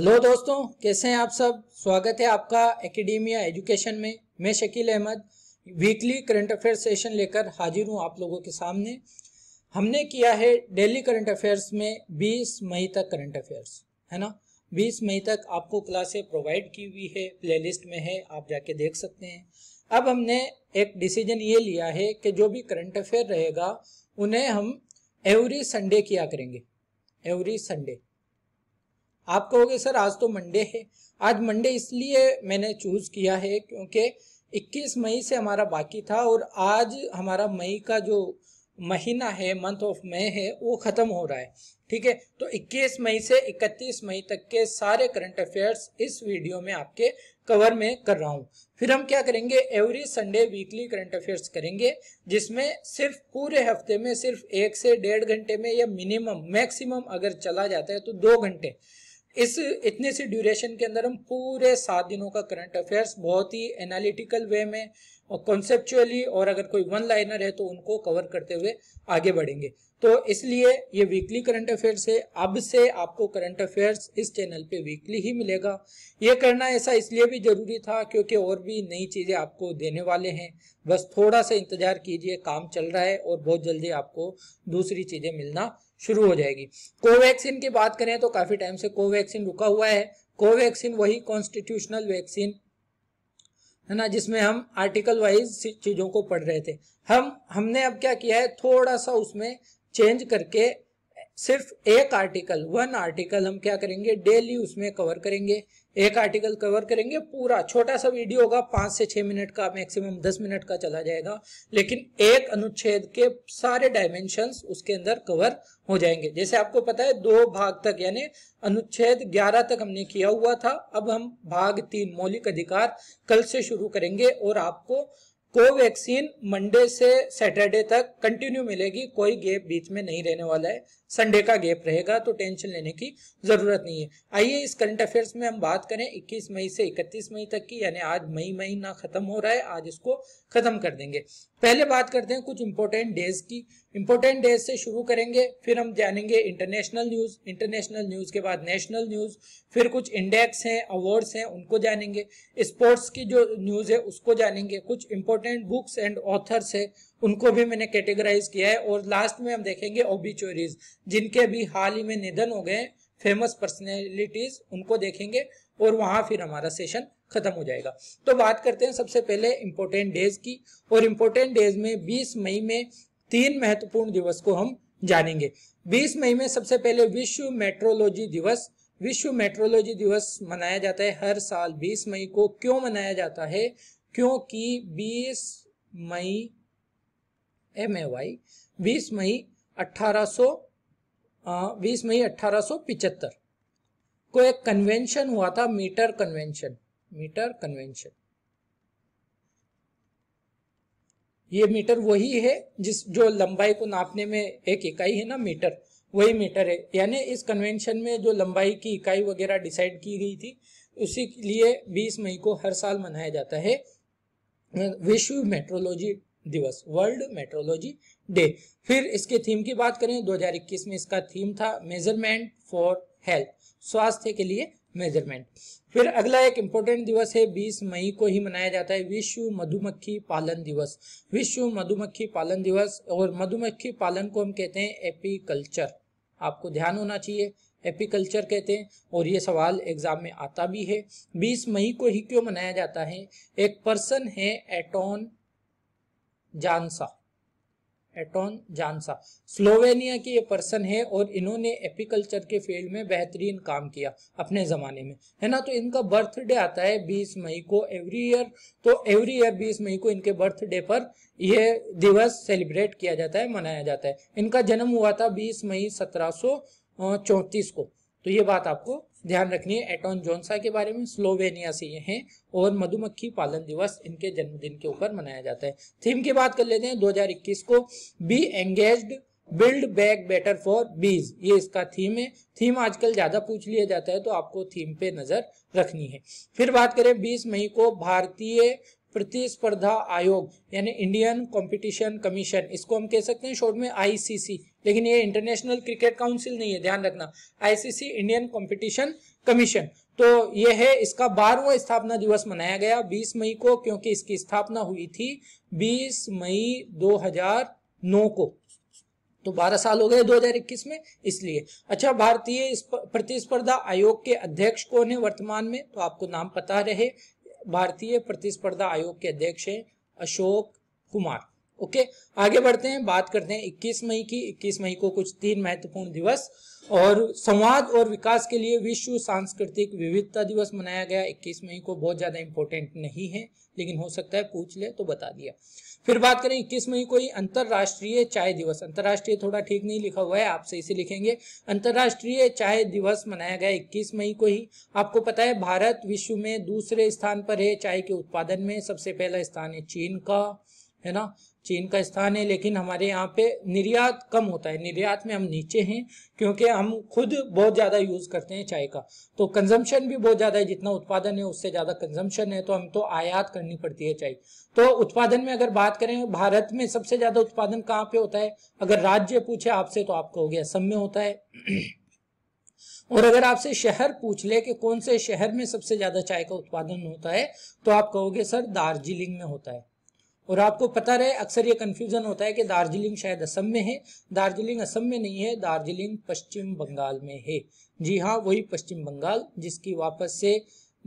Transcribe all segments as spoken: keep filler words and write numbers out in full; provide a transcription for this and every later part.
Hello दोस्तों, कैसे हैं आप सब। स्वागत है आपका एकेडेमिया एजुकेशन में। मैं Shakeel Ahmed weekly current affair session लेकर हाजिर हूं आप लोगों के सामने। हमने किया है डेली करंट अफेयर्स में बीस मई तक करंट अफेयर्स, है ना। बीस मई तक आपको क्लासें प्रोवाइड की हुई है, प्लेलिस्ट में है, आप जाके देख सकते हैं। अब हमने एक डिसीजन ये लिया है कि जो भी करंट अफेयर रहेगा उन्हें हम एवरी संडे किया करेंगे। Every Sunday. आप कहोगे सर आज तो मंडे है। आज मंडे इसलिए मैंने चूज किया है क्योंकि इक्कीस मई से हमारा बाकी था और आज हमारा मई का जो महीना है, मंथ ऑफ मई है, वो खत्म हो रहा है। ठीक है, तो इक्कीस मई से इकतीस मई तक के सारे करंट अफेयर्स इस वीडियो में आपके कवर में कर रहा हूँ। फिर हम क्या करेंगे, every Sunday weekly current affairs करेंगे, जिसमें सिर्फ पूरे हफ्ते में सिर्फ एक से डेढ़ घंटे में या मिनिमम मैक्सिमम अगर चला जाता है तो दो घंटे, इस इतने सी ड्यूरेशन के अंदर हम पूरे सात दिनों का करंट अफेयर्स बहुत ही एनालिटिकल वे में और कॉन्सेप्चुअली, और अगर कोई वन लाइनर है तो उनको कवर करते हुए आगे बढ़ेंगे। तो इसलिए ये वीकली करंट अफेयर्स है। अब से आपको करंट अफेयर्स इस चैनल पे वीकली ही मिलेगा। ये करना ऐसा इसलिए भी जरूरी था क्योंकि और भी नई चीजें आपको देने वाले हैं। बस थोड़ा सा इंतजार कीजिए, काम चल रहा है और बहुत जल्दी आपको दूसरी चीजें मिलना शुरू हो जाएगी। कोवैक्सीन की बात करें तो काफी टाइम से कोवैक्सीन रुका हुआ है। कोवैक्सीन वही कॉन्स्टिट्यूशनल वैक्सीन है ना, जिसमें हम आर्टिकल वाइज चीजों को पढ़ रहे थे। हम हमने अब क्या किया है, थोड़ा सा उसमें चेंज करके सिर्फ एक आर्टिकल वन आर्टिकल हम क्या करेंगे, डेली उसमें कवर करेंगे। एक आर्टिकल कवर करेंगे पूरा, छोटा सा वीडियो होगा, पांच से छह मिनट का, मैक्सिमम दस मिनट का चला जाएगा, लेकिन एक अनुच्छेद के सारे डायमेंशंस उसके अंदर कवर हो जाएंगे। जैसे आपको पता है दो भाग तक, यानी अनुच्छेद ग्यारह तक हमने किया हुआ था। अब हम भाग तीन मौलिक अधिकार कल से शुरू करेंगे और आपको कोवैक्सीन मंडे से सैटरडे तक कंटिन्यू मिलेगी। कोई गैप बीच में नहीं रहने वाला है, संडे का गैप रहेगा, तो टेंशन लेने की जरूरत नहीं है। आइए इस करंट अफेयर्स में हम बात करें इक्कीस मई से इकतीस मई तक की, यानी आज मई महीना खत्म हो रहा है, आज इसको खत्म कर देंगे। पहले बात करते हैं कुछ इंपॉर्टेंट डेज की। इंपॉर्टेंट डेज से शुरू करेंगे, फिर हम जानेंगे इंटरनेशनल न्यूज, इंटरनेशनल न्यूज के बाद नेशनल न्यूज, फिर कुछ इंडेक्स हैं, अवार्ड्स हैं, उनको जानेंगे, स्पोर्ट्स की जो न्यूज है उसको जानेंगे, कुछ इंपॉर्टेंट बुक्स एंड ऑथर्स है उनको भी मैंने कैटेगराइज किया है, और लास्ट में हम देखेंगे ओबिचुअरीज, जिनके भी हाल ही में निधन हो गए, फेमस पर्सनैलिटीज, उनको देखेंगे और वहां फिर हमारा सेशन खत्म हो जाएगा। तो बात करते हैं सबसे पहले इंपॉर्टेंट डेज की, और इंपॉर्टेंट डेज में बीस मई में तीन महत्वपूर्ण दिवस को हम जानेंगे। बीस मई में सबसे पहले विश्व मेट्रोलॉजी दिवस। विश्व मेट्रोलॉजी दिवस मनाया जाता है हर साल बीस मई को। क्यों मनाया जाता है, क्योंकि बीस मई एम ए वाई बीस मई अठारह सौ बीस मई अठारह सौ पिचहत्तर को एक कन्वेंशन हुआ था, मीटर कन्वेंशन। मीटर कन्वेंशन, ये मीटर वही है जिस जो लंबाई को नापने में एक इकाई है ना, मीटर, वही मीटर है। यानी इस कन्वेंशन में जो लंबाई की इकाई वगैरह डिसाइड की गई थी, उसी के लिए बीस मई को हर साल मनाया जाता है विश्व मेट्रोलॉजी दिवस, वर्ल्ड मेट्रोलॉजी डे। फिर इसके थीम की बात करें, दो हज़ार इक्कीस में इसका थीम था मेजरमेंट फॉर हेल्थ, स्वास्थ्य के लिए मेजरमेंट। फिर अगला एक इम्पोर्टेंट दिवस है, बीस मई को ही मनाया जाता है, विश्व मधुमक्खी पालन दिवस। विश्व मधुमक्खी पालन दिवस, और मधुमक्खी पालन को हम कहते हैं एपीकल्चर, आपको ध्यान होना चाहिए, एपीकल्चर कहते हैं, और ये सवाल एग्जाम में आता भी है। बीस मई को ही क्यों मनाया जाता है, एक पर्सन है एटोन जानसा, एटोन जानसा, स्लोवेनिया की ये पर्सन है और इन्होंने एपीकल्चर के फील्ड में बेहतरीन काम किया अपने जमाने में, है ना। तो इनका बर्थडे आता है बीस मई को एवरी ईयर, तो एवरी ईयर बीस मई को इनके बर्थडे पर ये दिवस सेलिब्रेट किया जाता है, मनाया जाता है। इनका जन्म हुआ था बीस मई सत्रह सौ चौंतीस को, तो ये बात आपको ध्यान रखनी है एटोन जोनसा के बारे में। स्लोवेनिया से ये हैं और मधुमक्खी पालन दिवस इनके जन्मदिन के ऊपर मनाया जाता है। थीम की बात कर लेते हैं दो हज़ार इक्कीस को, B engaged build back better for bees, ये इसका थीम है। थीम आजकल ज्यादा पूछ लिया जाता है, तो आपको थीम पे नजर रखनी है। फिर बात करें बीस मई को भारतीय प्रतिस्पर्धा आयोग, यानी इंडियन कंपटीशन कमीशन, इसको हम कह सकते हैं शॉर्ट में आईसीसी, लेकिन ये इंटरनेशनल क्रिकेट काउंसिल नहीं है, ध्यान रखना। ICC Indian competition commission. तो यह है, इसका बारहवां स्थापना दिवस मनाया गया बीस मई को, क्योंकि इसकी स्थापना हुई थी बीस मई दो हजार नौ को, तो बारह साल हो गए दो हजार इक्कीस में इसलिए। अच्छा, भारतीय प्रतिस्पर्धा आयोग के अध्यक्ष कौन है वर्तमान में? तो आपको नाम पता रहे, भारतीय प्रतिस्पर्धा आयोग के अध्यक्ष हैं अशोक कुमार। ओके, आगे बढ़ते हैं, बात करते हैं इक्कीस मई की। इक्कीस मई को कुछ तीन महत्वपूर्ण दिवस और संवाद और विकास के लिए विश्व सांस्कृतिक विविधता दिवस मनाया गया। इक्कीस मई को बहुत ज्यादा इंपॉर्टेंट नहीं है, लेकिन हो सकता है पूछ ले तो बता दिया। फिर बात करें इक्कीस मई को ही अंतरराष्ट्रीय चाय दिवस, अंतरराष्ट्रीय थोड़ा ठीक नहीं लिखा हुआ है, आपसे इसे लिखेंगे, अंतरराष्ट्रीय चाय दिवस मनाया गया इक्कीस मई को ही। आपको पता है भारत विश्व में दूसरे स्थान पर है चाय के उत्पादन में, सबसे पहला स्थान है चीन का, है ना, चीन का स्थान है, लेकिन हमारे यहाँ पे निर्यात कम होता है, निर्यात में हम नीचे हैं क्योंकि हम खुद बहुत ज्यादा यूज करते हैं चाय का, तो कंजम्पशन भी बहुत ज्यादा है, जितना उत्पादन है उससे ज्यादा कंजम्पशन है, तो हम तो आयात करनी पड़ती है चाय। तो उत्पादन में अगर बात करें, भारत में सबसे ज्यादा उत्पादन कहाँ पे होता है? अगर राज्य पूछे आपसे तो आप कहोगे असम में होता है, और अगर आपसे शहर पूछ ले कि कौन से शहर में सबसे ज्यादा चाय का उत्पादन होता है तो आप कहोगे सर दार्जिलिंग में होता है। और आपको पता रहे अक्सर ये कंफ्यूजन होता है कि दार्जिलिंग शायद असम में है, दार्जिलिंग असम में नहीं है, दार्जिलिंग पश्चिम बंगाल में है। जी हाँ, वही पश्चिम बंगाल जिसकी वापस से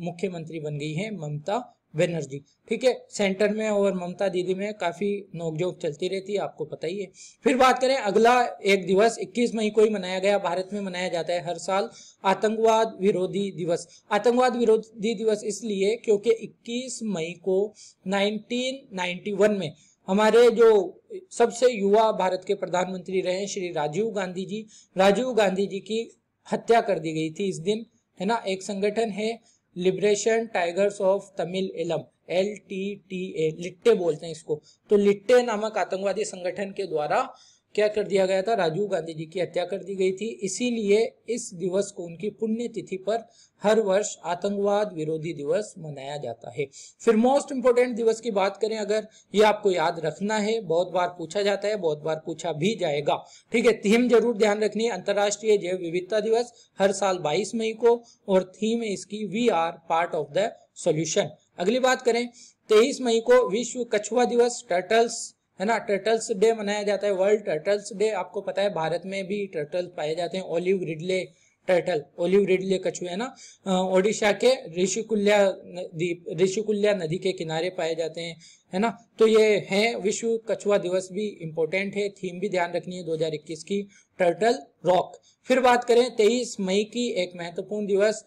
मुख्यमंत्री बन गई है ममता बनर्जी, ठीक है, सेंटर में और ममता दीदी में काफी नोकझोंक चलती रहती है, आपको पता ही है। फिर बात करें, अगला एक दिवस इक्कीस मई को ही मनाया गया, भारत में मनाया जाता है हर साल, आतंकवाद विरोधी दिवस। आतंकवाद विरोधी दिवस इसलिए क्योंकि इक्कीस मई को उन्नीस सौ इक्यानवे में हमारे जो सबसे युवा भारत के प्रधानमंत्री रहे श्री राजीव गांधी जी, राजीव गांधी जी की हत्या कर दी गई थी इस दिन, है ना। एक संगठन है liberation tigers of Tamil Eelam, L T T E, LTTE बोलते हैं इसको, तो लिट्टे नामक आतंकवादी संगठन के द्वारा क्या कर दिया गया था, राजीव गांधी जी की हत्या कर दी गई थी। इसीलिए इस दिवस को, उनकी पुण्यतिथि पर हर वर्ष आतंकवाद विरोधी दिवस मनाया जाता है। फिर मोस्ट इंपोर्टेंट दिवस की बात करें, अगर ये आपको याद रखना है, बहुत बार पूछा जाता है, बहुत बार पूछा भी जाएगा, ठीक है। थीम जरूर ध्यान रखनी है, अंतर्राष्ट्रीय जैव विविधता दिवस हर साल बाईस मई को, और थीम है इसकी we are part of the solution. अगली बात करें, तेईस मई को विश्व कछुआ दिवस, टर्टल्स, है ना, टर्टल्स डे मनाया जाता है, वर्ल्ड टर्टल्स डे। आपको पता है भारत में भी टर्टल पाए जाते हैं, olive ridley turtle, olive ridley कछुए, है ना, ओडिशा के ऋषिकुल्या द्वीप, ऋषिकुल्या नदी के किनारे पाए जाते हैं, है ना। तो ये है विश्व कछुआ दिवस भी इम्पोर्टेंट है, थीम भी ध्यान रखनी है दो हजार इक्कीस की, टर्टल रॉक। फिर बात करें तेईस मई की, एक महत्वपूर्ण दिवस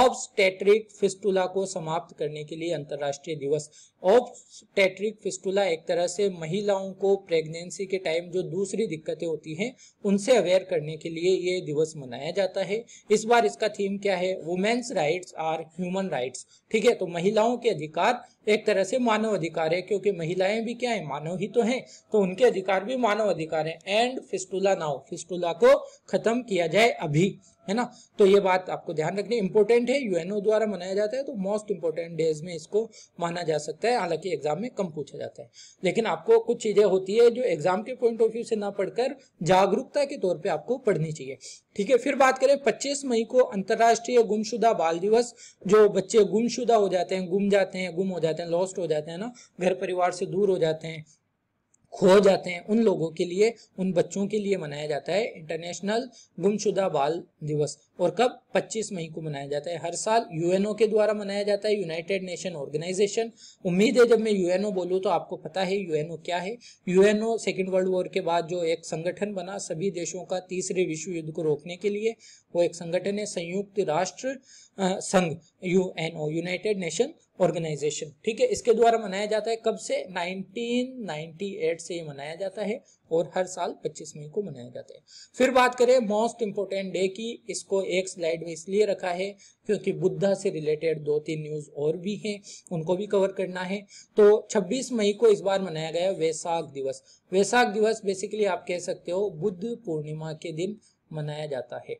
ऑब्स्टेट्रिक फिस्टुला को समाप्त करने के लिए अंतर्राष्ट्रीय दिवस। ऑब्स्टेट्रिक फिस्टुला एक तरह से महिलाओं को प्रेगनेंसी के टाइम जो दूसरी दिक्कतें होती हैं उनसे अवेयर करने के लिए ये दिवस मनाया जाता है। इस बार इसका थीम क्या है, women's rights are human rights, ठीक है, तो महिलाओं के अधिकार एक तरह से मानव अधिकार है, क्योंकि महिलाएं भी क्या है, मानव ही तो हैं, तो उनके अधिकार भी मानव अधिकार है। एंड फिस्टुला नाउ, फिस्टुला को खत्म किया जाए अभी, है ना, तो ये बात आपको ध्यान रखनी इंपॉर्टेंट है। यूएनओ द्वारा मनाया जाता है, तो मोस्ट इंपोर्टेंट डेज में इसको माना जा सकता है, हालांकि एग्जाम में कम पूछा जाता है, लेकिन आपको कुछ चीजें होती है जो एग्जाम के पॉइंट ऑफ व्यू से ना पढ़कर जागरूकता के तौर पर आपको पढ़नी चाहिए, ठीक है। फिर बात करें पच्चीस मई को अंतर्राष्ट्रीय गुमशुदा बाल दिवस, जो बच्चे गुमशुदा हो जाते हैं, गुम जाते हैं, गुम हो जाते हैं, लॉस्ट हो जाते हैं ना, घर परिवार से दूर हो जाते हैं, खो जाते हैं, उन लोगों के लिए, उन बच्चों के लिए मनाया जाता है इंटरनेशनल गुमशुदा बाल दिवस। और कब, पच्चीस मई को मनाया जाता है हर साल, यूएनओ के द्वारा मनाया जाता है, यूनाइटेड नेशन ऑर्गेनाइजेशन। उम्मीद है जब मैं यूएनओ बोलूँ तो आपको पता है यूएनओ क्या है। यूएनओ सेकेंड वर्ल्ड वॉर के बाद जो एक संगठन बना सभी देशों का, तीसरे विश्व युद्ध को रोकने के लिए, वो एक संगठन है संयुक्त राष्ट्र संघ, यूएनओ, यूनाइटेड नेशन ऑर्गेनाइजेशन, ठीक है। इसके द्वारा मनाया जाता है, कब से, उन्नीस सौ अट्ठानवे से ये मनाया जाता है और हर साल पच्चीस मई को मनाया जाता है। फिर बात करें मोस्ट इंपोर्टेंट डे की, इसको एक स्लाइड में इसलिए रखा है क्योंकि बुद्धा से रिलेटेड दो तीन न्यूज और भी हैं, उनको भी कवर करना है। तो छब्बीस मई को इस बार मनाया गया वैशाख दिवस। वैशाख दिवस बेसिकली आप कह सकते हो बुद्ध पूर्णिमा के दिन मनाया जाता है,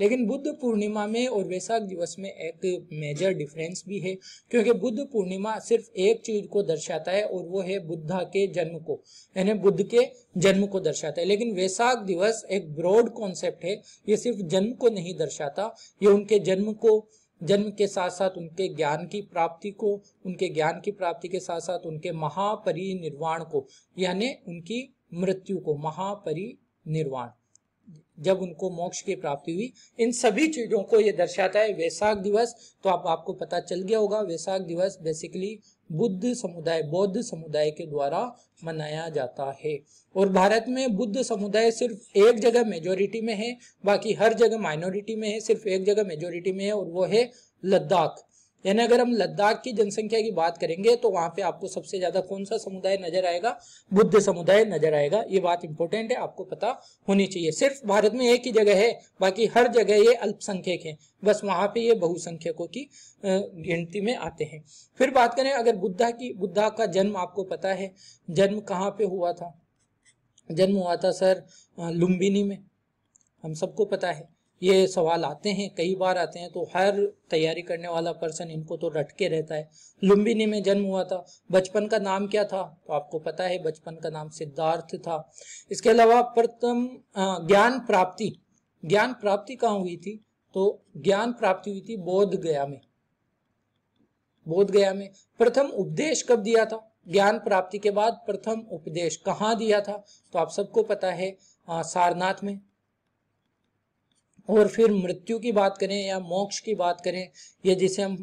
लेकिन बुद्ध पूर्णिमा में और वैशाख दिवस में एक मेजर डिफरेंस भी है, क्योंकि बुद्ध पूर्णिमा सिर्फ एक चीज को दर्शाता है और वो है बुद्धा के जन्म को, यानी बुद्ध के जन्म को दर्शाता है। लेकिन वैशाख दिवस एक ब्रॉड कॉन्सेप्ट है, ये सिर्फ जन्म को नहीं दर्शाता, ये उनके जन्म को, जन्म के साथ साथ उनके ज्ञान की प्राप्ति को, उनके ज्ञान की प्राप्ति के साथ साथ उनके महापरिनिर्वाण को, यानी उनकी मृत्यु को, महापरिनिर्वाण, जब उनको मोक्ष की प्राप्ति हुई, इन सभी चीजों को ये दर्शाता है वैशाख दिवस। तो आप आपको पता चल गया होगा वैशाख दिवस बेसिकली बुद्ध समुदाय, बौद्ध समुदाय के द्वारा मनाया जाता है। और भारत में बुद्ध समुदाय सिर्फ एक जगह मेजोरिटी में है, बाकी हर जगह माइनॉरिटी में है, सिर्फ एक जगह मेजोरिटी में है और वो है लद्दाख। यानी अगर हम लद्दाख की जनसंख्या की बात करेंगे तो वहां पे आपको सबसे ज्यादा कौन सा समुदाय नजर आएगा? बुद्ध समुदाय नजर आएगा। ये बात इंपॉर्टेंट है, आपको पता होनी चाहिए। सिर्फ भारत में एक ही जगह है, बाकी हर जगह ये अल्पसंख्यक है, बस वहां पे ये बहुसंख्यकों की गिनती में आते हैं। फिर बात करें अगर बुद्धा की, बुद्धा का जन्म आपको पता है जन्म कहाँ पे हुआ था? जन्म हुआ था सर लुम्बिनी में, हम सबको पता है। ये सवाल आते हैं, कई बार आते हैं, तो हर तैयारी करने वाला पर्सन इनको तो रटके रहता है। लुम्बिनी में जन्म हुआ था। बचपन का नाम क्या था? तो आपको पता है बचपन का नाम सिद्धार्थ था। इसके अलावा प्रथम ज्ञान प्राप्ति, ज्ञान प्राप्ति कहाँ हुई थी? तो ज्ञान प्राप्ति हुई थी बोध गया में, बोध गया में। प्रथम उपदेश कब दिया था? ज्ञान प्राप्ति के बाद प्रथम उपदेश कहाँ दिया था? तो आप सबको पता है सारनाथ में। और फिर मृत्यु की बात करें या मोक्ष की बात करें, ये जिसे हम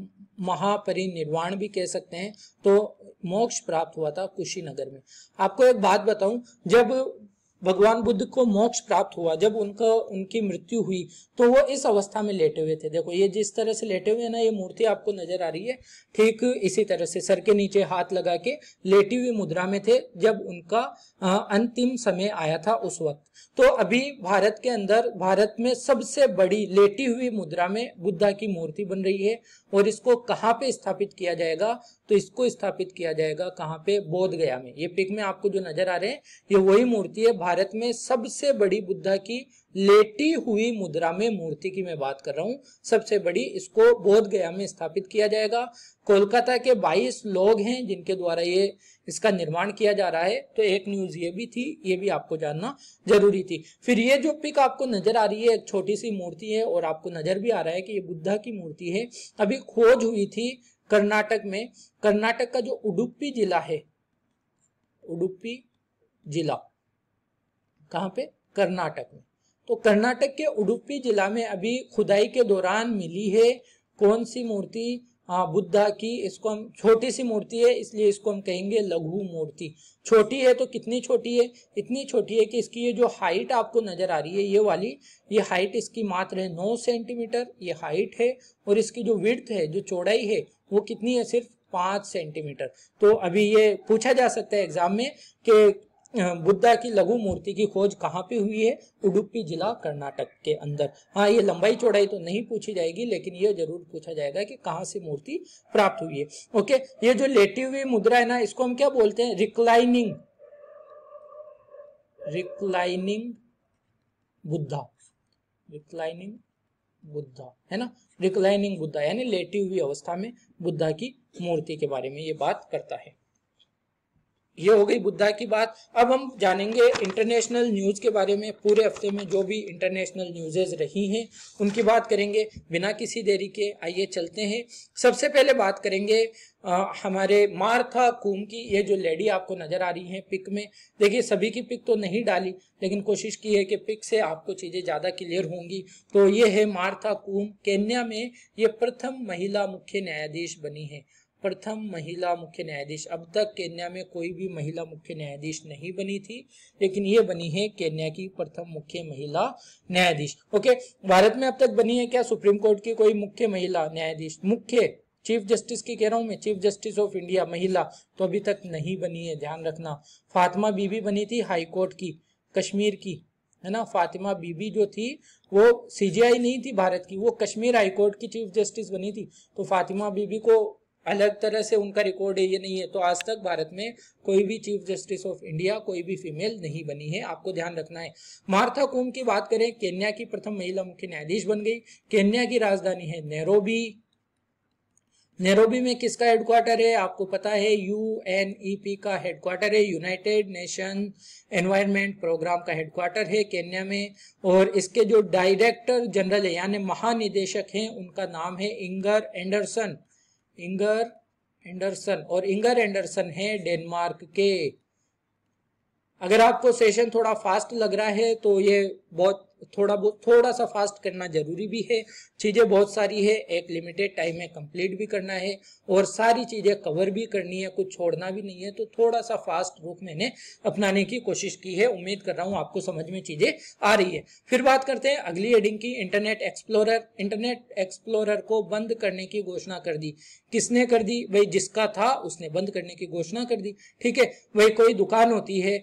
महापरिनिर्वाण भी कह सकते हैं, तो मोक्ष प्राप्त हुआ था कुशीनगर में। आपको एक बात बताऊं, जब भगवान बुद्ध को मोक्ष प्राप्त हुआ, जब उनका उनकी मृत्यु हुई, तो वो इस अवस्था में लेटे हुए थे। देखो ये जिस तरह से लेटे हुए हैं ना, ये मूर्ति आपको नजर आ रही है, ठीक इसी तरह से सर के नीचे हाथ लगा के लेटी हुई मुद्रा में थे जब उनका अंतिम समय आया था उस वक्त। तो अभी भारत के अंदर, भारत में सबसे बड़ी लेटी हुई मुद्रा में बुद्धा की मूर्ति बन रही है। और इसको कहाँ पे स्थापित किया जाएगा? तो इसको स्थापित किया जाएगा कहाँ पे? बोधगया में। ये पिक में आपको जो नजर आ रहे हैं, ये वही मूर्ति है। भारत में सबसे बड़ी बुद्धा की लेटी हुई मुद्रा में मूर्ति की मैं बात कर रहा हूं, सबसे बड़ी, इसको बोधगया में स्थापित किया जाएगा। कोलकाता के बाईस लोग हैं जिनके द्वारा ये इसका निर्माण किया जा रहा है। तो एक न्यूज ये भी थी, ये भी आपको जानना जरूरी थी। फिर ये जो पिक आपको नजर आ रही है, एक छोटी सी मूर्ति है और आपको नजर भी आ रहा है कि ये बुद्धा की मूर्ति है। अभी खोज हुई थी कर्नाटक में, कर्नाटक का जो उडुपी जिला है, उडुपी जिला कहाँ पे? कर्नाटक में। तो कर्नाटक के उडुपी जिला में अभी खुदाई के दौरान मिली है कौन सी मूर्ति? हाँ, बुद्धा की। इसको हम, छोटी सी मूर्ति है इसलिए इसको हम कहेंगे लघु मूर्ति। छोटी है तो कितनी छोटी है? इतनी छोटी है कि इसकी ये जो हाइट आपको नजर आ रही है, ये वाली, ये हाइट इसकी मात्र है नौ सेंटीमीटर, ये हाइट है। और इसकी जो विड्थ है, जो चौड़ाई है, वो कितनी है? सिर्फ पाँच सेंटीमीटर। तो अभी ये पूछा जा सकता है एग्जाम में कि बुद्धा की लघु मूर्ति की खोज कहाँ पे हुई है? उडुपी जिला कर्नाटक के अंदर। हाँ, ये लंबाई चौड़ाई तो नहीं पूछी जाएगी, लेकिन ये जरूर पूछा जाएगा कि कहाँ से मूर्ति प्राप्त हुई है। ओके, ये जो लेटी हुई मुद्रा है ना, इसको हम क्या बोलते हैं? Reclining, reclining Buddha, reclining Buddha, है ना, रिक्लाइनिंग बुद्धा, यानी लेटी हुई अवस्था में बुद्धा की मूर्ति के बारे में ये बात करता है। ये हो गई बुद्धा की बात। अब हम जानेंगे इंटरनेशनल न्यूज़ के बारे में। पूरे हफ्ते में जो भी इंटरनेशनल न्यूज़ेस रही हैं उनकी बात करेंगे बिना किसी देरी के। आइए चलते हैं, सबसे पहले बात करेंगे आ, हमारे मार्था कूम की। ये जो लेडी आपको नज़र आ रही है पिक में, देखिए सभी की पिक तो नहीं डाली, लेकिन कोशिश की है कि पिक से आपको चीज़ें ज़्यादा क्लियर होंगी। तो ये है मार्था कूम, केन्या में ये प्रथम महिला मुख्य न्यायाधीश बनी है, प्रथम महिला मुख्य न्यायाधीश। अब तक केन्या में कोई भी महिला मुख्य न्यायाधीश नहीं बनी थी, लेकिन ये बनी है केन्या की प्रथम मुख्य महिला न्यायाधीश। ओके, भारत में अब तक बनी है क्या सुप्रीम कोर्ट की कोई मुख्य महिला न्यायाधीश? मुख्य, चीफ जस्टिस की कह रहा हूं मैं, चीफ जस्टिस ऑफ इंडिया महिला, तो अभी तक नहीं बनी है, ध्यान रखना। फातिमा बीबी बनी थी हाई कोर्ट की, कश्मीर की, है ना। फातिमा बीबी जो थी वो सीजीआई नहीं थी भारत की, वो कश्मीर हाईकोर्ट की चीफ जस्टिस बनी थी। तो फातिमा बीबी को अलग तरह से उनका रिकॉर्ड है ये नहीं है। तो आज तक भारत में कोई भी चीफ जस्टिस ऑफ इंडिया कोई भी फीमेल नहीं बनी है, आपको ध्यान रखना है। मार्था कोम की बात करें, केन्या की प्रथम महिला मुख्य न्यायाधीश बन गई। केन्या की राजधानी है नैरोबी। नैरोबी में किसका हेडक्वार्टर है, आपको पता है यूएनईपी का हेडक्वार्टर है, यूनाइटेड नेशन एनवायरनमेंट प्रोग्राम का हेडक्वार्टर है केन्या में। और इसके जो डायरेक्टर जनरल है यानी महानिदेशक हैं उनका नाम है इंगर एंडरसन, इंगर एंडरसन। और इंगर एंडरसन है डेनमार्क के। अगर आपको सेशन थोड़ा फास्ट लग रहा है तो ये बहुत थोड़ा बहुत थोड़ा सा फास्ट करना जरूरी भी है, चीजें बहुत सारी है, एक लिमिटेड टाइम में कंप्लीट भी करना है और सारी चीजें कवर भी करनी है, कुछ छोड़ना भी नहीं है। तो थोड़ा सा फास्ट रूप मैंने अपनाने की कोशिश की है, उम्मीद कर रहा हूं आपको समझ में चीजें आ रही है। फिर बात करते हैं अगली हेडिंग की, इंटरनेट एक्सप्लोरर। इंटरनेट एक्सप्लोरर को बंद करने की घोषणा कर दी, किसने कर दी, भाई जिसका था उसने बंद करने की घोषणा कर दी, ठीक है। भाई कोई दुकान होती है,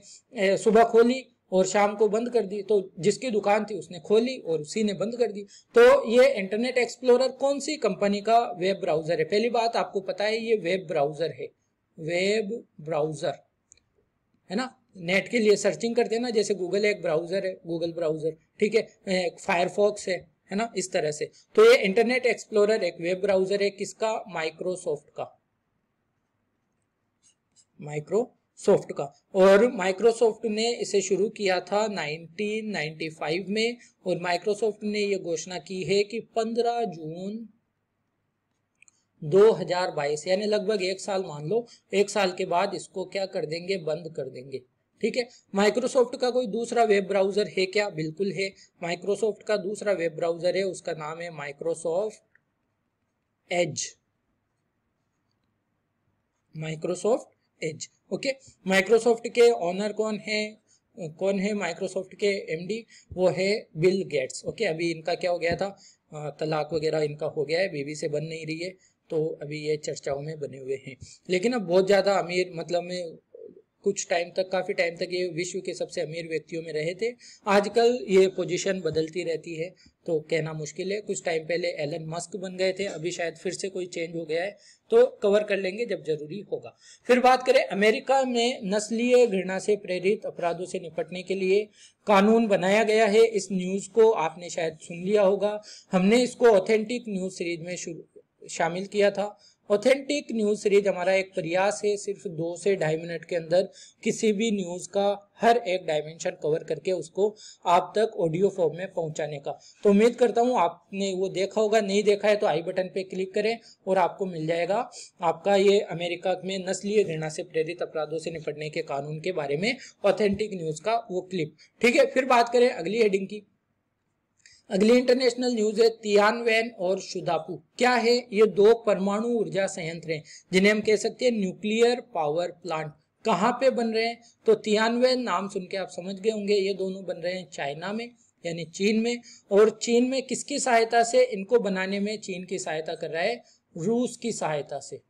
सुबह खोली और शाम को बंद कर दी, तो जिसकी दुकान थी उसने खोली और उसी ने बंद कर दी। तो ये इंटरनेट एक्सप्लोरर कौन सी कंपनी का वेब ब्राउजर है, पहली बात आपको पता है ये वेब ब्राउजर है, वेब ब्राउजर है ना, नेट के लिए सर्चिंग करते हैं ना, जैसे गूगल एक ब्राउजर है, गूगल ब्राउजर, ठीक है, फायरफॉक्स है है ना, इस तरह से। तो ये इंटरनेट एक्सप्लोरर एक वेब ब्राउजर है, किसका, माइक्रोसॉफ्ट का, माइक्रो सॉफ्ट का। और माइक्रोसॉफ्ट ने इसे शुरू किया था नाइनटीन नाइंटी फाइव में और माइक्रोसॉफ्ट ने यह घोषणा की है कि पंद्रह जून दो हज़ार बाईस यानी लगभग एक साल मान लो, एक साल के बाद इसको क्या कर देंगे, बंद कर देंगे, ठीक है। माइक्रोसॉफ्ट का कोई दूसरा वेब ब्राउजर है क्या, बिल्कुल है, माइक्रोसॉफ्ट का दूसरा वेब ब्राउजर है, उसका नाम है Microsoft Edge, Microsoft Edge, okay. Microsoft के ऑनर कौन है, कौन है माइक्रोसॉफ्ट के एमडी, वो है बिल गेट्स, ओके। अभी इनका क्या हो गया था, तलाक वगैरह इनका हो गया है, बीवी से बन नहीं रही है तो अभी ये चर्चाओं में बने हुए हैं। लेकिन अब बहुत ज्यादा अमीर, मतलब में कुछ टाइम तक, काफी टाइम तक ये विश्व के सबसे अमीर व्यक्तियों में रहे थे, आजकल ये पोजीशन बदलती रहती है तो कहना मुश्किल है। कुछ टाइम पहले एलन मस्क बन गए थे, अभी शायद फिर से कोई चेंज हो गया है, तो कवर कर लेंगे जब जरूरी होगा। फिर बात करें, अमेरिका में नस्लीय घृणा से प्रेरित अपराधों से निपटने के लिए कानून बनाया गया है। इस न्यूज को आपने शायद सुन लिया होगा, हमने इसको ऑथेंटिक न्यूज सीरीज में शुरू शामिल किया था। ऑथेंटिक न्यूज सीरीज हमारा एक प्रयास है, सिर्फ दो से ढाई मिनट के अंदर किसी भी न्यूज का हर एक डायमेंशन कवर करके उसको आप तक ऑडियो फॉर्म में पहुंचाने का। तो उम्मीद करता हूं आपने वो देखा होगा, नहीं देखा है तो आई बटन पे क्लिक करें और आपको मिल जाएगा आपका ये अमेरिका में नस्लीय घृणा से प्रेरित अपराधों से निपटने के कानून के बारे में ऑथेंटिक न्यूज का वो क्लिप, ठीक है। फिर बात करें अगली हेडिंग की, अगली इंटरनेशनल न्यूज है तियानवेन और शुदापू। क्या है, ये दो परमाणु ऊर्जा संयंत्र हैं जिन्हें हम कह सकते हैं न्यूक्लियर पावर प्लांट। कहाँ पे बन रहे हैं, तो तियानवेन नाम सुन के आप समझ गए होंगे, ये दोनों बन रहे हैं चाइना में यानी चीन में। और चीन में किसकी सहायता से, इनको बनाने में चीन की सहायता कर रहा है, रूस की सहायता से,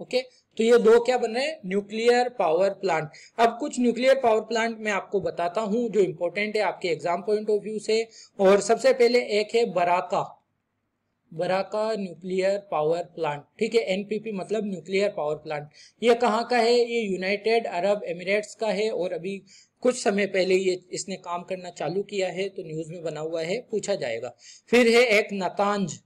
ओके। तो ये दो क्या बन रहे हैं, न्यूक्लियर पावर प्लांट। अब कुछ न्यूक्लियर पावर प्लांट मैं आपको बताता हूं जो इंपॉर्टेंट है आपके एग्जाम पॉइंट ऑफ व्यू से। और सबसे पहले एक है Barakah, Barakah nuclear power plant, ठीक है, एनपीपी मतलब न्यूक्लियर पावर प्लांट। ये कहाँ का है, ये यूनाइटेड अरब एमिरेट्स का है और अभी कुछ समय पहले ये इसने काम करना चालू किया है तो न्यूज में बना हुआ है, पूछा जाएगा। फिर है एक Natanz,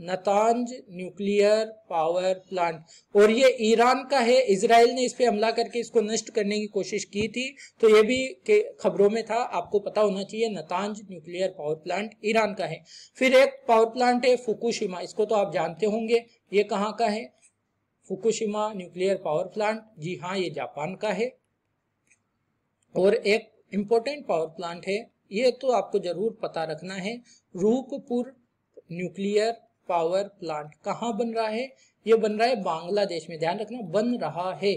Natanz nuclear power plant, और ये ईरान का है। इजराइल ने इस पे हमला करके इसको नष्ट करने की कोशिश की थी तो ये भी खबरों में था, आपको पता होना चाहिए। Natanz nuclear power plant Iran का है। फिर एक पावर प्लांट है फुकुशिमा, इसको तो आप जानते होंगे, ये कहाँ का है, फुकुशिमा न्यूक्लियर पावर प्लांट, जी हाँ ये जापान का है। और एक इम्पोर्टेंट पावर प्लांट है, ये तो आपको जरूर पता रखना है, रूपपुर न्यूक्लियर पावर प्लांट। कहाँ बन रहा है, ये बन रहा है बांग्लादेश में, ध्यान रखना बन रहा है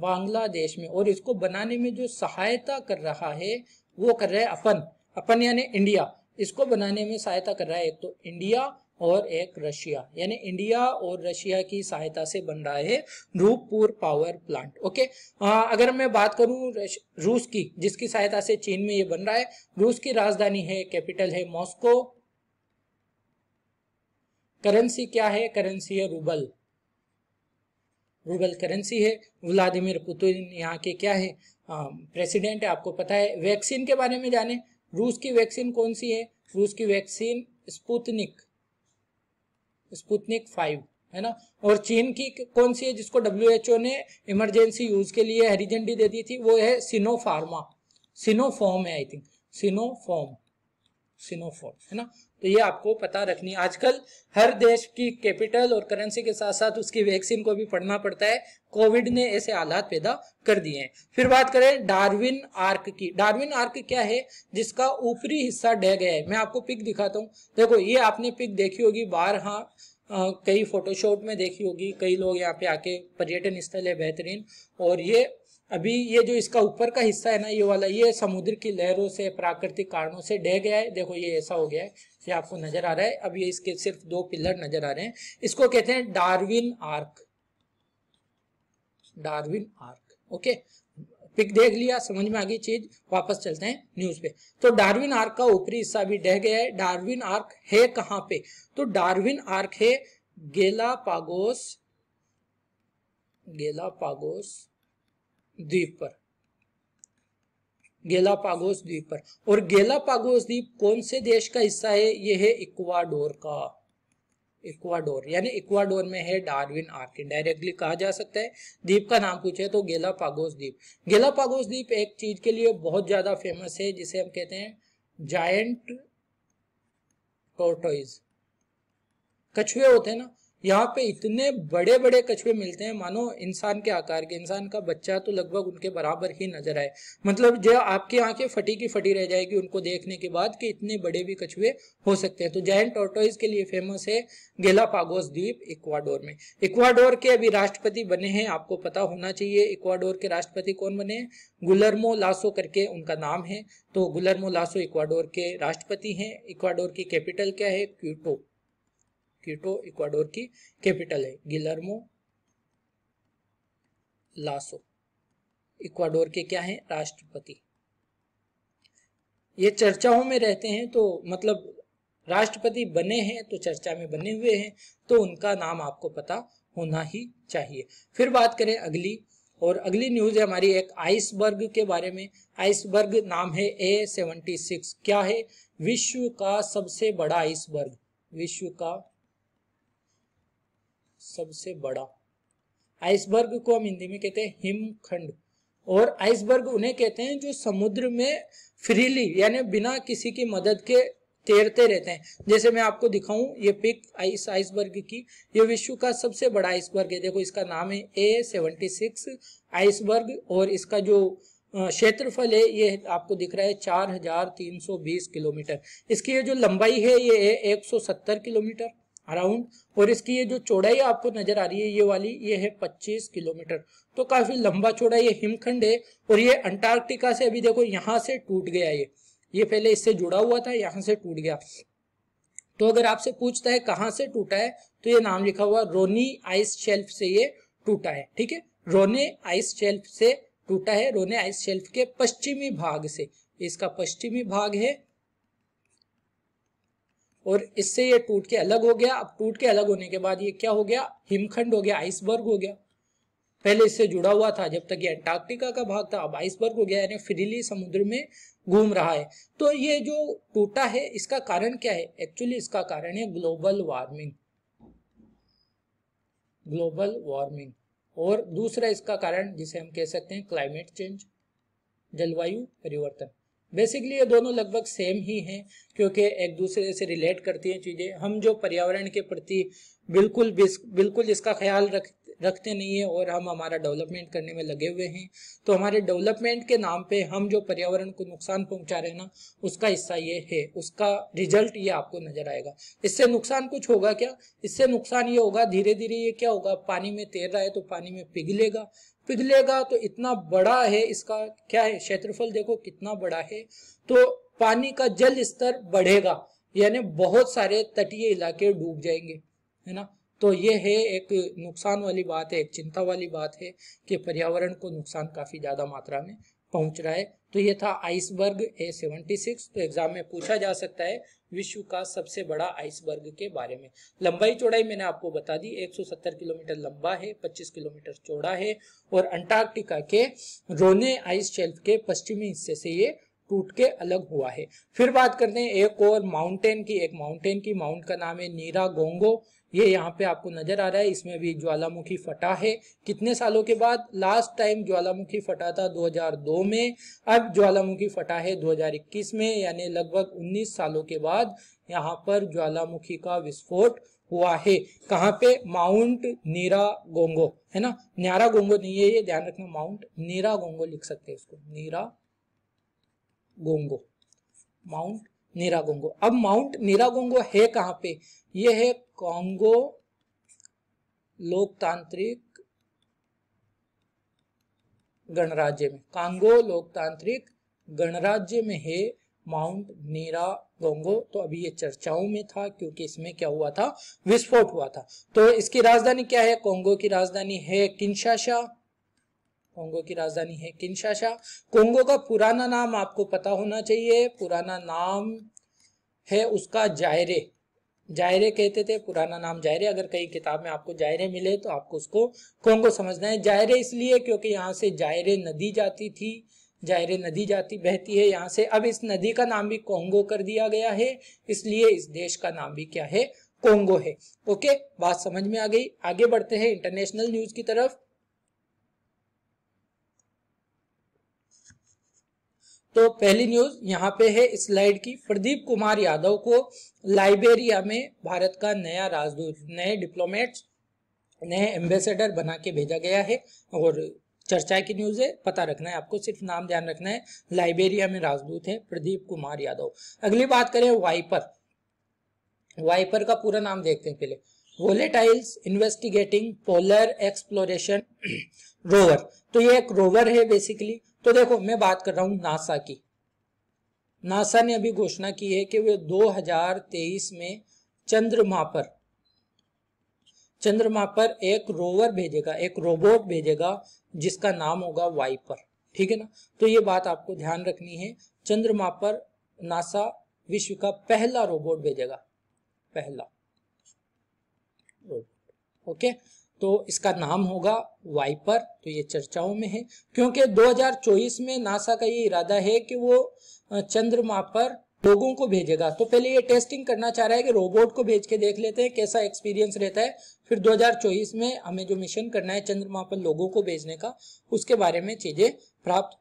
बांग्लादेश में। और इसको बनाने में जो सहायता कर रहा है वो कर रहा है अपन, अपन यानी इंडिया, इसको बनाने में सहायता कर रहा है एक तो इंडिया और एक रशिया, यानी इंडिया और रशिया की सहायता से बन रहा है रूपपुर पावर प्लांट, ओके। आ, अगर मैं बात करूं रूस की, जिसकी सहायता से चीन में ये बन रहा है, रूस की राजधानी है, कैपिटल है मॉस्को, करेंसी क्या है? करेंसी है रूबल, रूबल करेंसी है। व्लादिमीर पुतिन यहाँ के क्या है, प्रेसिडेंट है। आपको पता है। वैक्सीन के बारे में जाने, रूस की वैक्सीन कौन सी है? रूस की वैक्सीन स्पुतनिक स्पुतनिक फाइव है ना। और चीन की कौन सी है जिसको डब्ल्यूएचओ ने इमरजेंसी यूज के लिए हरी झंडी दे दी थी? वो है सिनोफार्मा, सिनोफॉर्म है आई थिंक, सिनोफॉर्म सिनोफॉर्म है ना। तो ये आपको पता रखनी है। आजकल हर देश की कैपिटल और करेंसी के साथ साथ उसकी वैक्सीन को भी पढ़ना पड़ता है। कोविड ने ऐसे हालात पैदा कर दिए हैं। फिर बात करें डार्विन आर्क की। डार्विन आर्क क्या है? जिसका ऊपरी हिस्सा ढह गया है। मैं आपको पिक दिखाता हूँ। देखो, ये आपने पिक देखी होगी बार, हाँ आ, कई फोटोशॉप में देखी होगी। कई लोग यहाँ पे आके, पर्यटन स्थल है बेहतरीन। और ये अभी ये जो इसका ऊपर का हिस्सा है ना, ये वाला, ये समुद्र की लहरों से, प्राकृतिक कारणों से ढह गया है। देखो ये ऐसा हो गया है, ये आपको नजर आ रहा है। अब ये इसके सिर्फ दो पिलर नजर आ रहे हैं। इसको कहते हैं Darwin Arch, Darwin Arch. Okay, pick देख लिया, समझ में आ गई चीज। वापस चलते हैं न्यूज पे। तो डार्विन आर्क का ऊपरी हिस्सा भी ढह गया है। डार्विन आर्क है कहाँ पे? तो डार्विन आर्क है गैलापागोस, गैलापागोस द्वीप पर, गैलापागोस द्वीप पर। और गैलापागोस द्वीप कौन से देश का हिस्सा है? ये है इक्वाडोर का, इक्वाडोर। यानी इक्वाडोर में है डार्विन आर्क। डायरेक्टली कहा जा सकता है। द्वीप का नाम पूछे तो गैलापागोस द्वीप। गैलापागोस द्वीप एक चीज के लिए बहुत ज्यादा फेमस है जिसे हम कहते हैं जायंट टॉर्टोइज। कछुए होते हैं ना, यहाँ पे इतने बड़े बड़े कछुए मिलते हैं, मानो इंसान के आकार के। इंसान का बच्चा तो लगभग उनके बराबर ही नजर आए, मतलब जो आपकी आंखें फटी की फटी रह जाएगी उनको देखने के बाद कि इतने बड़े भी कछुए हो सकते हैं। तो जायंट टॉर्टोइज के लिए फेमस है गैलापागोस द्वीप इक्वाडोर में। इक्वाडोर के अभी राष्ट्रपति बने हैं, आपको पता होना चाहिए। इक्वाडोर के राष्ट्रपति कौन बने? गुलर्मो लासो करके उनका नाम है। तो गुलर्मो लासो इक्वाडोर के राष्ट्रपति हैं। इक्वाडोर की कैपिटल क्या है? क्यूटो। क्यूटो इक्वाडोर की कैपिटल है। गुइलर्मो लासो इक्वाडोर के क्या है? राष्ट्रपति। ये चर्चाओं में रहते हैं, तो मतलब राष्ट्रपति बने हैं तो चर्चा में बने हुए हैं, तो उनका नाम आपको पता होना ही चाहिए। फिर बात करें अगली, और अगली न्यूज है हमारी एक आइसबर्ग के बारे में। आइसबर्ग नाम है ए सेवेंटी सिक्स। क्या है? विश्व का सबसे बड़ा आइसबर्ग, विश्व का सबसे बड़ा। आइसबर्ग को हम हिंदी में कहते हैं हिमखंड। और आइसबर्ग उन्हें कहते हैं जो समुद्र में फ्रीली, यानी बिना किसी की मदद के तैरते रहते हैं। जैसे मैं आपको दिखाऊं, ये पिक इस आइसबर्ग की। ये विश्व का सबसे बड़ा आइसबर्ग है। देखो, इसका नाम है ए सेवेंटी सिक्स आइसबर्ग। और इसका जो क्षेत्रफल है ये आपको दिख रहा है चार हजार तीन सौ बीस किलोमीटर। इसकी ये जो लंबाई है ये है एक सौ सत्तर किलोमीटर अराउंड। और इसकी ये जो चौड़ाई आपको नजर आ रही है ये वाली, ये है पच्चीस किलोमीटर। तो काफी लंबा चौड़ा ये हिमखंड है। और ये अंटार्कटिका से, अभी देखो यहाँ से टूट गया ये ये पहले इससे जुड़ा हुआ था, यहाँ से टूट गया। तो अगर आपसे पूछता है कहाँ से टूटा है, तो ये नाम लिखा हुआ रोनी आइस शेल्फ से ये टूटा है। ठीक है, रोने आइस शेल्फ से टूटा है। रोने आइस शेल्फ के पश्चिमी भाग से, इसका पश्चिमी भाग है। और इससे ये टूट के अलग हो गया। अब टूट के अलग होने के बाद ये क्या हो गया? हिमखंड हो गया, आइसबर्ग हो गया। पहले इससे जुड़ा हुआ था जब तक ये अंटार्कटिका का भाग था, अब आइसबर्ग हो गया, यानी फ्रीली समुद्र में घूम रहा है। तो ये जो टूटा है इसका कारण क्या है? एक्चुअली इसका कारण है ग्लोबल वार्मिंग, ग्लोबल वार्मिंग। और दूसरा इसका कारण जिसे हम कह सकते हैं क्लाइमेट चेंज, जलवायु परिवर्तन। बेसिकली ये दोनों लगभग सेम ही हैं, क्योंकि एक दूसरे से रिलेट करती हैं चीज़ें। हम जो पर्यावरण के प्रति बिल्कुल बिल्कुल इसका ख्याल रख रखते नहीं है, और हम हमारा डेवलपमेंट करने में लगे हुए हैं, तो हमारे डेवलपमेंट के नाम पे हम जो पर्यावरण को नुकसान पहुंचा रहे हैं ना, उसका हिस्सा ये है, उसका रिजल्ट ये आपको नजर आएगा। इससे नुकसान कुछ होगा क्या? इससे नुकसान ये होगा, धीरे धीरे ये क्या होगा, पानी में तैर रहा है तो पानी में पिघलेगा। पिघलेगा तो इतना बड़ा है, इसका क्या है क्षेत्रफल, देखो कितना बड़ा है। तो पानी का जल स्तर बढ़ेगा, यानी बहुत सारे तटीय इलाके डूब जाएंगे, है ना। तो ये है एक नुकसान वाली बात है, एक चिंता वाली बात है कि पर्यावरण को नुकसान काफ़ी ज़्यादा मात्रा में पहुंच रहा है। तो ये था आइसबर्ग ए सेवेंटी सिक्स। तो एग्जाम में पूछा जा सकता है विश्व का सबसे बड़ा आइसबर्ग के बारे में। लंबाई चौड़ाई मैंने आपको बता दी, एक सौ सत्तर किलोमीटर लंबा है, पच्चीस किलोमीटर चौड़ा है और अंटार्कटिका के रोने आइस शेल्फ के पश्चिमी हिस्से से ये टूट के अलग हुआ है। फिर बात करते हैं एक और माउंटेन की, एक माउंटेन की माउंट का नाम है नीरागोंगो। ये यहाँ पे आपको नजर आ रहा है, इसमें भी ज्वालामुखी फटा है। कितने सालों के बाद? लास्ट टाइम ज्वालामुखी फटा था दो हज़ार दो में, अब ज्वालामुखी फटा है दो हज़ार इक्कीस में, यानी लगभग उन्नीस सालों के बाद यहाँ पर ज्वालामुखी का विस्फोट हुआ है। कहाँ पे? माउंट नीरागोंगो, है ना, न्यारागोंगो नहीं है ये, ध्यान रखना, माउंट नीरागोंगो लिख सकते हैं इसको, नीरागोंगो, माउंट नीरागोंगो। अब माउंट नीरागोंगो है कहाँ पे? ये है कांगो लोकतांत्रिक गणराज्य में, कांगो लोकतांत्रिक गणराज्य में है माउंट नीरागोंगो। तो अभी ये चर्चाओं में था क्योंकि इसमें क्या हुआ था, विस्फोट हुआ था। तो इसकी राजधानी क्या है? कांगो की राजधानी है किंशासा, कांगो की राजधानी है किंशासा। कांगो का पुराना नाम आपको पता होना चाहिए, पुराना नाम है उसका जायरे, जायरे कहते थे, पुराना नाम जायरे। अगर कहीं किताब में आपको जायरे मिले तो आपको उसको कांगो समझना है। जायरे इसलिए क्योंकि यहाँ से जायरे नदी जाती थी, जायरे नदी जाती बहती है यहाँ से। अब इस नदी का नाम भी कांगो कर दिया गया है, इसलिए इस देश का नाम भी क्या है, कांगो है। ओके, बात समझ में आ गई। आगे बढ़ते हैं इंटरनेशनल न्यूज की तरफ। तो पहली न्यूज यहाँ पे है स्लाइड की, प्रदीप कुमार यादव को लाइबेरिया में भारत का नया राजदूत, नए डिप्लोमेट्स, नए एम्बेसडर बना के भेजा गया है और चर्चा की न्यूज है, पता रखना है आपको, सिर्फ नाम ध्यान रखना है। लाइबेरिया में राजदूत है प्रदीप कुमार यादव। अगली बात करें वाइपर, वाइपर का पूरा नाम देखते हैं पहले, volatiles investigating polar exploration rover. तो ये एक रोवर है बेसिकली। तो देखो मैं बात कर रहा हूं नासा की, नासा ने अभी घोषणा की है कि वे दो हज़ार तेईस में चंद्रमा पर चंद्रमा पर एक रोवर भेजेगा, एक रोबोट भेजेगा जिसका नाम होगा वाइपर, ठीक है ना। तो ये बात आपको ध्यान रखनी है, चंद्रमा पर नासा विश्व का पहला रोबोट भेजेगा, पहला रोबोट, ओके। तो इसका नाम होगा वाइपर। तो ये चर्चाओं में है क्योंकि दो हज़ार चौबीस में नासा का ये इरादा है कि वो चंद्रमा पर लोगों को भेजेगा। तो पहले ये टेस्टिंग करना चाह रहा है कि रोबोट को भेज के देख लेते हैं कैसा एक्सपीरियंस रहता है, फिर दो हज़ार चौबीस में हमें जो मिशन करना है चंद्रमा पर लोगों को भेजने का, उसके बारे में चीजें प्राप्त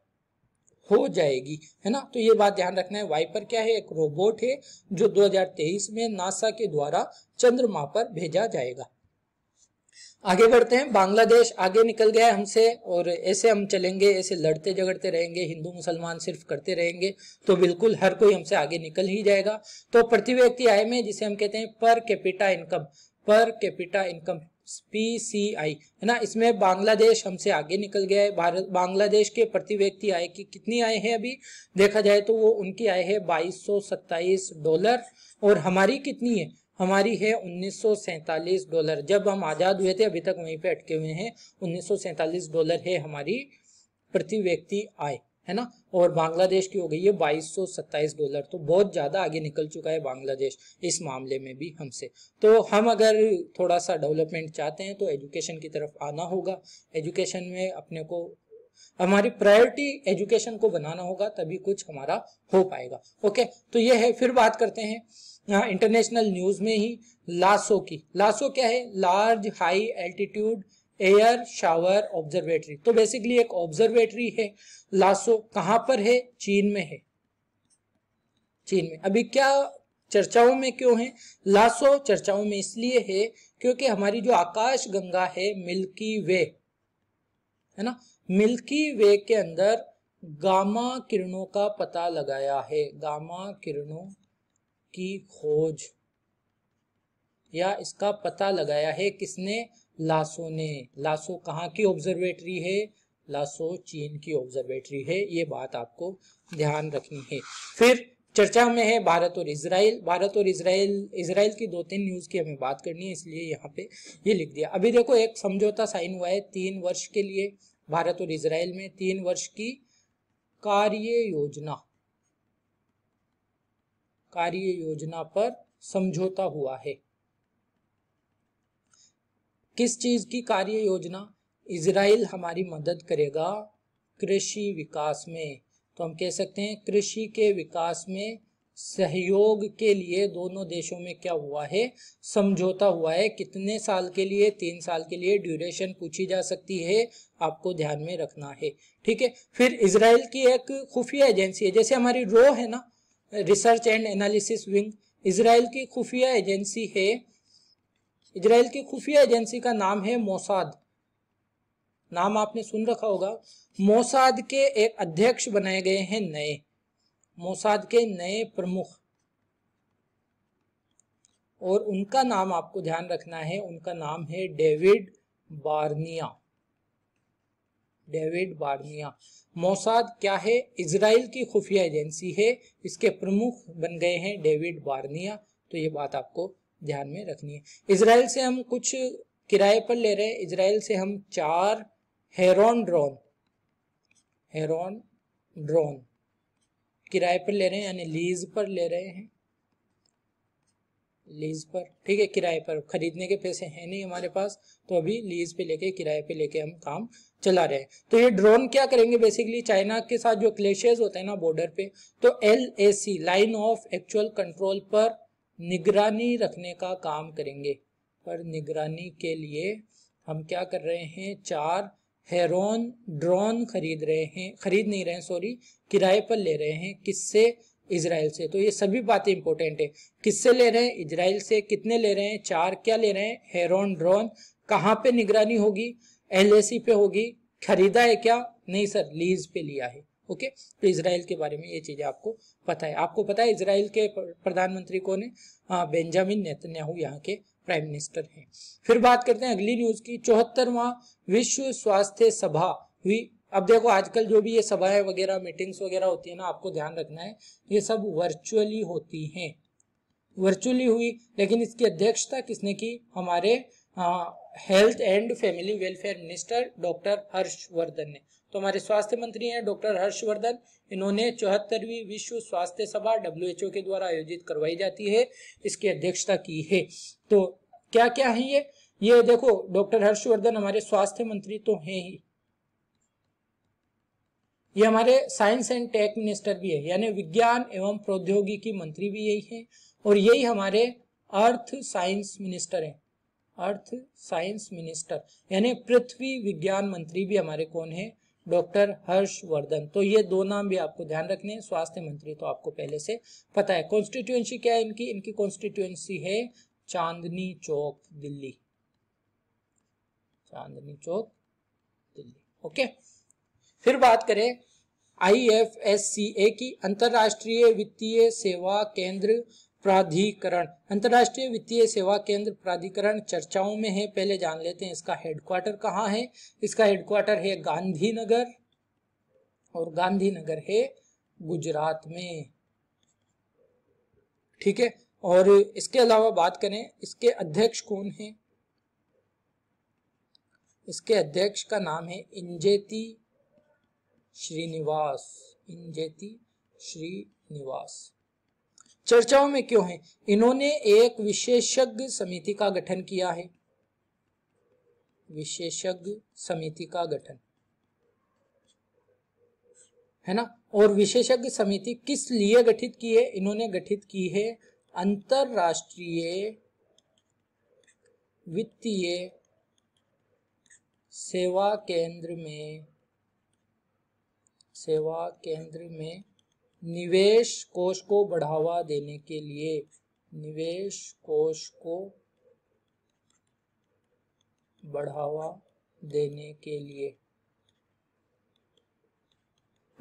हो जाएगी, है ना। तो ये बात ध्यान रखना है, वाइपर क्या है, एक रोबोट है जो दो हज़ार तेईस में नासा के द्वारा चंद्रमा पर भेजा जाएगा। आगे बढ़ते हैं, बांग्लादेश आगे निकल गया है हमसे और ऐसे हम चलेंगे, ऐसे लड़ते झगड़ते रहेंगे, हिंदू मुसलमान सिर्फ करते रहेंगे तो बिल्कुल हर कोई हमसे आगे निकल ही जाएगा। तो प्रति व्यक्ति आय में, जिसे हम कहते हैं per capita income, per capita income P C I, है ना, इसमें बांग्लादेश हमसे आगे निकल गया है। भारत बांग्लादेश के प्रति व्यक्ति आय की कितनी आय है अभी देखा जाए तो वो उनकी आय है बाईस सौ सत्ताईस डॉलर और हमारी कितनी है, हमारी है उन्नीस सौ सैंतालीस डॉलर। जब हम आजाद हुए थे अभी तक वहीं पे अटके हुए हैं, उन्नीस सौ सैंतालीस डॉलर है हमारी प्रति व्यक्ति आय, है ना, और बांग्लादेश की हो गई है बाईस सौ सत्ताईस डॉलर। तो बहुत ज्यादा आगे निकल चुका है बांग्लादेश इस मामले में भी हमसे। तो हम अगर थोड़ा सा डेवलपमेंट चाहते हैं तो एजुकेशन की तरफ आना होगा, एजुकेशन में अपने को, हमारी प्रायोरिटी एजुकेशन को बनाना होगा, तभी कुछ हमारा हो पाएगा। ओके, तो ये है। फिर बात करते हैं यहाँ इंटरनेशनल न्यूज में ही लासो की। लासो क्या है? Large high altitude air shower observatory. तो बेसिकली एक ऑब्जर्वेटरी है लासो। कहाँ पर है? चीन में है, चीन में। अभी क्या चर्चाओं में क्यों है लासो? चर्चाओं में इसलिए है क्योंकि हमारी जो आकाश गंगा है मिल्की वे, है ना, मिल्की वे के अंदर गामा किरणों का पता लगाया है, गामा किरणों की खोज या इसका पता लगाया है किसने? लासो ने। लासो कहाँ की ऑब्जर्वेटरी है? लासो चीन की ऑब्जर्वेटरी है, ये बात आपको ध्यान रखनी है। फिर चर्चा में है भारत और इजराइल। भारत और इजराइल इजराइल की दो तीन न्यूज की हमें बात करनी है, इसलिए यहाँ पे ये लिख दिया। अभी देखो एक समझौता साइन हुआ है तीन वर्ष के लिए भारत और इजराइल में, तीन वर्ष की कार्य योजना कार्य योजना पर समझौता हुआ है। किस चीज की कार्य योजना? इजराइल हमारी मदद करेगा कृषि विकास में, तो हम कह सकते हैं कृषि के विकास में सहयोग के लिए दोनों देशों में क्या हुआ है? समझौता हुआ है। कितने साल के लिए? तीन साल के लिए। ड्यूरेशन पूछी जा सकती है, आपको ध्यान में रखना है, ठीक है। फिर इजराइल की एक खुफिया एजेंसी है, जैसे हमारी रो है ना, research and analysis wing, Israel की खुफिया एजेंसी है। इजराइल की खुफिया एजेंसी का नाम है मोसाद। नाम आपने सुन रखा होगा। मोसाद के एक अध्यक्ष बनाए गए हैं नए, मोसाद के नए प्रमुख, और उनका नाम आपको ध्यान रखना है, उनका नाम है David Barnea. David Barnea. Mossad क्या है? इजराइल की खुफिया एजेंसी है, इसके प्रमुख बन गए हैं डेविड बार्निया। तो ये बात आपको ध्यान में रखनी है। इजराइल से हम कुछ किराए पर ले रहे हैं। इजराइल से हम चार हेरॉन ड्रोन हेरॉन ड्रोन किराए पर ले रहे हैं, यानी लीज पर ले रहे हैं, लीज पर, ठीक है। किराए पर, खरीदने के पैसे हैं नहीं हमारे पास, तो अभी लीज पे लेके, किराए पे लेके हम काम चला रहे हैं। तो ये ड्रोन क्या करेंगे? बेसिकली चाइना के साथ जो क्लेशेस होते हैं ना बॉर्डर पे, तो L A C, line of actual control, पर निगरानी रखने का काम करेंगे। पर निगरानी के लिए हम क्या कर रहे हैं? चार हेरॉन ड्रोन खरीद रहे हैं खरीद नहीं रहे हैं सॉरी किराए पर ले रहे हैं। किससे? इजराइल से। तो ये सभी बातें इंपॉर्टेंट है। किससे ले रहे हैं? इजराइल से। कितने ले रहे हैं? चार। क्या ले रहे हैं? Heron drone. कहाँ पे निगरानी होगी? एलएसी पे होगी। खरीदा है क्या? नहीं सर, लीज पे लिया है। ओके, तो इजराइल के बारे में ये चीजें आपको पता है। आपको पता है इजराइल के प्रधानमंत्री कौन है? हाँ, बेंजामिन नेतन्याहू यहाँ के प्राइम मिनिस्टर हैं। फिर बात करते हैं अगली न्यूज की। चौहत्तरवां विश्व स्वास्थ्य सभा हुई। अब देखो, आजकल जो भी ये सभाएं वगैरह, मीटिंग्स वगैरह होती है ना, आपको ध्यान रखना है ये सब वर्चुअली होती हैं। वर्चुअली हुई, लेकिन इसकी अध्यक्षता किसने की? हमारे health and family welfare minister doctor Harshvardhan ने। तो हमारे स्वास्थ्य मंत्री हैं डॉक्टर हर्षवर्धन। इन्होंने चौहत्तरवीं विश्व स्वास्थ्य सभा डब्ल्यूएचओ के द्वारा आयोजित करवाई जाती है, इसकी अध्यक्षता की है। तो क्या क्या है ये? ये देखो, डॉक्टर हर्षवर्धन हमारे स्वास्थ्य मंत्री तो हैं ही, ये हमारे साइंस एंड टेक मिनिस्टर भी है, यानी विज्ञान एवं प्रौद्योगिकी मंत्री भी यही है, और यही हमारे अर्थ साइंस मिनिस्टर हैं। अर्थ साइंस मिनिस्टर यानी पृथ्वी विज्ञान मंत्री भी हमारे कौन है? डॉक्टर हर्षवर्धन। तो ये दो नाम भी आपको ध्यान रखने हैं। स्वास्थ्य मंत्री तो आपको पहले से पता है। कॉन्स्टिट्यूएंसी क्या है इनकी? इनकी कॉन्स्टिट्यूएंसी है चांदनी चौक दिल्ली। चांदनी चौक दिल्ली, ओके। फिर बात करें आई एफ एस सी ए की, अंतरराष्ट्रीय वित्तीय सेवा केंद्र प्राधिकरण। अंतरराष्ट्रीय वित्तीय सेवा केंद्र प्राधिकरण चर्चाओं में है। पहले जान लेते हैं इसका हेडक्वार्टर कहाँ है। इसका हेडक्वार्टर है गांधीनगर, और गांधीनगर है गुजरात में, ठीक है। और इसके अलावा बात करें, इसके अध्यक्ष कौन है? इसके अध्यक्ष का नाम है इंजेती श्रीनिवास। इंजेती श्रीनिवास। चर्चाओं में क्यों है? इन्होंने एक विशेषज्ञ समिति का गठन किया है। विशेषज्ञ समिति का गठन है ना, और विशेषज्ञ समिति किस लिए गठित की है? इन्होंने गठित की है अंतरराष्ट्रीय वित्तीय सेवा केंद्र में सेवा केंद्र में निवेश कोष को बढ़ावा देने के लिए। निवेश कोष को बढ़ावा देने के लिए।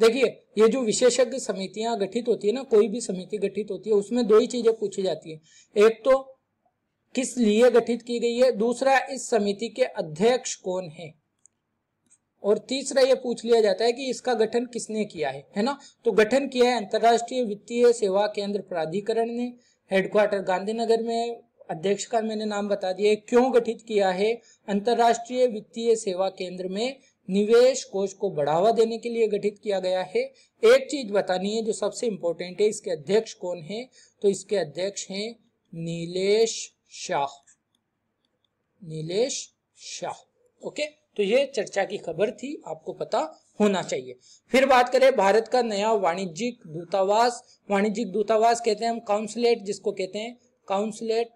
देखिए, ये जो विशेषज्ञ समितियां गठित होती है ना, कोई भी समिति गठित होती है, उसमें दो ही चीजें पूछी जाती है। एक तो किस लिए गठित की गई है, दूसरा इस समिति के अध्यक्ष कौन है, और तीसरा ये पूछ लिया जाता है कि इसका गठन किसने किया है, है ना। तो गठन किया है अंतर्राष्ट्रीय वित्तीय सेवा केंद्र प्राधिकरण ने, हेडक्वार्टर गांधीनगर में, अध्यक्ष का मैंने नाम बता दिया। क्यों गठित किया है? अंतर्राष्ट्रीय वित्तीय सेवा केंद्र में निवेश कोष को बढ़ावा देने के लिए गठित किया गया है। एक चीज बतानी है जो सबसे इंपॉर्टेंट है, इसके अध्यक्ष कौन है? तो इसके अध्यक्ष हैं नीलेश शाह, नीलेश शाह। ओके, तो ये चर्चा की खबर थी, आपको पता होना चाहिए। फिर बात करें भारत का नया वाणिज्यिक दूतावास। वाणिज्यिक दूतावास कहते हैं हम काउंसलेट, जिसको कहते हैं काउंसलेट।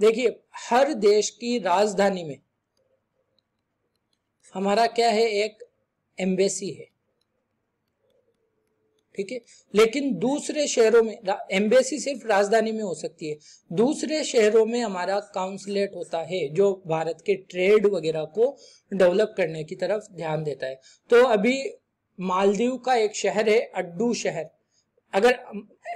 देखिए, हर देश की राजधानी में हमारा क्या है, एक एम्बेसी है, ठीक है। लेकिन दूसरे शहरों में, एम्बेसी सिर्फ राजधानी में हो सकती है, दूसरे शहरों में हमारा काउंसलेट होता है जो भारत के ट्रेड वगैरह को डेवलप करने की तरफ ध्यान देता है। तो अभी मालदीव का एक शहर है अड्डू शहर, अगर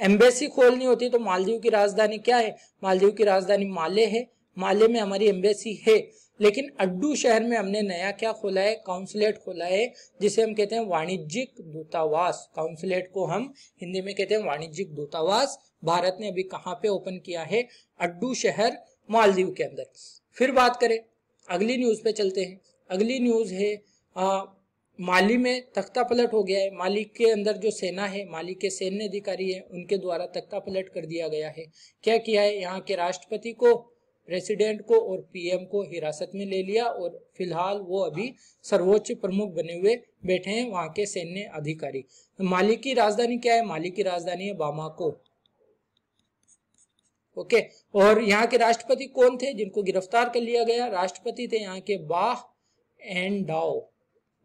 एम्बेसी खोलनी होती तो मालदीव की राजधानी क्या है, मालदीव की राजधानी माले है, माले में हमारी एम्बेसी है। लेकिन अड्डू शहर में हमने नया क्या खोला है, काउंसलेट खोला है, जिसे हम कहते हैं वाणिज्यिक दूतावास। काउंसलेट को हम हिंदी में कहते हैं वाणिज्यिक दूतावास। भारत ने अभी कहाँ पे ओपन किया है, अड्डू शहर मालदीव के अंदर। फिर बात करें, अगली न्यूज पे चलते हैं। अगली न्यूज है आ, माली में तख्ता पलट हो गया है। माली के अंदर जो सेना है, माली के सैन्य अधिकारी है, उनके द्वारा तख्ता पलट कर दिया गया है। क्या किया है, यहाँ के राष्ट्रपति को, प्रेसिडेंट को और पीएम को हिरासत में ले लिया और फिलहाल वो अभी सर्वोच्च प्रमुख बने हुए बैठे हैं वहां के सैन्य अधिकारी। माली की राजधानी क्या है, माली की राजधानी है बामाको। ओके, और यहाँ के राष्ट्रपति कौन थे जिनको गिरफ्तार कर लिया गया, राष्ट्रपति थे यहाँ के बाह एंड डाओ,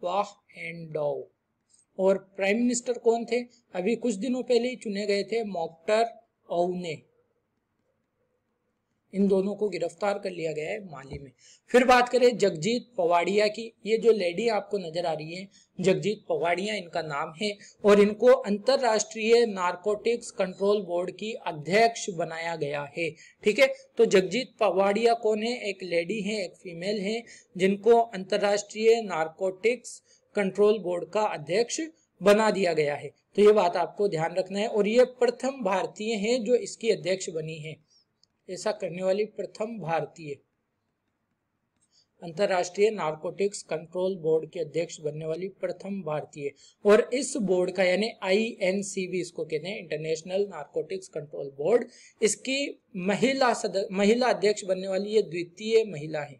बाह एंड डाओ। और प्राइम मिनिस्टर कौन थे, अभी कुछ दिनों पहले ही चुने गए थे मोक्टर औने। इन दोनों को गिरफ्तार कर लिया गया है माली में। फिर बात करें जगजीत पवाड़िया की। ये जो लेडी आपको नजर आ रही है, जगजीत पवाड़िया इनका नाम है और इनको अंतरराष्ट्रीय नारकोटिक्स कंट्रोल बोर्ड की अध्यक्ष बनाया गया है, ठीक है। तो जगजीत पवाड़िया कौन है, एक लेडी है, एक फीमेल है, जिनको अंतरराष्ट्रीय नारकोटिक्स कंट्रोल बोर्ड का अध्यक्ष बना दिया गया है। तो ये बात आपको ध्यान रखना है। और ये प्रथम भारतीय हैं जो इसकी अध्यक्ष बनी है, ऐसा करने वाली प्रथम भारतीय, अंतरराष्ट्रीय नारकोटिक्स कंट्रोल बोर्ड के अध्यक्ष बनने वाली प्रथम भारतीय। और इस बोर्ड का यानी आईएनसीबी, इसको कहते हैं इंटरनेशनल नारकोटिक्स कंट्रोल बोर्ड, इसकी महिला सदस्य, महिला अध्यक्ष बनने वाली ये द्वितीय महिला है,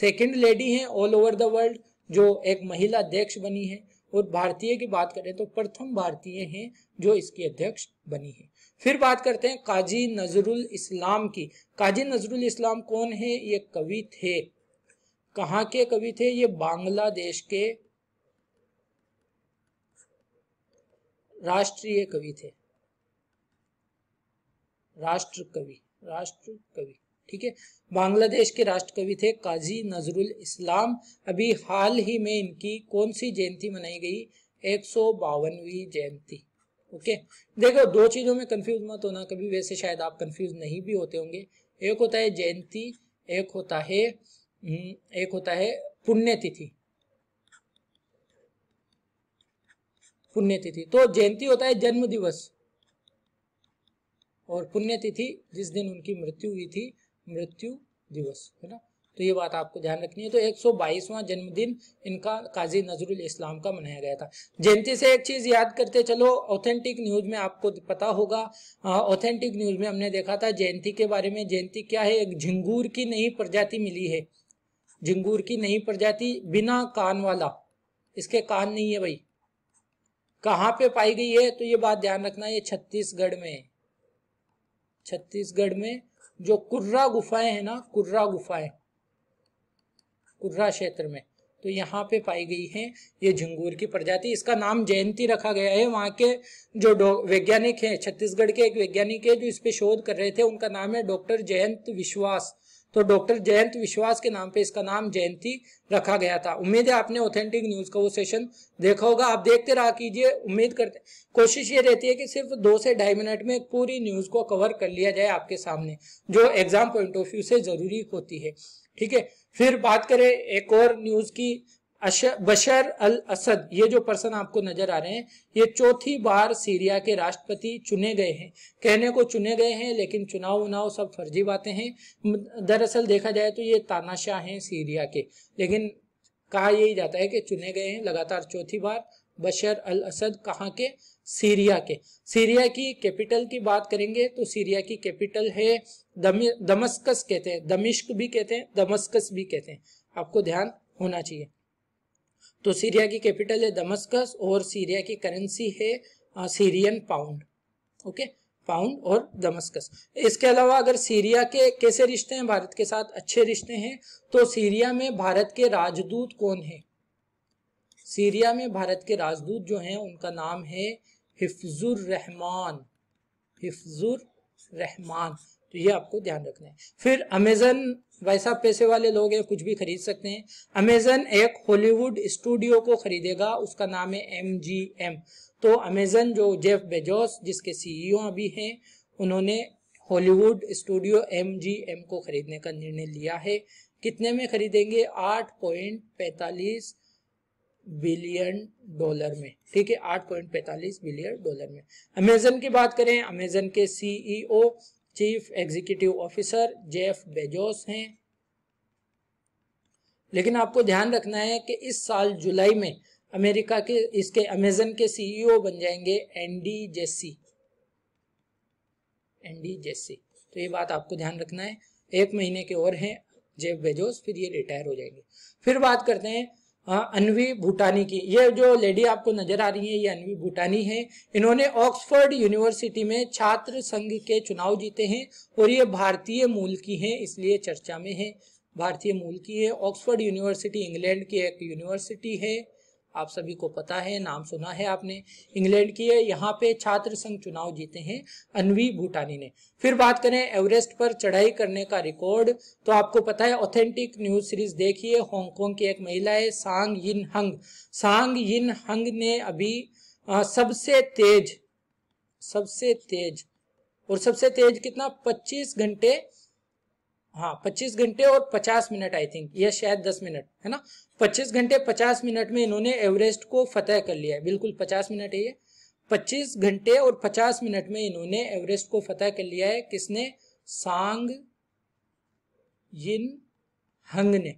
सेकंड लेडी है ऑल ओवर द वर्ल्ड जो एक महिला अध्यक्ष बनी है। और भारतीय की बात करें तो प्रथम भारतीय हैं जो इसकी अध्यक्ष बनी है। फिर बात करते हैं काजी नजरुल इस्लाम की। काजी नजरुल इस्लाम कौन है, ये कवि थे। कहाँ के कवि थे, ये बांग्लादेश के राष्ट्रीय कवि थे, राष्ट्र कवि, राष्ट्र कवि, ठीक है। बांग्लादेश के राष्ट्र कवि थे काजी नजरुल इस्लाम। अभी हाल ही में इनकी कौन सी जयंती मनाई गई, एक सौ बावनवीं जयंती। ओके, देखो दो चीजों में कंफ्यूज मत होना कभी, वैसे शायद आप कंफ्यूज नहीं भी होते होंगे। एक होता है जयंती, एक होता है एक होता है पुण्यतिथि, पुण्यतिथि। तो जयंती होता है जन्म दिवस और पुण्यतिथि जिस दिन उनकी मृत्यु हुई थी, मृत्यु दिवस, है ना। तो ये बात आपको ध्यान रखनी है। तो एक सौ बाईसवां जन्मदिन इनका काजी नजरुल इस्लाम का मनाया गया था। जयंती से एक चीज याद करते चलो, ऑथेंटिक न्यूज में आपको पता होगा, ऑथेंटिक न्यूज में हमने देखा था जयंती के बारे में। जयंती क्या है, एक झिंगूर की नई प्रजाति मिली है, झिंगूर की नई प्रजाति, बिना कान वाला, इसके कान नहीं है भाई। कहाँ पे पाई गई है, तो ये बात ध्यान रखना, ये छत्तीसगढ़ में, छत्तीसगढ़ में जो कुर्रा गुफाएं है ना, कुर्रा गुफाएं, कुर्रा क्षेत्र में, तो यहाँ पे पाई गई है ये झिंगूर की प्रजाति। इसका नाम जयंती रखा गया है। वहाँ के जो वैज्ञानिक हैं, छत्तीसगढ़ के एक वैज्ञानिक है जो इस पे शोध कर रहे थे, उनका नाम है डॉक्टर जयंत विश्वास। तो डॉक्टर जयंत विश्वास के नाम पे इसका नाम जयंती रखा गया था। उम्मीद है आपने ऑथेंटिक न्यूज का वो सेशन देखा होगा। आप देखते रहा कीजिए, उम्मीद करते, कोशिश ये रहती है कि सिर्फ दो से ढाई मिनट में पूरी न्यूज को कवर कर लिया जाए आपके सामने, जो एग्जाम पॉइंट ऑफ व्यू से जरूरी होती है, ठीक है। फिर बात करें एक और न्यूज की, बशर अल असद, ये जो पर्सन आपको नजर आ रहे हैं, ये चौथी बार सीरिया के राष्ट्रपति चुने गए हैं। कहने को चुने गए हैं लेकिन चुनाव उनाव सब फर्जी बातें हैं। दरअसल देखा जाए तो ये तानाशाह हैं सीरिया के, लेकिन कहा यही जाता है कि चुने गए हैं लगातार चौथी बार। बशर अल असद कहाँ के? सीरिया के। सीरिया की कैपिटल की बात करेंगे तो सीरिया की कैपिटल है दमिश्क, कहते हैं दमिश्क भी कहते हैं, दमिश्क भी कहते हैं, आपको ध्यान होना चाहिए। तो सीरिया की कैपिटल है दमिश्क और सीरिया की करेंसी है आ, सीरियन पाउंड। ओके, पाउंड और दमिश्क। इसके अलावा अगर सीरिया के कैसे रिश्ते हैं भारत के साथ, अच्छे रिश्ते हैं। तो सीरिया में भारत के राजदूत कौन है? सीरिया में भारत के राजदूत जो हैं उनका नाम है हिफ्जुर रहमान, हिफ्जुर रहमान। तो ये आपको ध्यान रखना है। फिर अमेज़न, वैसा पैसे वाले लोग हैं कुछ भी खरीद सकते हैं। अमेज़न एक हॉलीवुड स्टूडियो को खरीदेगा, उसका नाम है एम जी एम। तो अमेज़न जो जेफ बेजोस जिसके सी ई ओ अभी हैं, उन्होंने Hollywood studio M G M को खरीदने का निर्णय लिया है। कितने में खरीदेंगे? आठ पॉइंट पैंतालीस बिलियन डॉलर में। ठीक है, आठ पॉइंट पैंतालीस बिलियन डॉलर में। अमेज़न की बात करें, अमेज़न के C E O chief executive officer Jeff Bezos हैं। लेकिन आपको ध्यान रखना है कि इस साल जुलाई में अमेरिका के इसके अमेज़न के सी ई ओ बन जाएंगे एंडी जेसी, एंडी जेसी। तो ये बात आपको ध्यान रखना है। एक महीने के और हैं जेफ बेजोस, फिर ये रिटायर हो जाएंगे। फिर बात करते हैं अनवी भूटानी की। ये जो लेडी आपको नजर आ रही है ये अनवी भूटानी है। इन्होंने ऑक्सफोर्ड यूनिवर्सिटी में छात्र संघ के चुनाव जीते हैं और ये भारतीय मूल की हैं, इसलिए चर्चा में है। भारतीय मूल की है। ऑक्सफोर्ड यूनिवर्सिटी इंग्लैंड की एक यूनिवर्सिटी है, आप सभी को पता है, नाम सुना है आपने, इंग्लैंड की है। यहाँ पे छात्र संघ चुनाव जीते हैं अनवी भूटानी ने। फिर बात करें एवरेस्ट पर चढ़ाई करने का रिकॉर्ड, तो आपको पता है ऑथेंटिक न्यूज सीरीज देखिए। हांगकांग की एक महिला है सांग यिन हंग, सांग यिन हंग ने अभी आ, सबसे तेज सबसे तेज और सबसे तेज कितना पच्चीस घंटे हाँ पच्चीस घंटे और पचास मिनट आई थिंक या शायद दस मिनट है ना पच्चीस घंटे पचास मिनट में इन्होंने एवरेस्ट को फतेह कर लिया है। बिल्कुल पचास मिनट है ये, पच्चीस घंटे और पचास मिनट में इन्होंने एवरेस्ट को फतेह कर लिया है। किसने? सांग यिन हंग ने,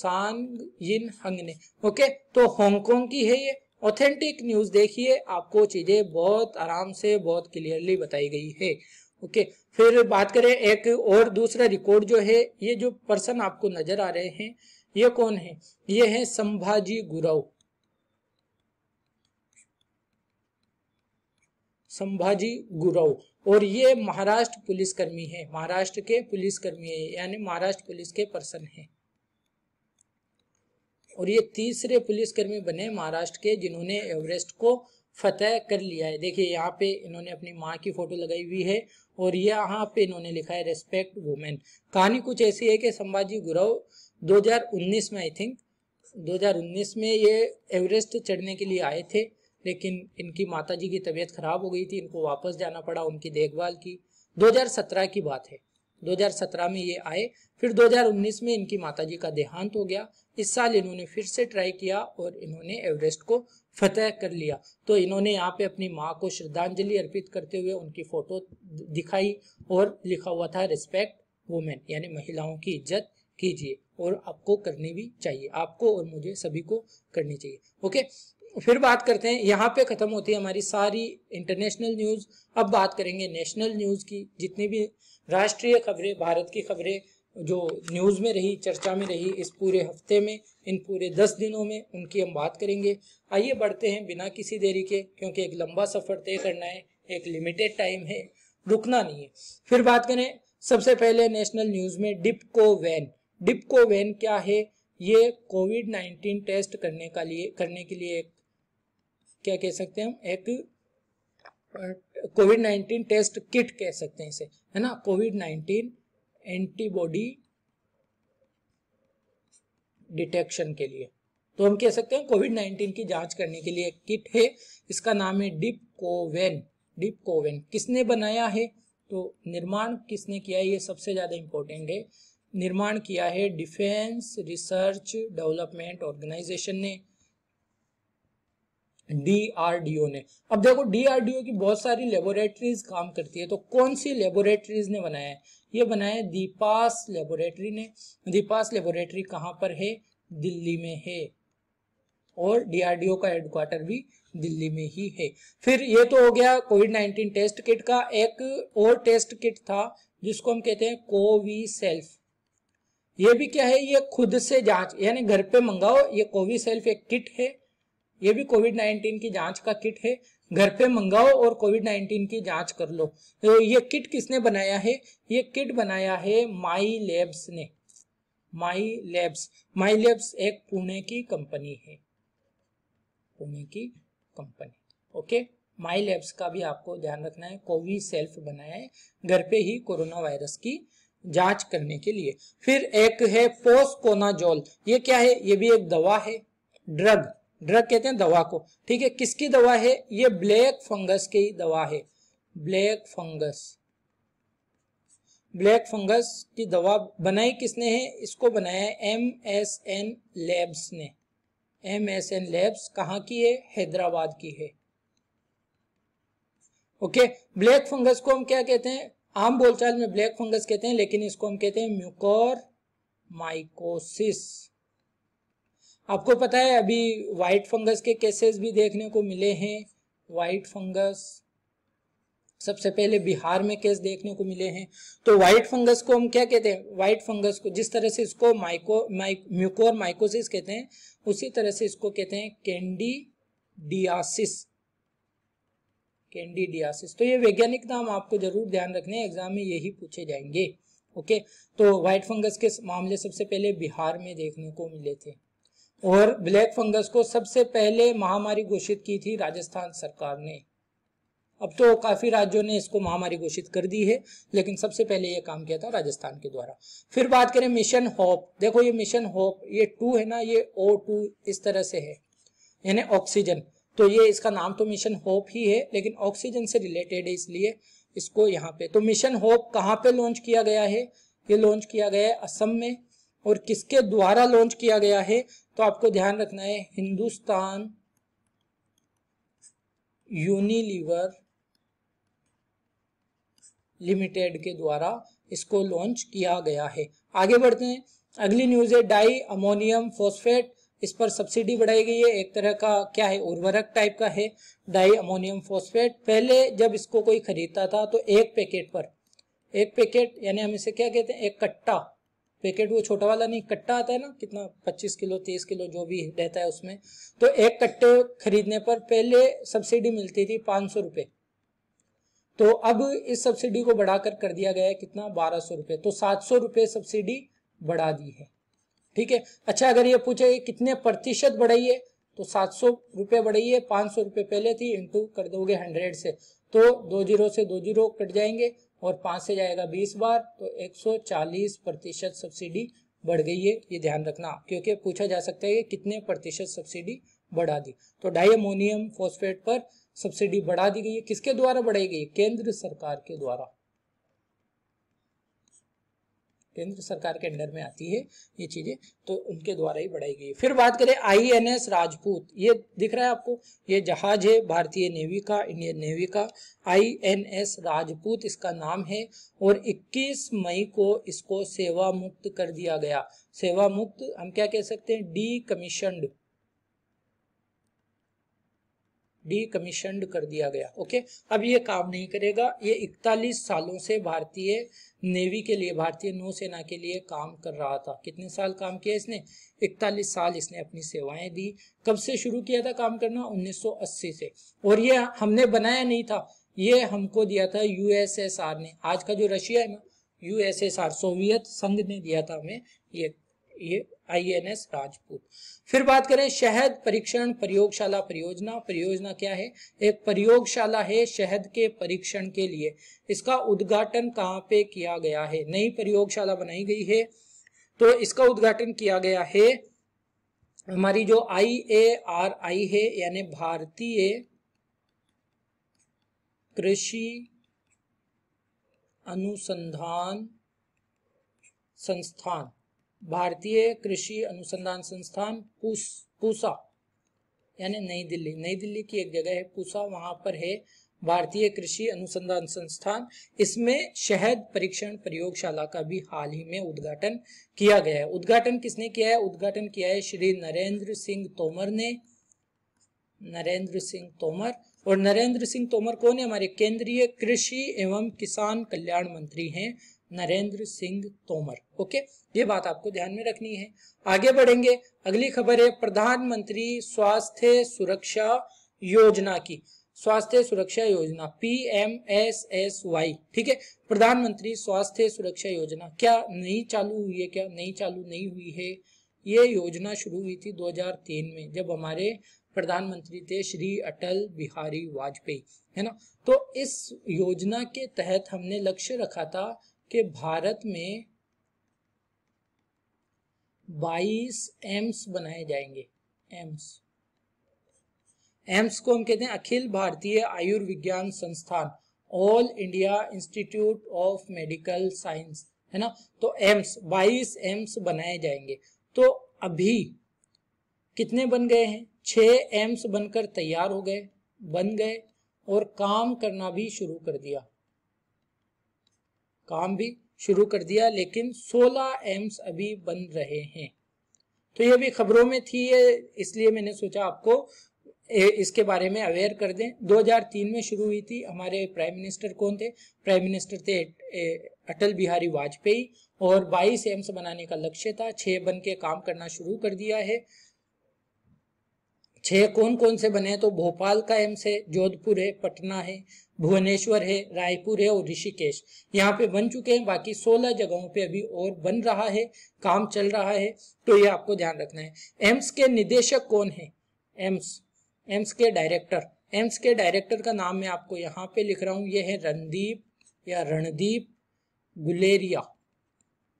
सांग यिन हंग ने। ओके, तो हांगकांग की है ये। ऑथेंटिक न्यूज देखिए, आपको चीजें बहुत आराम से बहुत क्लियरली बताई गई है। ओके okay, फिर बात करें एक और दूसरा रिकॉर्ड जो है, ये जो पर्सन आपको नजर आ रहे हैं ये कौन है? ये है संभाजी गुराव, संभाजी गुराव। और ये महाराष्ट्र पुलिसकर्मी है, महाराष्ट्र के पुलिसकर्मी है, यानी महाराष्ट्र पुलिस के पर्सन है। और ये तीसरे पुलिसकर्मी बने महाराष्ट्र के जिन्होंने एवरेस्ट को फतेह कर लिया है। देखिए यहाँ पे इन्होंने अपनी माँ की फोटो लगाई हुई है और यहाँ पे इन्होंने लिखा है रेस्पेक्ट वुमेन। कहानी कुछ ऐसी है कि संभाजी गुराव दो हज़ार उन्नीस में आई थिंक दो हज़ार उन्नीस में ये एवरेस्ट चढ़ने के लिए आए थे, लेकिन इनकी माताजी की तबीयत खराब हो गई थी, इनको वापस जाना पड़ा, उनकी देखभाल की। दो हज़ार सत्रह की बात है, दो हज़ार सत्रह में ये आए, फिर दो हज़ार उन्नीस में इनकी माताजी का देहांत हो गया। इस साल इन्होंने फिर से ट्राई किया और इन्होंने एवरेस्ट को फतेह कर लिया। तो इन्होंने यहाँ पे अपनी माँ को श्रद्धांजलि अर्पित करते हुए उनकी फोटो दिखाई और लिखा हुआ था रिस्पेक्ट वुमेन, यानी महिलाओं की इज्जत कीजिए। और आपको करनी भी चाहिए, आपको और मुझे सभी को करनी चाहिए। ओके, फिर बात करते हैं, यहाँ पे खत्म होती है हमारी सारी इंटरनेशनल न्यूज। अब बात करेंगे नेशनल न्यूज की। जितनी भी राष्ट्रीय खबरें, भारत की खबरें जो न्यूज में रही, चर्चा में रही इस पूरे हफ्ते में, इन पूरे दस दिनों में, उनकी हम बात करेंगे। आइए बढ़ते हैं बिना किसी देरी के, क्योंकि एक लंबा सफर तय करना है, एक लिमिटेड टाइम है, रुकना नहीं है। फिर बात करें सबसे पहले नेशनल न्यूज में डिपको वैन। डिपको वैन क्या है? ये कोविड नाइन्टीन टेस्ट करने का लिए करने के लिए एक क्या कह सकते हैं हम, एक कोविड नाइन्टीन टेस्ट किट कह सकते हैं इसे, है ना। कोविड नाइन्टीन एंटीबॉडी डिटेक्शन के लिए, तो हम कह सकते हैं कोविड नाइन्टीन की जांच करने के लिए एक किट है, इसका नाम है डिपकोवैन। डिपकोवैन किसने बनाया है? तो निर्माण किसने किया है ये सबसे ज्यादा इंपॉर्टेंट है। निर्माण किया है डिफेंस रिसर्च डेवलपमेंट ऑर्गेनाइजेशन ने, डीआरडीओ ने। अब देखो डीआरडीओ की बहुत सारी लेबोरेटरीज काम करती है, तो कौन सी लेबोरेटरीज ने बनाया है? ये बनाया दीपास लेबोरेटरी ने। दीपास लेबोरेटरी कहाँ पर है? दिल्ली में है, और डीआरडीओ का हेडक्वार्टर भी दिल्ली में ही है। फिर ये तो हो गया कोविड नाइन्टीन टेस्ट किट का। एक और टेस्ट किट था जिसको हम कहते हैं कोविसेल्फ। ये भी क्या है? ये खुद से जांच, यानी घर पे मंगाओ। ये कोविसेल्फ एक किट है, ये भी कोविड नाइन्टीन की जांच का किट है। घर पे मंगाओ और कोविड नाइन्टीन की जांच कर लो। तो ये किट किसने बनाया है? ये किट बनाया है माई लैब्स ने। माई लैब्स माई लैब्स एक पुणे की कंपनी है, पुणे की कंपनी। ओके, माई लैब्स का भी आपको ध्यान रखना है। कोविसेल्फ बनाया है घर पे ही कोरोना वायरस की जांच करने के लिए। फिर एक है पोस्कोनाजोल। ये क्या है? ये भी एक दवा है, ड्रग ड्रग कहते हैं दवा को, ठीक है। किसकी दवा है? ये ब्लैक फंगस की दवा है। ब्लैक फंगस ब्लैक फंगस की दवा बनाई किसने है? इसको बनाया एम एस एन लैब्स ने। एम एस एन लैब्स कहाँ की है? हैदराबाद की है। ओके, ब्लैक फंगस को हम क्या कहते हैं? आम बोलचाल में ब्लैक फंगस कहते हैं, लेकिन इसको हम कहते हैं म्यूकोर माइकोसिस। आपको पता है अभी वाइट फंगस के केसेस भी देखने को मिले हैं। वाइट फंगस सबसे पहले बिहार में केस देखने को मिले हैं। तो वाइट फंगस को हम क्या कहते हैं? वाइट फंगस को जिस तरह से इसको माइको माइक म्यूकोर माइकोसिस कहते हैं, उसी तरह से इसको कहते हैं कैंडिडियासिस। कैंडिडियासिस तो ये वैज्ञानिक नाम आपको जरूर ध्यान रखने हैं, एग्जाम में यही पूछे जाएंगे। ओके, तो व्हाइट फंगस के मामले सबसे पहले बिहार में देखने को मिले थे, और ब्लैक फंगस को सबसे पहले महामारी घोषित की थी राजस्थान सरकार ने। अब तो काफी राज्यों ने इसको महामारी घोषित कर दी है, लेकिन सबसे पहले ये काम किया था राजस्थान के द्वारा। फिर बात करें मिशन होप। देखो ये मिशन होप, ये टू है ना, ये ओ टू इस तरह से है, यानी ऑक्सीजन। तो ये इसका नाम तो मिशन होप ही है, लेकिन ऑक्सीजन से रिलेटेड है, इसलिए इसको यहाँ पे। तो मिशन होप कहाँ पे लॉन्च किया गया है? ये लॉन्च किया गया है असम में, और किसके द्वारा लॉन्च किया गया है? तो आपको ध्यान रखना है हिंदुस्तान यूनिलीवर लिमिटेड के द्वारा इसको लॉन्च किया गया है। आगे बढ़ते हैं, अगली न्यूज है डाई अमोनियम फॉस्फेट। इस पर सब्सिडी बढ़ाई गई है, एक तरह का क्या है, उर्वरक टाइप का है डाई अमोनियम फॉस्फेट। पहले जब इसको कोई खरीदता था तो एक पैकेट पर एक पैकेट यानी हम इसे क्या कहते हैं, एक कट्टा पैकेट, वो छोटा वाला नहीं, कट्टा आता है ना, कितना पच्चीस किलो तीस किलो जो भी रहता है उसमें। तो एक कट्टे खरीदने पर पहले सब्सिडी मिलती थी पाँच सौ रुपये, तो अब इस सब्सिडी को बढ़ाकर कर दिया गया है कितना, बारह सौ रुपये। तो सात सौ रुपये सब्सिडी बढ़ा दी है, ठीक है। अच्छा, अगर ये पूछे कितने प्रतिशत बढ़ाई है, तो सात सौ रुपये बढ़ाई है, पाँच सौ रुपये पहले थी, इंटू कर दोगे हंड्रेड से, तो दो जीरो से दो जीरो कट जाएंगे, और पाँच से जाएगा बीस बार, तो एक सौ चालीस प्रतिशत सब्सिडी बढ़ गई है। ये ध्यान रखना, क्योंकि पूछा जा सकता है कि कितने प्रतिशत सब्सिडी बढ़ा दी। तो डाई अमोनियम फॉस्फेट पर सब्सिडी बढ़ा दी गई है। किसके द्वारा बढ़ाई गई? केंद्र सरकार के द्वारा, केंद्र सरकार के अंडर में आती है ये चीजें, तो उनके द्वारा ही बढ़ाई गई। फिर बात करें आई एन एस राजपूत। ये दिख रहा है आपको, ये जहाज है भारतीय नेवी का, इंडियन नेवी का। आई एन एस राजपूत इसका नाम है, और इक्कीस मई को इसको सेवा मुक्त कर दिया गया। सेवा मुक्त हम क्या कह सकते हैं? डी कमीशनड डी कमीशनड कर दिया गया। ओके, अब ये काम नहीं करेगा। ये इकतालीस सालों से भारतीय नेवी के लिए, भारतीय नौसेना के लिए काम कर रहा था। कितने साल काम किया इसने? इकतालीस साल इसने अपनी सेवाएं दी। कब से शुरू किया था काम करना? उन्नीस सौ अस्सी से। और ये हमने बनाया नहीं था, ये हमको दिया था यूएसएसआर ने। आज का जो रशिया है ना, यूएसएसआर सोवियत संघ ने दिया था हमें ये ये आईएनएस राजपूत। फिर बात करें शहद परीक्षण प्रयोगशाला परियोजना। परियोजना क्या है? एक प्रयोगशाला है शहद के परीक्षण के लिए। इसका उद्घाटन कहाँ पे किया गया है? नई प्रयोगशाला बनाई गई है, तो इसका उद्घाटन किया गया है हमारी जो आई ए आर आई है, यानी भारतीय कृषि अनुसंधान संस्थान, भारतीय कृषि अनुसंधान संस्थान पूस, पूसा यानी नई दिल्ली, नई दिल्ली की एक जगह है पूसा, वहां पर है भारतीय कृषि अनुसंधान संस्थान। इसमें शहद परीक्षण प्रयोगशाला का भी हाल ही में उद्घाटन किया गया है। उद्घाटन किसने किया है? उद्घाटन किया है श्री नरेंद्र सिंह तोमर ने, नरेंद्र सिंह तोमर। और नरेंद्र सिंह तोमर कौन है? हमारे केंद्रीय कृषि एवं किसान कल्याण मंत्री हैं नरेंद्र सिंह तोमर। ओके, ये बात आपको ध्यान में रखनी है। आगे बढ़ेंगे, अगली खबर है प्रधानमंत्री स्वास्थ्य सुरक्षा योजना की, स्वास्थ्य सुरक्षा योजना P M S S Y. ठीक है, प्रधानमंत्री स्वास्थ्य सुरक्षा योजना क्या नई चालू हुई है? क्या नई चालू नहीं हुई है? ये योजना शुरू हुई थी दो हज़ार तीन में, जब हमारे प्रधानमंत्री थे श्री अटल बिहारी वाजपेयी, है ना। तो इस योजना के तहत हमने लक्ष्य रखा था कि भारत में बाईस एम्स बनाए जाएंगे। एम्स एम्स को हम कहते हैं अखिल भारतीय आयुर्विज्ञान संस्थान, All India Institute of Medical Science, है ना। तो एम्स, बाईस एम्स बनाए जाएंगे। तो अभी कितने बन गए हैं? छह एम्स बनकर तैयार हो गए, बन गए और काम करना भी शुरू कर दिया, काम भी शुरू कर दिया। लेकिन सोलह एम्स अभी बन रहे हैं। तो ये भी खबरों में थी, इसलिए मैंने सोचा आपको इसके बारे में अवेयर कर दें। दो हज़ार तीन में शुरू हुई थी। हमारे प्राइम मिनिस्टर कौन थे? प्राइम मिनिस्टर थे अटल बिहारी वाजपेयी। और बाईस एम्स बनाने का लक्ष्य था, छह बन के काम करना शुरू कर दिया है। छह कौन कौन से बने? तो भोपाल का एम्स है, जोधपुर है, पटना है, भुवनेश्वर है, रायपुर है और ऋषिकेश, यहाँ पे बन चुके हैं। बाकी सोलह जगहों पे अभी और बन रहा है, काम चल रहा है। तो ये आपको ध्यान रखना है। एम्स के निदेशक कौन है? एम्स एम्स के डायरेक्टर, एम्स के डायरेक्टर का नाम मैं आपको यहाँ पे लिख रहा हूँ, ये है रणदीप या रणदीप गुलेरिया,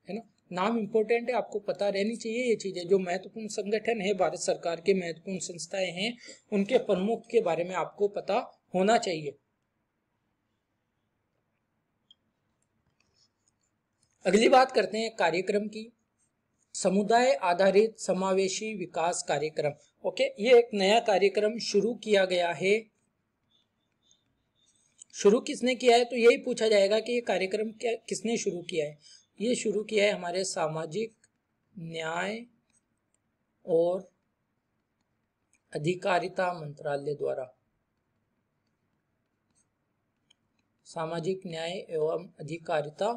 है ना। नाम इंपॉर्टेंट है, आपको पता रहनी चाहिए ये चीजें। जो महत्वपूर्ण संगठन है, भारत सरकार के महत्वपूर्ण संस्थाएं हैं, उनके प्रमुख के बारे में आपको पता होना चाहिए। अगली बात करते हैं कार्यक्रम की, समुदाय आधारित समावेशी विकास कार्यक्रम। ओके, ये एक नया कार्यक्रम शुरू किया गया है। शुरू किसने किया है? तो यही पूछा जाएगा कि ये कार्यक्रम क्या किसने शुरू किया है। ये शुरू किया है हमारे सामाजिक न्याय और अधिकारिता मंत्रालय द्वारा, सामाजिक न्याय एवं अधिकारिता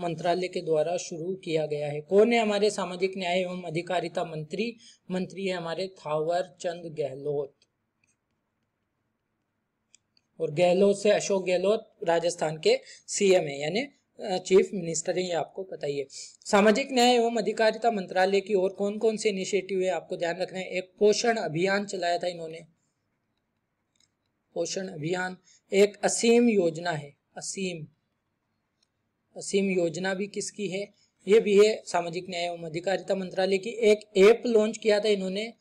मंत्रालय के द्वारा शुरू किया गया है। कौन है हमारे सामाजिक न्याय एवं अधिकारिता मंत्री? मंत्री है हमारे थावर चंद गहलोत। और गहलोत से अशोक गहलोत राजस्थान के सी एम है, यानी चीफ मिनिस्टर है, ये आपको पता ही है। सामाजिक न्याय एवं अधिकारिता मंत्रालय की ओर कौन कौन से इनिशिएटिव है आपको ध्यान रखना है। एक पोषण अभियान चलाया था इन्होंने, पोषण अभियान। एक असीम योजना है, असीम असीम योजना भी किसकी है? ये भी है सामाजिक न्याय एवं अधिकारिता मंत्रालय की। एक ऐप लॉन्च किया था इन्होंने,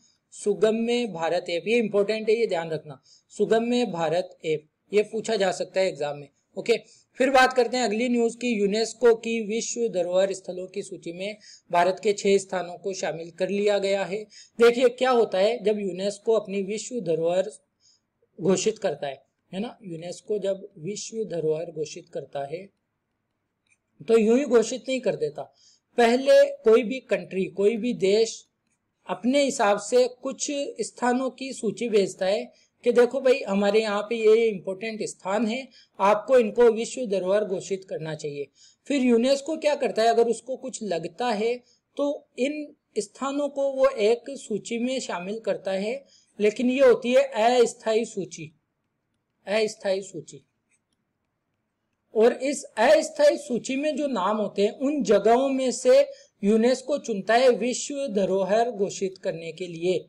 सुगम्य भारत ऐप। ये इंपॉर्टेंट है, ये ध्यान रखना, सुगम्य भारत ऐप, ये पूछा जा सकता है एग्जाम में। ओके, फिर बात करते हैं अगली न्यूज की। यूनेस्को की विश्व धरोहर स्थलों की सूची में भारत के छह स्थानों को शामिल कर लिया गया है। देखिए क्या होता है जब यूनेस्को अपनी विश्व धरोहर घोषित करता है, है ना। यूनेस्को जब विश्व धरोहर घोषित करता है तो यूं ही घोषित नहीं कर देता। पहले कोई भी कंट्री, कोई भी देश अपने हिसाब से कुछ स्थानों की सूची भेजता है कि देखो भाई हमारे यहाँ पे ये इंपॉर्टेंट स्थान है, आपको इनको विश्व धरोहर घोषित करना चाहिए। फिर यूनेस्को क्या करता है, अगर उसको कुछ लगता है तो इन स्थानों को वो एक सूची में शामिल करता है, लेकिन ये होती है अस्थायी सूची, अस्थायी सूची। और इस अस्थायी सूची में जो नाम होते हैं उन जगहों में से यूनेस्को चुनता है विश्व धरोहर घोषित करने के लिए।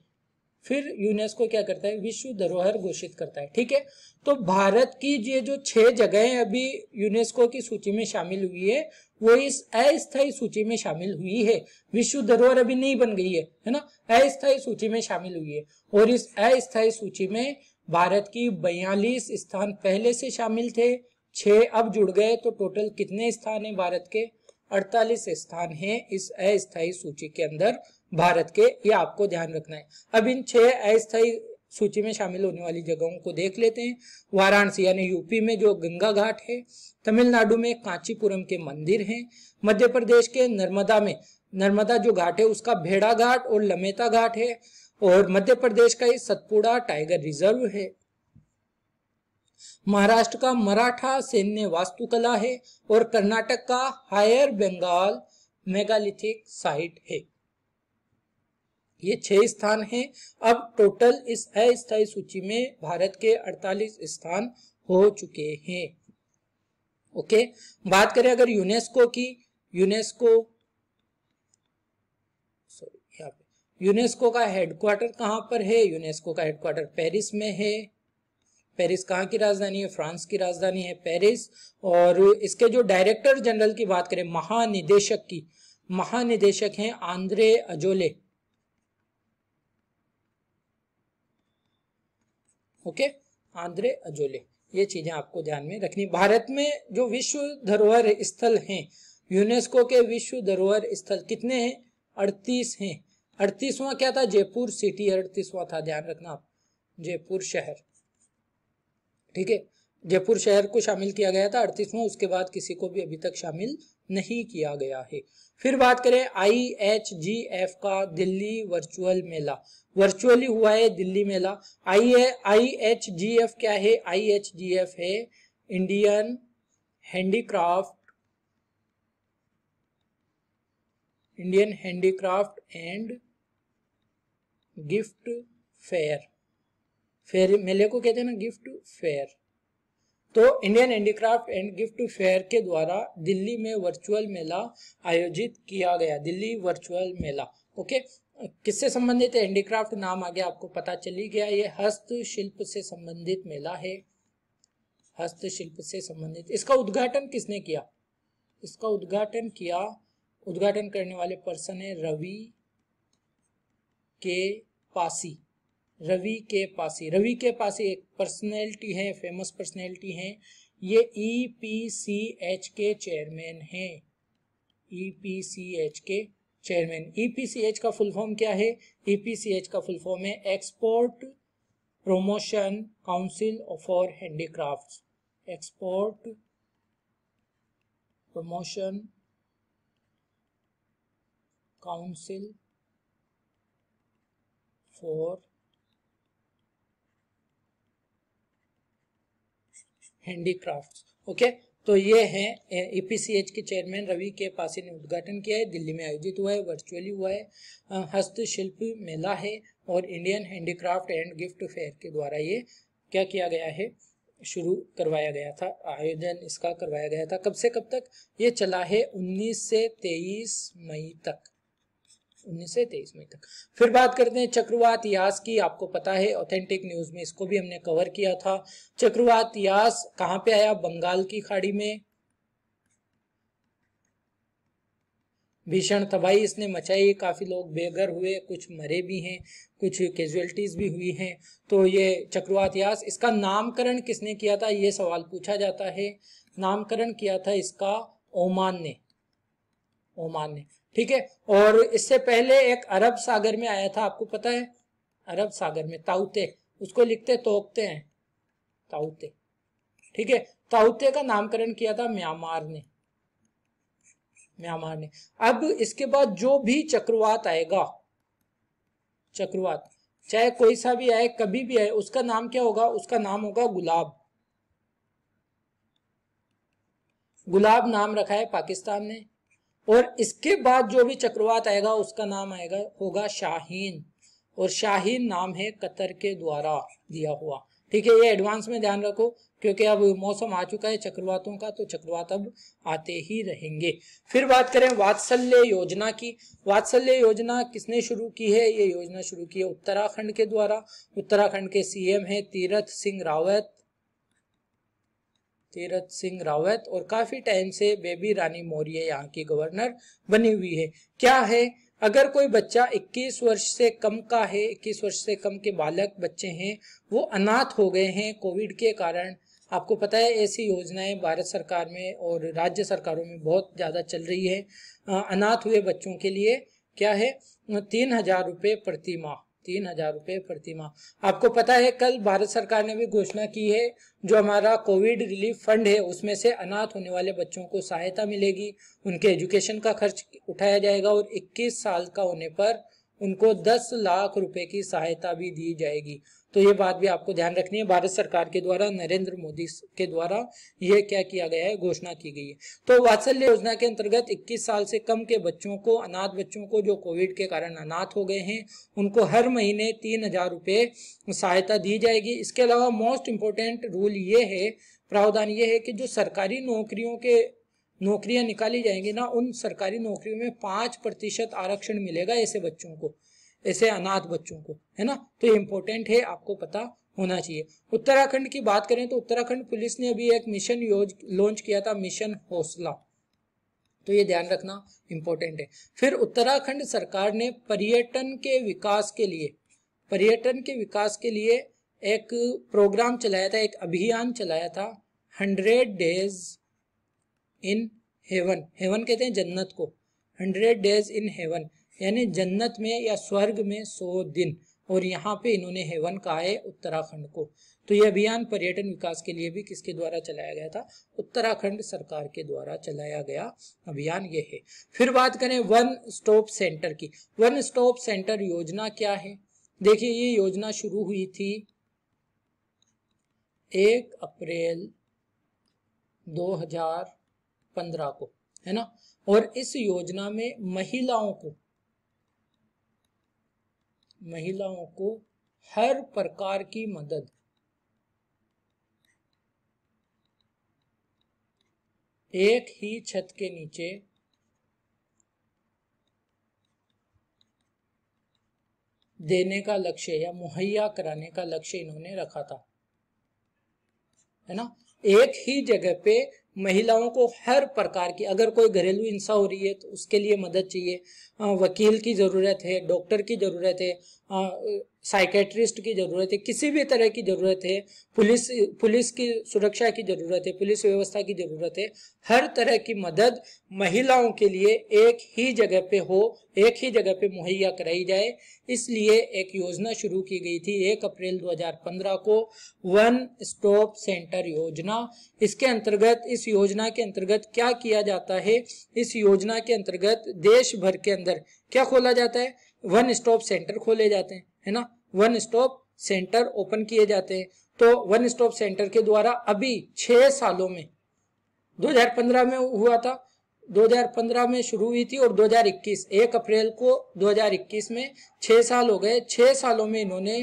फिर यूनेस्को क्या करता है, विश्व धरोहर घोषित करता है। ठीक है, तो भारत की ये जो छह जगहें अभी यूनेस्को की सूची में शामिल हुई है, वो इस अस्थायी सूची में शामिल हुई है। विश्व धरोहर अभी नहीं बन गई है, है ना, अस्थायी सूची में शामिल हुई है। और इस अस्थायी सूची में भारत की बयालीस स्थान पहले से शामिल थे, छह अब जुड़ गए, तो टोटल कितने स्थान है भारत के? अड़तालीस स्थान हैं इस अस्थायी सूची के अंदर भारत के, ये आपको ध्यान रखना है। अब इन छह अस्थायी सूची में शामिल होने वाली जगहों को देख लेते हैं। वाराणसी यानी यूपी में जो गंगा घाट है, तमिलनाडु में कांचीपुरम के मंदिर हैं, मध्य प्रदेश के नर्मदा में नर्मदा जो घाट है उसका भेड़ा घाट और लमेता घाट है, और मध्य प्रदेश का ये सतपुड़ा टाइगर रिजर्व है, महाराष्ट्र का मराठा सैन्य वास्तुकला है, और कर्नाटक का हायर बंगाल मेगालिथिक साइट है। ये छह स्थान हैं। अब टोटल इस अस्थायी सूची में भारत के अड़तालीस स्थान हो चुके हैं। ओके, बात करें अगर यूनेस्को की, यूनेस्को सॉरी यहाँ पे यूनेस्को का हेडक्वार्टर कहाँ पर है? यूनेस्को का हेडक्वार्टर पेरिस में है। पेरिस कहाँ की राजधानी है? फ्रांस की राजधानी है पेरिस। और इसके जो डायरेक्टर जनरल की बात करें, महानिदेशक की, महानिदेशक हैं Audrey Azoulay. Okay, Audrey Azoulay, ये चीजें आपको ध्यान में रखनी। भारत में जो विश्व धरोहर स्थल हैं, यूनेस्को के विश्व धरोहर स्थल कितने हैं? अड़तीस हैं। अड़तीसवां क्या था? जयपुर सिटी अड़तीसवां था, ध्यान रखना आप, जयपुर शहर। ठीक है, जयपुर शहर को शामिल किया गया था अड़तीसवां, उसके बाद किसी को भी अभी तक शामिल नहीं किया गया है। फिर बात करें आई एच जी एफ का, दिल्ली वर्चुअल मेला, वर्चुअली हुआ है दिल्ली मेला। I I H G F क्या है? आई एच जी एफ है Indian handicraft, Indian handicraft and gift fair, fair मेले को कहते हैं ना गिफ्ट फेयर। तो Indian handicraft and gift fair के द्वारा दिल्ली में वर्चुअल मेला आयोजित किया गया, दिल्ली वर्चुअल मेला। ओके, किससे संबंधित है? हैंडीक्राफ्ट नाम आगे आपको पता चली गया, ये हस्तशिल्प से संबंधित मेला है, हस्तशिल्प से संबंधित। इसका उद्घाटन किसने किया? इसका उद्घाटन किया, उद्घाटन करने वाले पर्सन है रवि के पासी, रवि के पासी। रवि के पासी एक पर्सनैलिटी है, फेमस पर्सनैलिटी है, ये ई पी सी एच के चेयरमैन है, ई पी सी एच के chairman. E P C H का फुल फॉर्म क्या है? ई पी सी एच का फुल फॉर्म है export promotion council for handicrafts, export promotion council for handicrafts. Okay, तो ये है ईपीसीएच के चेयरमैन रवि के पासी ने उद्घाटन किया है, दिल्ली में आयोजित हुआ है, वर्चुअली हुआ है, हस्तशिल्प मेला है, और Indian handicraft and gift fair के द्वारा ये क्या किया गया है, शुरू करवाया गया था, आयोजन इसका करवाया गया था। कब से कब तक ये चला है? उन्नीस से तेईस मई तक, उन्नीस से तेईस मई तक। फिर बात करते हैं चक्रवात यास की। आपको पता है ऑथेंटिक न्यूज में इसको भी हमने कवर किया था। चक्रवात यास कहां पे आया? बंगाल की खाड़ी में, भीषण तबाही इसने मचाई, काफी लोग बेघर हुए, कुछ मरे भी हैं, कुछ कैजुअलिटीज भी हुई हैं। तो ये चक्रवात यास, इसका नामकरण किसने किया था ये सवाल पूछा जाता है। नामकरण किया था इसका ओमान ने, ओमान ने। ठीक है, और इससे पहले एक अरब सागर में आया था, आपको पता है अरब सागर में ताउते, उसको लिखते तोकते हैं ताउते। ठीक है, ताउते का नामकरण किया था म्यांमार ने, म्यांमार ने। अब इसके बाद जो भी चक्रवात आएगा, चक्रवात चाहे कोई सा भी आए, कभी भी आए, उसका नाम क्या होगा? उसका नाम होगा गुलाब। गुलाब नाम रखा है पाकिस्तान ने। और इसके बाद जो भी चक्रवात आएगा उसका नाम आएगा होगा शाहीन, और शाहीन नाम है कतर के द्वारा दिया हुआ। ठीक है, ये एडवांस में ध्यान रखो क्योंकि अब मौसम आ चुका है चक्रवातों का, तो चक्रवात अब आते ही रहेंगे। फिर बात करें वात्सल्य योजना की। वात्सल्य योजना किसने शुरू की है? ये योजना शुरू की है उत्तराखंड के द्वारा। उत्तराखंड के सीएम है तीरथ सिंह रावत, तीरथ सिंह रावत, और काफी टाइम से बेबी रानी मौर्य यहाँ की गवर्नर बनी हुई है। क्या है? अगर कोई बच्चा इक्कीस वर्ष से कम का है, इक्कीस वर्ष से कम के बालक बच्चे हैं, वो अनाथ हो गए हैं कोविड के कारण, आपको पता है ऐसी योजनाएं भारत सरकार में और राज्य सरकारों में बहुत ज़्यादा चल रही है। अनाथ हुए बच्चों के लिए क्या है, तीन हजार रुपये प्रति माह, तीन हजार रुपये प्रति माह। आपको पता है कल भारत सरकार ने भी घोषणा की है, जो हमारा कोविड रिलीफ फंड है उसमें से अनाथ होने वाले बच्चों को सहायता मिलेगी, उनके एजुकेशन का खर्च उठाया जाएगा और इक्कीस साल का होने पर उनको दस लाख रुपए की सहायता भी दी जाएगी। तो ये बात भी आपको ध्यान रखनी है, भारत सरकार के द्वारा नरेंद्र मोदी के द्वारा ये क्या किया गया है, घोषणा की गई है। तो वात्सल्य योजना के अंतर्गत इक्कीस साल से कम के बच्चों को, अनाथ बच्चों को जो कोविड के कारण अनाथ हो गए हैं, उनको हर महीने तीन हजार रुपये सहायता दी जाएगी। इसके अलावा मोस्ट इम्पोर्टेंट रूल ये है, प्रावधान ये है कि जो सरकारी नौकरियों के नौकरियां निकाली जाएंगी ना, उन सरकारी नौकरियों में पाँच प्रतिशत आरक्षण मिलेगा ऐसे बच्चों को, ऐसे अनाथ बच्चों को, है ना। तो इम्पोर्टेंट है, आपको पता होना चाहिए। उत्तराखंड की बात करें तो उत्तराखंड पुलिस ने अभी एक मिशन लॉन्च किया था, मिशन हौसला, तो ये ध्यान रखना इम्पोर्टेंट है। फिर उत्तराखंड सरकार ने पर्यटन के विकास के लिए पर्यटन के विकास के लिए एक प्रोग्राम चलाया था, एक अभियान चलाया था, hundred days in heaven, heaven कहते हैं जन्नत को, हंड्रेड डेज इन हेवन यानी जन्नत में या स्वर्ग में सौ दिन, और यहाँ पे इन्होंने हेवन कहा है उत्तराखंड को। तो यह अभियान पर्यटन विकास के लिए भी किसके द्वारा चलाया गया था, उत्तराखंड सरकार के द्वारा चलाया गया अभियान ये है। फिर बात करें वन स्टॉप सेंटर की। वन स्टॉप सेंटर योजना क्या है, देखिए ये योजना शुरू हुई थी एक अप्रैल दो हजार पंद्रह को, है ना, और इस योजना में महिलाओं को महिलाओं को हर प्रकार की मदद, एक ही छत के नीचे देने का लक्ष्य या मुहैया कराने का लक्ष्य इन्होंने रखा था, है ना। एक ही जगह पे महिलाओं को हर प्रकार की, अगर कोई घरेलू हिंसा हो रही है तो उसके लिए मदद चाहिए, वकील की ज़रूरत है, डॉक्टर की ज़रूरत है, साइकेट्रिस्ट की ज़रूरत है, किसी भी तरह की ज़रूरत है, पुलिस पुलिस की सुरक्षा की ज़रूरत है, पुलिस व्यवस्था की ज़रूरत है, हर तरह की मदद महिलाओं के लिए एक ही जगह पे हो, एक ही जगह पे मुहैया कराई जाए, इसलिए एक योजना शुरू की गई थी एक अप्रैल दो हजार पंद्रह को, वन स्टॉप सेंटर योजना। इसके अंतर्गत इस योजना के अंतर्गत क्या किया जाता है, इस योजना के अंतर्गत देश भर के अंदर क्या खोला जाता है, वन स्टॉप सेंटर खोले जाते हैं, है ना, वन स्टॉप सेंटर ओपन किए जाते हैं। तो वन स्टॉप सेंटर के द्वारा अभी छह सालों में, दो हजार पंद्रह में हुआ था, दो हजार पंद्रह में शुरू हुई थी और दो हजार इक्कीस एक अप्रैल को दो हजार इक्कीस में छह साल हो गए, छह सालों में इन्होंने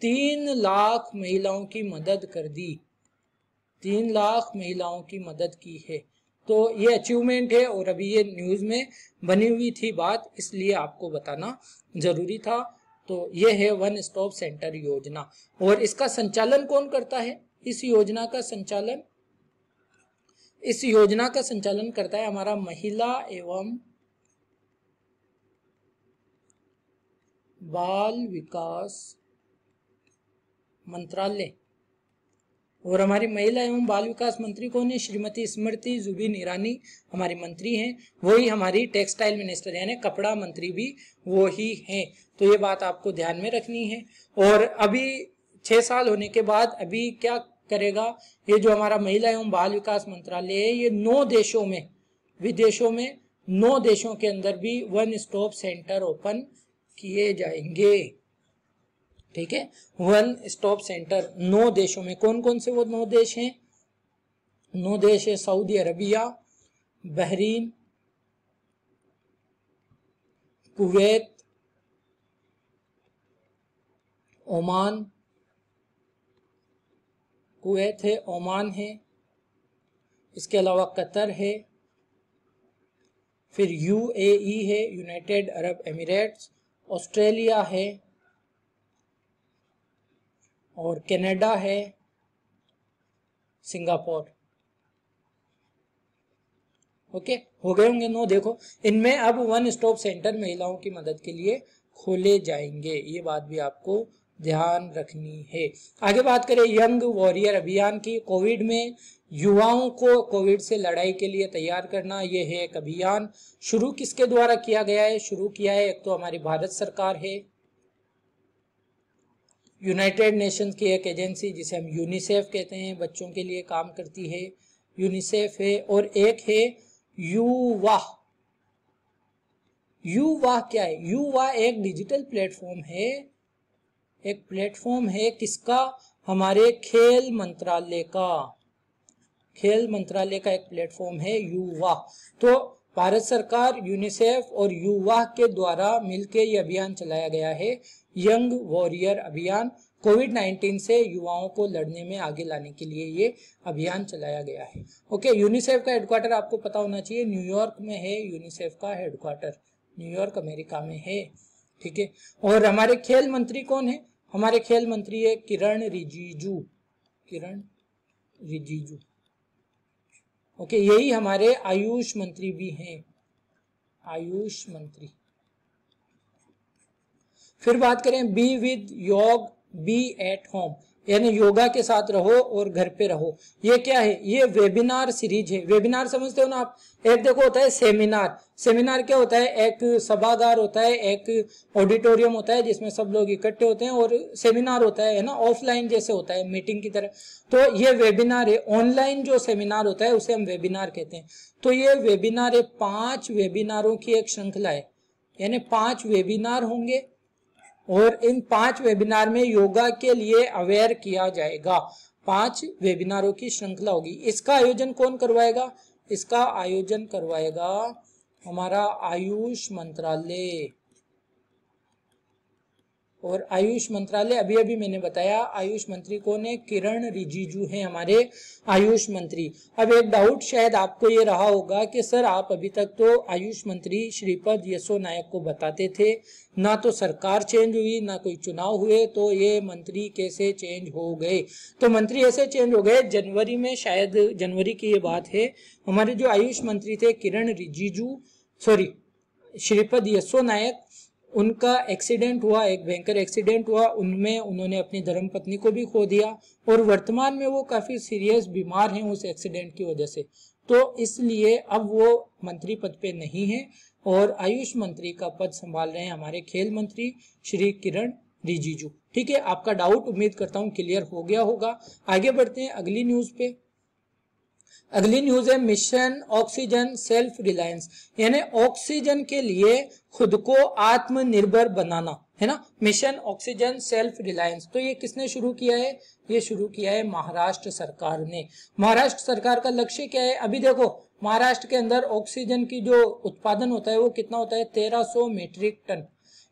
तीन लाख महिलाओं की मदद कर दी, तीन लाख महिलाओं की मदद की है। तो ये अचीवमेंट है और अभी ये न्यूज़ में बनी हुई थी बात, इसलिए आपको बताना जरूरी था। तो ये है वन स्टॉप सेंटर योजना, और इसका संचालन कौन करता है, इस योजना का संचालन इस योजना का संचालन करता है हमारा महिला एवं बाल विकास मंत्रालय, और हमारी महिला एवं बाल विकास मंत्री कौन है, श्रीमती स्मृति जुबिन ईरानी हमारी मंत्री हैं, वही हमारी टेक्सटाइल मिनिस्टर यानी कपड़ा मंत्री भी वो ही हैं। तो ये बात आपको ध्यान में रखनी है। और अभी छः साल होने के बाद अभी क्या करेगा, ये जो हमारा महिला एवं बाल विकास मंत्रालय है, ये नौ देशों में, विदेशों में नौ देशों के अंदर भी वन स्टॉप सेंटर ओपन किए जाएंगे, ठीक है। वन स्टॉप सेंटर नौ देशों में, कौन कौन से वो नौ देश हैं, नौ देश है Saudi Arabia, Bahrain, Kuwait, Oman, Kuwait है, ओमान है, इसके अलावा कतर है, फिर यूएई है, यूनाइटेड अरब एमिरेट्स, ऑस्ट्रेलिया है और कनाडा है, सिंगापुर, ओके, हो गए होंगे नो देखो। इनमें अब वन स्टॉप सेंटर महिलाओं की मदद के लिए खोले जाएंगे, ये बात भी आपको ध्यान रखनी है। आगे बात करें यंग वॉरियर अभियान की। कोविड में युवाओं को कोविड से लड़ाई के लिए तैयार करना, यह है एक अभियान। शुरू किसके द्वारा किया गया है? शुरू किया है एक तो हमारी भारत सरकार है, यूनाइटेड नेशंस की एक एजेंसी जिसे हम यूनिसेफ कहते हैं, बच्चों के लिए काम करती है, यूनिसेफ है, और एक है युवा। युवा क्या है? युवा एक डिजिटल प्लेटफॉर्म है, एक प्लेटफॉर्म है किसका? हमारे खेल मंत्रालय का, खेल मंत्रालय का एक प्लेटफॉर्म है युवा। तो भारत सरकार, यूनिसेफ और युवा के द्वारा मिलकर यह अभियान चलाया गया है, यंग वॉरियर अभियान। कोविड नाइन्टीन से युवाओं को लड़ने में आगे लाने के लिए ये अभियान चलाया गया है। ओके, यूनिसेफ का हेडक्वार्टर आपको पता होना चाहिए, न्यूयॉर्क में है यूनिसेफ का हेडक्वार्टर, न्यूयॉर्क अमेरिका में है, ठीक है। और हमारे खेल मंत्री कौन है? हमारे खेल मंत्री है किरण रिजिजू, किरण रिजिजू। ओके, यही हमारे आयुष मंत्री भी हैं, आयुष मंत्री। फिर बात करें बी विद योग, बी एट होम, यानी योगा के साथ रहो और घर पे रहो। ये क्या है? ये वेबिनार सीरीज है। वेबिनार समझते हो ना आप? एक देखो होता है सेमिनार, सेमिनार क्या होता है? एक सभागार होता है, एक ऑडिटोरियम होता है जिसमें सब लोग इकट्ठे होते हैं, और सेमिनार होता है ना ऑफलाइन जैसे होता है मीटिंग की तरह, तो ये वेबिनार है। ऑनलाइन जो सेमिनार होता है उसे हम वेबिनार कहते हैं। तो ये वेबिनार है, पांच वेबिनारों की एक श्रृंखला है, यानी पांच वेबिनार होंगे और इन पांच वेबिनार में योगा के लिए अवेयर किया जाएगा। पांच वेबिनारों की श्रृंखला होगी। इसका आयोजन कौन करवाएगा? इसका आयोजन करवाएगा हमारा आयुष मंत्रालय। और आयुष मंत्रालय, अभी अभी मैंने बताया आयुष मंत्री कौन है? किरण रिजिजू है हमारे आयुष मंत्री। अब एक डाउट शायद आपको ये रहा होगा कि सर आप अभी तक तो आयुष मंत्री श्रीपद यसो नायक को बताते थे, ना तो सरकार चेंज हुई ना कोई चुनाव हुए, तो ये मंत्री कैसे चेंज हो गए? तो मंत्री ऐसे चेंज हो गए, जनवरी में, शायद जनवरी की ये बात है, हमारे जो आयुष मंत्री थे किरण रिजिजू, सॉरी श्रीपद यसो नायक, उनका एक्सीडेंट हुआ, एक भयंकर एक्सीडेंट हुआ, उनमें उन्होंने अपनी धर्मपत्नी को भी खो दिया और वर्तमान में वो काफी सीरियस बीमार हैं उस एक्सीडेंट की वजह से। तो इसलिए अब वो मंत्री पद पे नहीं हैं और आयुष मंत्री का पद संभाल रहे हैं हमारे खेल मंत्री श्री किरण रिजिजू। ठीक है, आपका डाउट उम्मीद करता हूँ क्लियर हो गया होगा। आगे बढ़ते हैं अगली न्यूज पे। अगली न्यूज है मिशन ऑक्सीजन सेल्फ रिलायंस, यानी ऑक्सीजन के लिए खुद को आत्मनिर्भर बनाना, है ना, मिशन ऑक्सीजन सेल्फ रिलायंस। तो ये किसने शुरू किया है? ये शुरू किया है महाराष्ट्र सरकार ने। महाराष्ट्र सरकार का लक्ष्य क्या है? अभी देखो महाराष्ट्र के अंदर ऑक्सीजन की जो उत्पादन होता है वो कितना होता है? तेरह सौ मीट्रिक टन।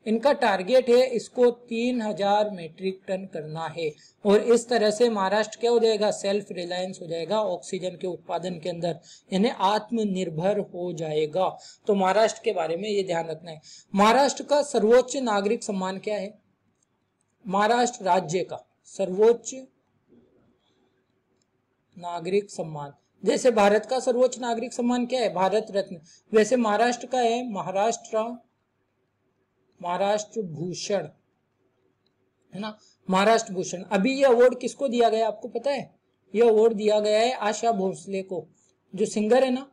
इनका टारगेट है इसको तीन हजार मीट्रिक टन करना है और इस तरह से महाराष्ट्र क्या हो जाएगा? सेल्फ रिलायंस हो जाएगा ऑक्सीजन के उत्पादन के अंदर, यानी आत्मनिर्भर हो जाएगा। तो महाराष्ट्र के बारे में ये ध्यान रखना है। महाराष्ट्र का सर्वोच्च नागरिक सम्मान क्या है? महाराष्ट्र राज्य का सर्वोच्च नागरिक सम्मान, जैसे भारत का सर्वोच्च नागरिक सम्मान क्या है? भारत रत्न। वैसे महाराष्ट्र का है महाराष्ट्र महाराष्ट्र भूषण, है ना, महाराष्ट्र भूषण। अभी यह अवार्ड किसको दिया गया आपको पता है? यह अवार्ड दिया गया है आशा भोसले को, जो सिंगर है ना,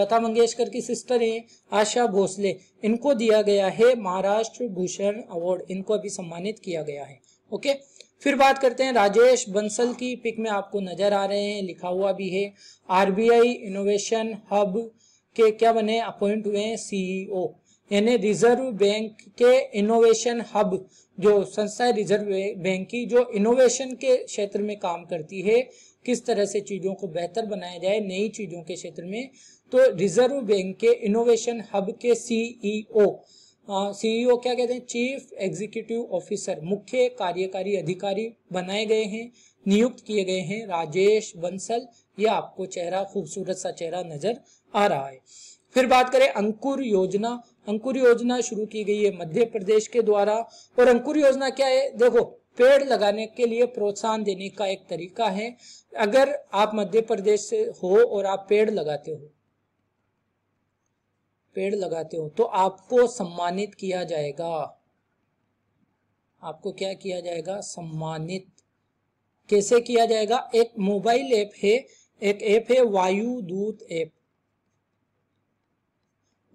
लता मंगेशकर की सिस्टर है आशा भोसले, इनको दिया गया है महाराष्ट्र भूषण अवार्ड, इनको अभी सम्मानित किया गया है। ओके, फिर बात करते हैं राजेश बंसल की। पिक में आपको नजर आ रहे हैं, लिखा हुआ भी है आरबीआई इनोवेशन हब के क्या बने? अपॉइंट हुए हैं सीईओ, यानी रिजर्व बैंक के इनोवेशन हब, जो संस्था है रिजर्व बैंक की, जो इनोवेशन के क्षेत्र में काम करती है, किस तरह से चीजों को बेहतर बनाया जाए नई चीजों के क्षेत्र में, तो रिजर्व बैंक के इनोवेशन हब के सीईओ, सीईओ क्या कहते हैं? चीफ एग्जीक्यूटिव ऑफिसर, मुख्य कार्यकारी अधिकारी बनाए गए हैं, नियुक्त किए गए हैं राजेश बंसल। ये आपको चेहरा, खूबसूरत सा चेहरा नजर आ रहा है। फिर बात करें अंकुर योजना। अंकुर योजना शुरू की गई है मध्य प्रदेश के द्वारा, और अंकुर योजना क्या है? देखो, पेड़ लगाने के लिए प्रोत्साहन देने का एक तरीका है। अगर आप मध्य प्रदेश से हो और आप पेड़ लगाते हो, पेड़ लगाते हो तो आपको सम्मानित किया जाएगा, आपको क्या किया जाएगा, सम्मानित। कैसे किया जाएगा, एक मोबाइल ऐप है, एक ऐप है वायु दूत ऐप,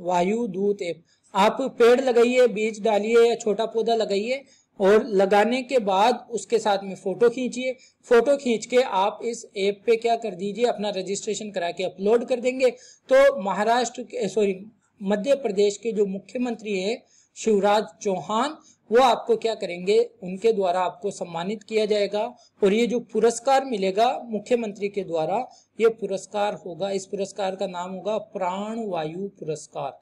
वायु दूत ऐप। आप पेड़ लगाइए, बीज डालिए या छोटा पौधा लगाइए और लगाने के बाद उसके साथ में फोटो खींचिए। फोटो खींच के आप इस ऐप पे क्या कर दीजिए, अपना रजिस्ट्रेशन करा के अपलोड कर देंगे। तो महाराष्ट्र के सॉरी मध्य प्रदेश के जो मुख्यमंत्री है शिवराज चौहान, वो आपको क्या करेंगे, उनके द्वारा आपको सम्मानित किया जाएगा और ये जो पुरस्कार मिलेगा मुख्यमंत्री के द्वारा, ये पुरस्कार होगा, इस पुरस्कार का नाम होगा प्राणवायु पुरस्कार।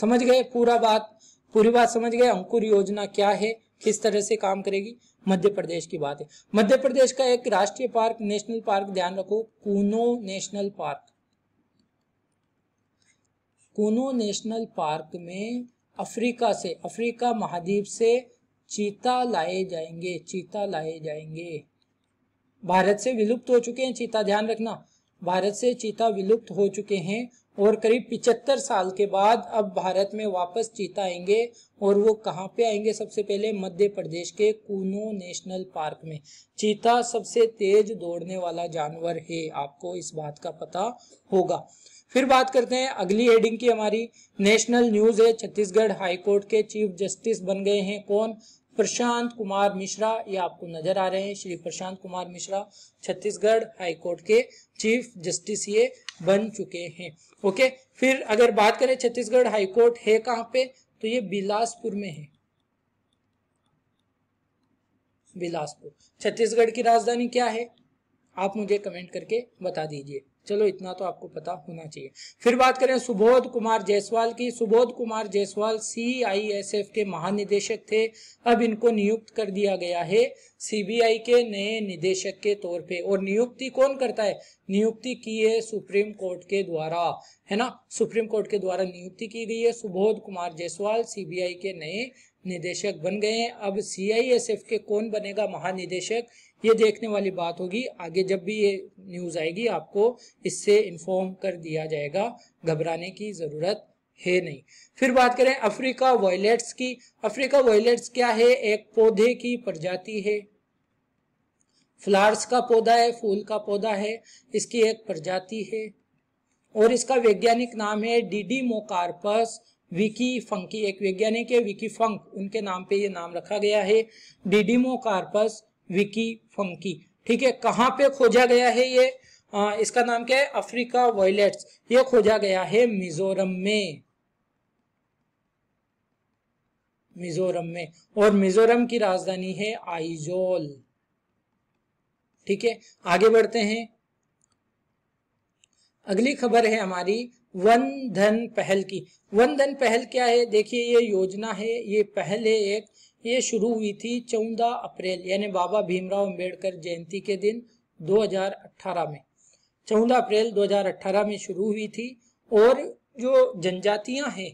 समझ गए पूरा बात, पूरी बात समझ गए। अंकुर योजना क्या है, किस तरह से काम करेगी, मध्य प्रदेश की बात है। मध्य प्रदेश का एक राष्ट्रीय पार्क, नेशनल पार्क, ध्यान रखो Kuno national park. Kuno national park में अफ्रीका से, अफ्रीका महाद्वीप से चीता लाए जाएंगे, चीता लाए जाएंगे। भारत से विलुप्त हो चुके हैं चीता, ध्यान रखना, भारत से चीता विलुप्त हो चुके हैं और करीब पिचहत्तर साल के बाद अब भारत में वापस चीता आएंगे। और वो कहाँ पे आएंगे, सबसे पहले मध्य प्रदेश के कूनो नेशनल पार्क में। चीता सबसे तेज दौड़ने वाला जानवर है, आपको इस बात का पता होगा। फिर बात करते हैं अगली हेडिंग की हमारी, नेशनल न्यूज है। छत्तीसगढ़ हाईकोर्ट के चीफ जस्टिस बन गए हैं कौन, प्रशांत कुमार मिश्रा। ये आपको नजर आ रहे हैं श्री प्रशांत कुमार मिश्रा, छत्तीसगढ़ हाईकोर्ट के चीफ जस्टिस ये बन चुके हैं। ओके, फिर अगर बात करें छत्तीसगढ़ हाईकोर्ट है कहाँ पे, तो ये बिलासपुर में है, बिलासपुर। छत्तीसगढ़ की राजधानी क्या है, आप मुझे कमेंट करके बता दीजिए। चलो इतना तो आपको पता होना चाहिए। फिर बात करें सुबोध कुमार जायसवाल की। Subodh Kumar Jaiswal C I S F के महानिदेशक थे, अब इनको नियुक्त कर दिया गया है सी बी आई के नए निदेशक के तौर पे। और नियुक्ति कौन करता है, नियुक्ति की है सुप्रीम कोर्ट के द्वारा, है ना, सुप्रीम कोर्ट के द्वारा नियुक्ति की गई है। Subodh Kumar Jaiswal C B I के नए निदेशक बन गए हैं। अब सी आई एस एफ के कौन बनेगा महानिदेशक, ये देखने वाली बात होगी आगे। जब भी ये न्यूज आएगी आपको इससे इन्फॉर्म कर दिया जाएगा, घबराने की जरूरत है नहीं। फिर बात करें अफ्रीका वायलेट्स की। अफ्रीका वायलेट्स क्या है, एक पौधे की प्रजाति है, फ्लावर्स का पौधा है, फूल का पौधा है, इसकी एक प्रजाति है और इसका वैज्ञानिक नाम है डिडीमोकार्पस विकी फंकी। एक वैज्ञानिक है विकी फंक, उनके नाम पे ये नाम रखा गया है डिडीमोकार्पस विकी फंकी। ठीक है, कहाँ पे खोजा गया है ये, आ, इसका नाम क्या है अफ्रीका वायलेट्स, ये खोजा गया है मिजोरम में, मिजोरम में। और मिजोरम की राजधानी है आइजोल। ठीक है, आगे बढ़ते हैं। अगली खबर है हमारी वन धन पहल की। वन धन पहल क्या है, देखिए ये योजना है, ये पहल है एक, ये शुरू हुई थी चौदह अप्रैल यानी बाबा भीमराव अंबेडकर जयंती के दिन दो हज़ार अठारह में, चौदह अप्रैल दो हज़ार अठारह में शुरू हुई थी। और जो जनजातियां हैं,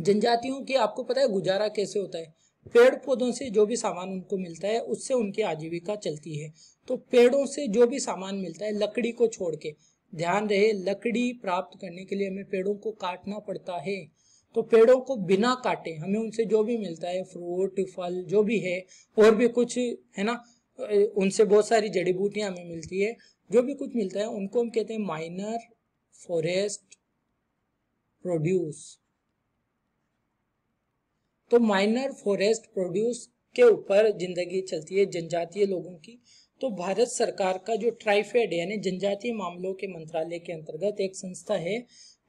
जनजातियों की आपको पता है गुजारा कैसे होता है, पेड़ पौधों से जो भी सामान उनको मिलता है उससे उनकी आजीविका चलती है। तो पेड़ों से जो भी सामान मिलता है लकड़ी को छोड़ के, ध्यान रहे लकड़ी प्राप्त करने के लिए हमें पेड़ों को काटना पड़ता है। तो पेड़ों को बिना काटे हमें उनसे जो भी मिलता है, फ्रूट, फल जो भी है, और भी कुछ है ना, उनसे बहुत सारी जड़ी बूटियां हमें मिलती है, जो भी कुछ मिलता है उनको हम कहते हैं माइनर फॉरेस्ट प्रोड्यूस। तो माइनर फॉरेस्ट प्रोड्यूस के ऊपर जिंदगी चलती है जनजातीय लोगों की। तो भारत सरकार का जो ट्राइफेड यानी जनजातीय मामलों के मंत्रालय के अंतर्गत एक संस्था है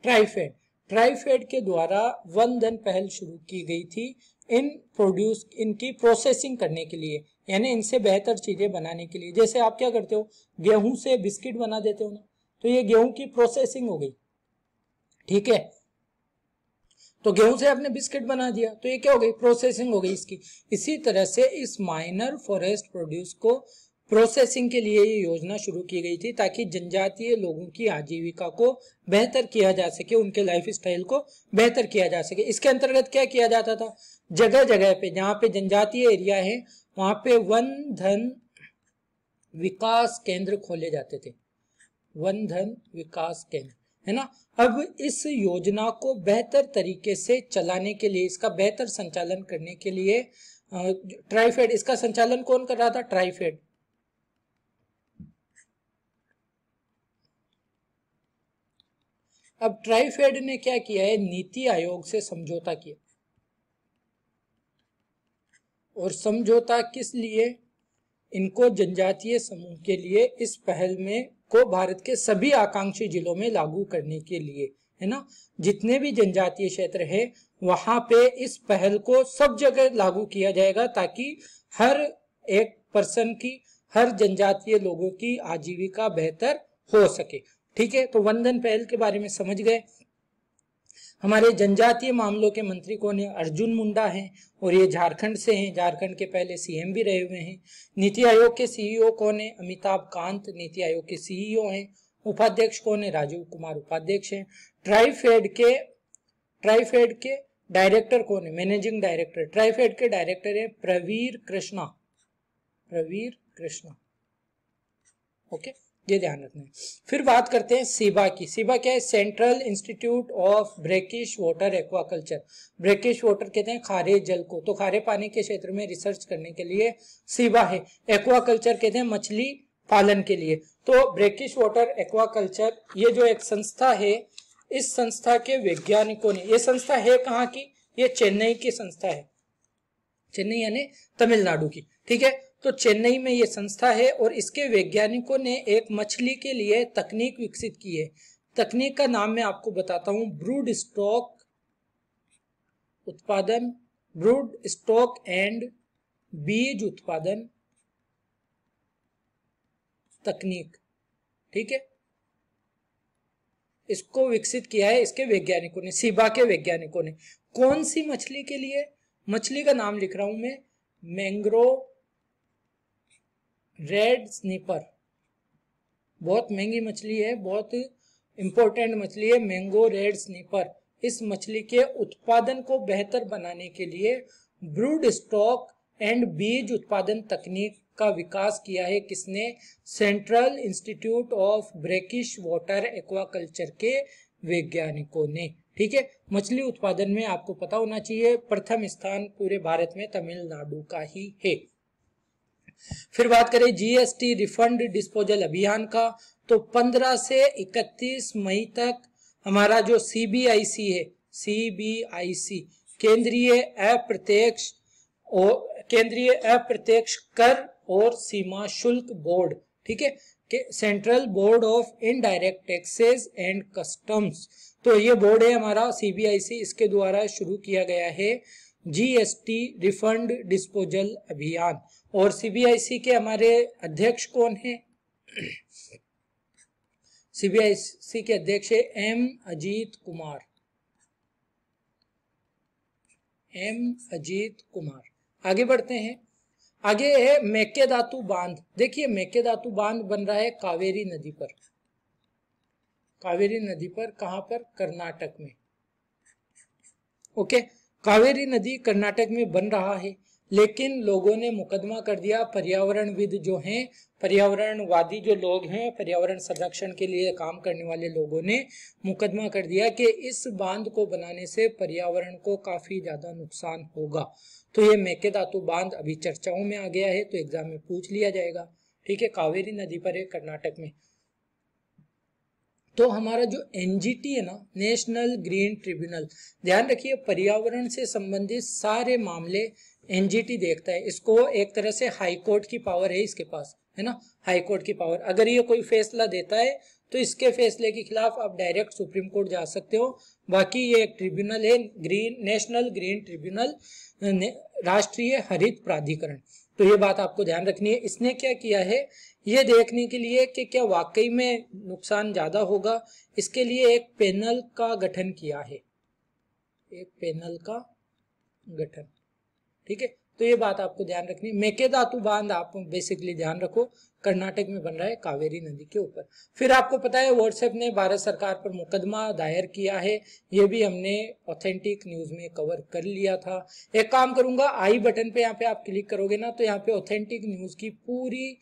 ट्राइफेड, ट्राइफेड के द्वारा वन धन पहल शुरू की गई थी इन प्रोड्यूस, इनकी प्रोसेसिंग करने के लिए, यानी इनसे बेहतर चीजें बनाने के लिए। जैसे आप क्या करते हो, गेहूं से बिस्किट बना देते हो ना, तो ये गेहूं की प्रोसेसिंग हो गई। ठीक है, तो गेहूं से आपने बिस्किट बना दिया, तो ये क्या हो गई, प्रोसेसिंग हो गई इसकी। इसी तरह से इस माइनर फॉरेस्ट प्रोड्यूस को प्रोसेसिंग के लिए ये योजना शुरू की गई थी, ताकि जनजातीय लोगों की आजीविका को बेहतर किया जा सके, उनके लाइफस्टाइल को बेहतर किया जा सके। इसके अंतर्गत क्या किया जाता था, जगह जगह पे जहाँ पे जनजातीय एरिया है वहाँ पे वन धन विकास केंद्र खोले जाते थे, वन धन विकास केंद्र। है ना। अब इस योजना को बेहतर तरीके से चलाने के लिए, इसका बेहतर संचालन करने के लिए ट्राइफेड, इसका संचालन कौन कर रहा था? ट्राइफेड। अब ट्राइफेड ने क्या किया है? नीति आयोग से समझौता किया, और समझौता किस लिए? इनको जनजातीय समूह के लिए इस पहल में को भारत के सभी आकांक्षी जिलों में लागू करने के लिए, है ना। जितने भी जनजातीय क्षेत्र है वहां पे इस पहल को सब जगह लागू किया जाएगा, ताकि हर एक पर्सन की, हर जनजातीय लोगों की आजीविका बेहतर हो सके। ठीक है, तो वंदन पहल के बारे में समझ गए। हमारे जनजातीय मामलों के मंत्री कौन है? अर्जुन मुंडा हैं, और ये झारखंड से हैं, झारखंड के पहले सीएम भी रहे हुए हैं। नीति आयोग के सीईओ कौन है? अमिताभ कांत नीति आयोग के सीईओ हैं। उपाध्यक्ष कौन है? राजीव कुमार उपाध्यक्ष हैं। ट्राइफेड के ट्राइफेड के डायरेक्टर कौन है? मैनेजिंग डायरेक्टर, ट्राइफेड के डायरेक्टर है प्रवीर कृष्णा, प्रवीर कृष्णा। ओके, ये ध्यान रखना है। फिर बात करते हैं सीबा की। सीबा क्या है? Central institute of brackish water aquaculture. Brackish water कहते हैं खारे जल को, तो खारे पानी के क्षेत्र में रिसर्च करने के लिए सीबा है। एक्वाकल्चर कहते हैं मछली पालन के लिए। तो ब्रेकिश वाटर एक्वाकल्चर ये जो एक संस्था है, इस संस्था के वैज्ञानिकों ने, ये संस्था है कहाँ की? ये चेन्नई की संस्था है, चेन्नई यानी तमिलनाडु की। ठीक है, तो चेन्नई में ये संस्था है, और इसके वैज्ञानिकों ने एक मछली के लिए तकनीक विकसित की है। तकनीक का नाम मैं आपको बताता हूं, ब्रूड स्टॉक उत्पादन, ब्रूड स्टॉक एंड बीज उत्पादन तकनीक। ठीक है, इसको विकसित किया है इसके वैज्ञानिकों ने, सीबा के वैज्ञानिकों ने। कौन सी मछली के लिए? मछली का नाम लिख रहा हूं मैं, मैंग्रोव रेड स्निपर। बहुत महंगी मछली है, बहुत इंपॉर्टेंट मछली है मैंगो रेड स्निपर। इस मछली के उत्पादन को बेहतर बनाने के लिए ब्रूड स्टॉक एंड बीज उत्पादन तकनीक का विकास किया है। किसने? Central institute of brackish water aquaculture के वैज्ञानिकों ने। ठीक है, मछली उत्पादन में आपको पता होना चाहिए प्रथम स्थान पूरे भारत में तमिलनाडु का ही है। फिर बात करें जीएसटी रिफंड डिस्पोजल अभियान का, तो पंद्रह से इकतीस मई तक हमारा जो सीबीआईसी है, सीबीआईसी केंद्रीय अप्रत्यक्ष और केंद्रीय अप्रत्यक्ष कर और सीमा शुल्क बोर्ड, ठीक है, central board of indirect taxes and customs, तो ये बोर्ड है हमारा सीबीआईसी, इसके द्वारा शुरू किया गया है जीएसटी रिफंड डिस्पोजल अभियान। और सीबीआईसी के हमारे अध्यक्ष कौन है? सीबीआईसी के अध्यक्ष है एम अजीत कुमार, एम अजीत कुमार। आगे बढ़ते हैं, आगे है मेकेदातु बांध। देखिए मेकेदातु बांध बन रहा है कावेरी नदी पर, कावेरी नदी पर, कहां पर? कर्नाटक में। ओके, कावेरी नदी कर्नाटक में बन रहा है, लेकिन लोगों ने मुकदमा कर दिया। पर्यावरणविद जो हैं, पर्यावरणवादी जो लोग हैं, पर्यावरण संरक्षण के लिए काम करने वाले लोगों ने मुकदमा कर दिया कि इस बांध को बनाने से पर्यावरण को काफी ज्यादा नुकसान होगा। तो ये मेकेदातु बांध अभी चर्चाओं में आ गया है, तो एग्जाम में पूछ लिया जाएगा। ठीक है, कावेरी नदी पर है कर्नाटक में। तो हमारा जो एनजीटी है ना, नेशनल ग्रीन ट्रिब्यूनल, ध्यान रखिए पर्यावरण से संबंधित सारे मामले एनजीटी देखता है। इसको एक तरह से हाई कोर्ट की पावर है इसके पास, है ना, हाई कोर्ट की पावर। अगर ये कोई फैसला देता है तो इसके फैसले के खिलाफ आप डायरेक्ट सुप्रीम कोर्ट जा सकते हो। बाकी ये एक ट्रिब्यूनल है, ग्रीन नेशनल ग्रीन ट्रिब्यूनल, राष्ट्रीय हरित प्राधिकरण। तो ये बात आपको ध्यान रखनी है। इसने क्या किया है? ये देखने के लिए कि क्या वाकई में नुकसान ज्यादा होगा, इसके लिए एक पैनल का गठन किया है, एक पैनल का गठन। ठीक है, तो ये बात आपको ध्यान रखनी है। मेकेदातु बांध आप बेसिकली ध्यान रखो, कर्नाटक में बन रहा है कावेरी नदी के ऊपर। फिर आपको पता है व्हाट्सएप ने भारत सरकार पर मुकदमा दायर किया है, ये भी हमने ऑथेंटिक न्यूज में कवर कर लिया था। एक काम करूंगा, आई बटन पे यहाँ पे आप क्लिक करोगे ना, तो यहाँ पे ऑथेंटिक न्यूज की पूरी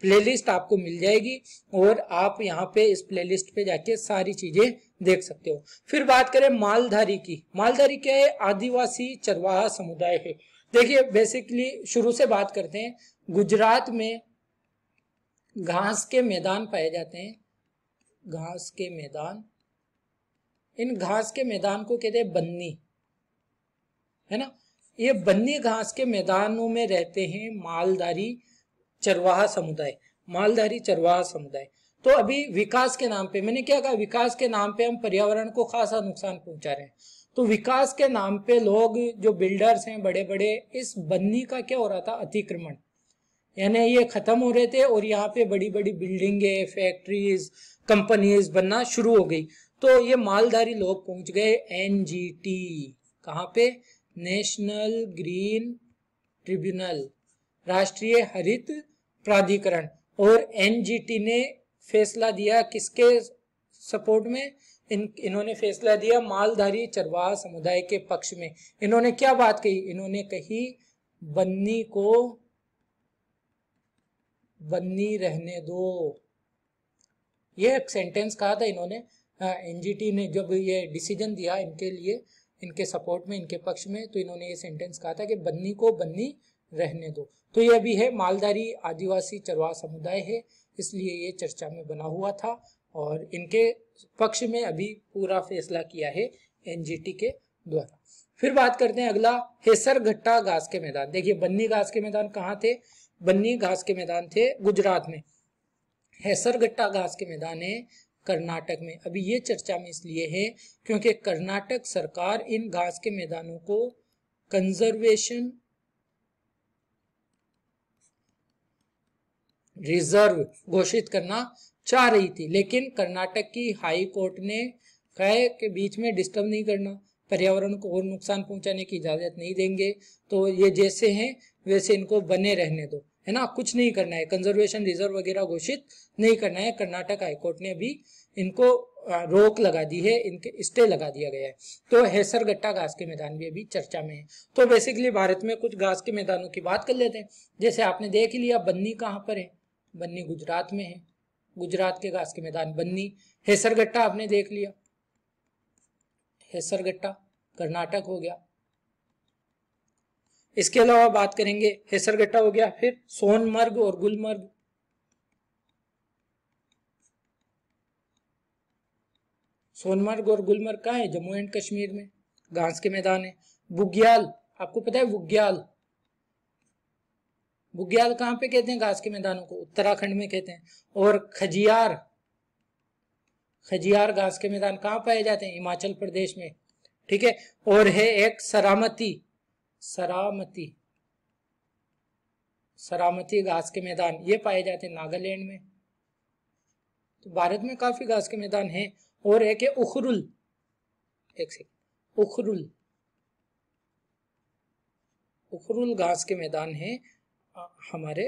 प्लेलिस्ट आपको मिल जाएगी और आप यहाँ पे इस प्लेलिस्ट पे जाके सारी चीजें देख सकते हो। फिर बात करें मालधारी की। मालधारी क्या है? आदिवासी चरवाहा समुदाय है। देखिए बेसिकली शुरू से बात करते हैं, गुजरात में घास के मैदान पाए जाते हैं, घास के मैदान। इन घास के मैदान को कहते हैं बन्नी, है ना। ये बन्नी घास के मैदानों में रहते हैं मालधारी चरवाहा समुदाय, मालधारी चरवाहा समुदाय। तो अभी विकास के नाम पे, मैंने क्या कहा, विकास के नाम पे हम पर्यावरण को खासा नुकसान पहुंचा रहे हैं। तो विकास के नाम पे लोग जो बिल्डर्स हैं बड़े बड़े, इस बन्नी का क्या हो रहा था, अतिक्रमण, यानी ये खत्म हो रहे थे और यहाँ पे बड़ी बड़ी बिल्डिंगे, फैक्ट्रीज, कंपनीज बनना शुरू हो गई। तो ये मालधारी लोग पहुंच गए एनजीटी, कहाँ पे, नेशनल ग्रीन ट्रिब्यूनल, राष्ट्रीय हरित प्राधिकरण। और एनजीटी ने फैसला दिया किसके सपोर्ट में, इन इन्होंने फैसला दिया मालधारी चरवाहा समुदाय के पक्ष में। इन्होंने क्या बात कही, इन्होंने कही बन्नी को बन्नी रहने दो। ये एक सेंटेंस कहा था इन्होंने, एनजीटी ने जब ये डिसीजन दिया इनके लिए, इनके सपोर्ट में, इनके पक्ष में, तो इन्होंने ये सेंटेंस कहा था कि बन्नी को बन्नी रहने दो। तो ये भी है मालधारी आदिवासी चरवाहा समुदाय है, इसलिए ये चर्चा में बना हुआ था और इनके पक्ष में अभी पूरा फैसला किया है एनजीटी के द्वारा। फिर बात करते हैं अगला, हेसरघट्टा घास के मैदान। देखिए बन्नी घास के मैदान कहाँ थे, बन्नी घास के मैदान थे गुजरात में, हेसरघट्टा घास के मैदान है कर्नाटक में। अभी ये चर्चा में इसलिए है क्योंकि कर्नाटक सरकार इन घास के मैदानों को कंजर्वेशन रिजर्व घोषित करना चाह रही थी, लेकिन कर्नाटक की हाई कोर्ट ने कहा कि बीच में डिस्टर्ब नहीं करना, पर्यावरण को और नुकसान पहुंचाने की इजाजत नहीं देंगे, तो ये जैसे हैं वैसे इनको बने रहने दो, है ना, कुछ नहीं करना है, कंजर्वेशन रिजर्व वगैरह घोषित नहीं करना है। कर्नाटक हाईकोर्ट ने भी इनको रोक लगा दी है, इनके स्टे लगा दिया गया है। तो हेसरघट्टा घास के मैदान भी अभी चर्चा में है। तो बेसिकली भारत में कुछ घास के मैदानों की बात कर लेते हैं। जैसे आपने देख लिया बन्नी कहाँ पर है, बन्नी गुजरात में है, गुजरात के घास के मैदान बन्नी। हेसरघट्टा आपने देख लिया, हेसरघट्टा कर्नाटक हो गया। इसके अलावा बात करेंगे, हेसरघट्टा हो गया, फिर सोनमर्ग और गुलमर्ग, सोनमर्ग और गुलमर्ग कहाँ है, जम्मू एंड कश्मीर में, घास के मैदान है। बुग्याल, आपको पता है बुग्याल, बुग्याल कहाँ पे कहते हैं घास के मैदानों को, उत्तराखंड में कहते हैं। और खजियार, खजियार घास के मैदान कहाँ पाए जाते हैं, हिमाचल प्रदेश में, ठीक है। और है एक सरामती, सरामती सरामती घास के मैदान, ये पाए जाते हैं नागालैंड में। तो भारत में काफी घास के मैदान हैं। और एक है उखरुल, एक सेकंड, उखरुल, उखरुल घास के मैदान है हमारे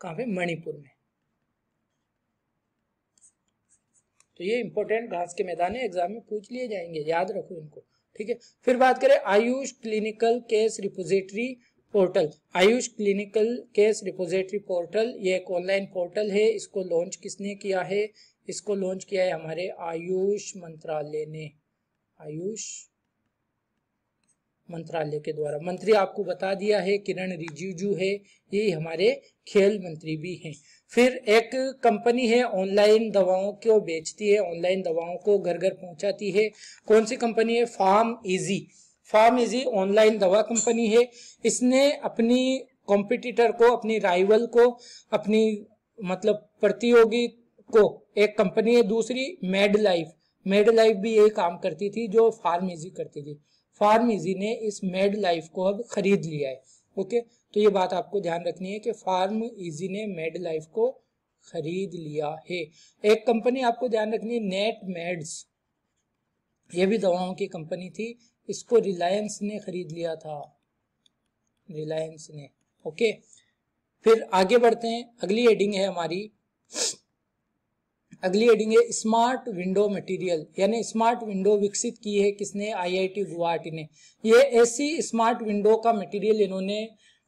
कहाँ पे, मणिपुर में। तो ये इंपॉर्टेंट घास के मैदान है, एग्जाम में पूछ लिए जाएंगे, याद रखो इनको, ठीक है। फिर बात करें Ayush clinical case repository portal. Ayush clinical case repository portal ये एक ऑनलाइन पोर्टल है। इसको लॉन्च किसने किया है, इसको लॉन्च किया है हमारे आयुष मंत्रालय ने, आयुष मंत्रालय के द्वारा। मंत्री आपको बता दिया है किरण रिजिजू है, ये हमारे खेल मंत्री भी हैं। फिर एक कंपनी है ऑनलाइन दवाओं को बेचती है, ऑनलाइन दवाओं को घर घर पहुंचाती है। कौन सी कंपनी है, farm easy, farm easy online दवा कंपनी है। इसने अपनी कॉम्पिटिटर को, अपनी राइवल को, अपनी मतलब प्रतियोगी को, एक कंपनी है दूसरी मेड लाइफ, मेड लाइफ भी यही काम करती थी जो फार्म इजी करती थी, फार्म इजी ने इस मेड लाइफ को अब खरीद लिया है। ओके, तो ये बात आपको ध्यान रखनी है कि फार्म इजी ने मेड लाइफ को खरीद लिया है। एक कंपनी आपको ध्यान रखनी है नेट मेड्स, ये भी दवाओं की कंपनी थी, इसको रिलायंस ने खरीद लिया था, रिलायंस ने। ओके, फिर आगे बढ़ते हैं। अगली हेडिंग है हमारी, अगली हेडिंग है स्मार्ट विंडो मटेरियल, यानी स्मार्ट विंडो विकसित की है किसने, आईआईटी गुवाहाटी ने। ये ऐसी स्मार्ट विंडो का मटेरियल इन्होंने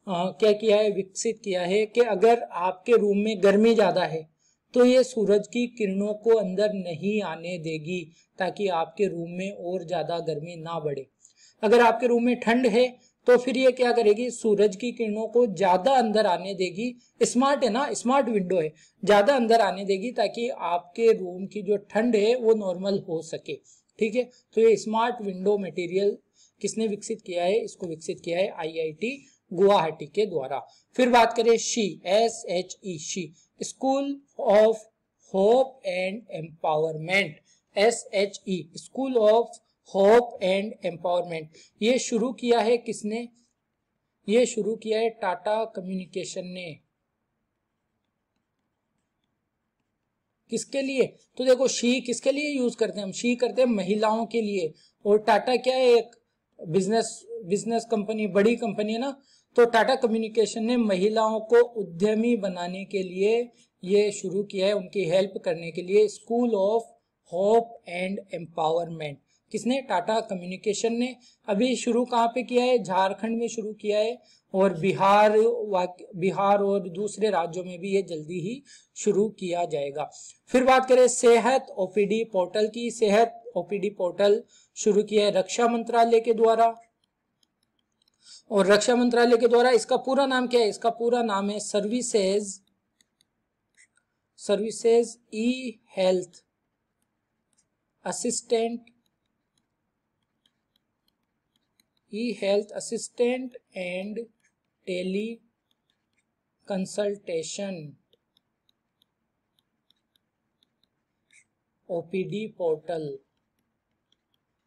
आ, क्या किया है, विकसित किया है कि अगर आपके रूम में गर्मी ज़्यादा है तो ये सूरज की किरणों को अंदर नहीं आने देगी ताकि आपके रूम में और ज़्यादा गर्मी ना बढ़े। अगर आपके रूम में ठंड है तो फिर ये क्या करेगी, सूरज की किरणों को ज़्यादा अंदर आने देगी। स्मार्ट है ना, स्मार्ट विंडो है, ज़्यादा अंदर आने देगी ताकि आपके रूम की जो ठंड है वो नॉर्मल हो सके। ठीक है, तो ये स्मार्ट विंडो मटेरियल किसने विकसित किया है, इसको विकसित किया है आईआईटी गुवाहाटी के द्वारा। फिर बात करें SHE, S H E SHE, school of hope and empowerment, S H E, school of hope and empowerment. ये शुरू किया है किसने, ये शुरू किया है टाटा कम्युनिकेशन ने। किसके लिए, तो देखो शी किसके लिए यूज करते हैं हम, शी करते हैं महिलाओं के लिए, और टाटा क्या है, एक बिजनेस बिजनेस कंपनी, बड़ी कंपनी है ना, तो टाटा कम्युनिकेशन ने महिलाओं को उद्यमी बनाने के लिए ये शुरू किया है, उनकी हेल्प करने के लिए, school of hope and empowerment. किसने, टाटा कम्युनिकेशन ने। अभी शुरू कहाँ पे किया है, झारखंड में शुरू किया है, और बिहार बिहार और दूसरे राज्यों में भी ये जल्दी ही शुरू किया जाएगा। फिर बात करें सेहत ओपीडी पोर्टल की, सेहत ओपीडी पोर्टल शुरू किया है रक्षा मंत्रालय के द्वारा, और रक्षा मंत्रालय के द्वारा इसका पूरा नाम क्या है, इसका पूरा नाम है services services e health assistant e health assistant and teleconsultation OPD portal,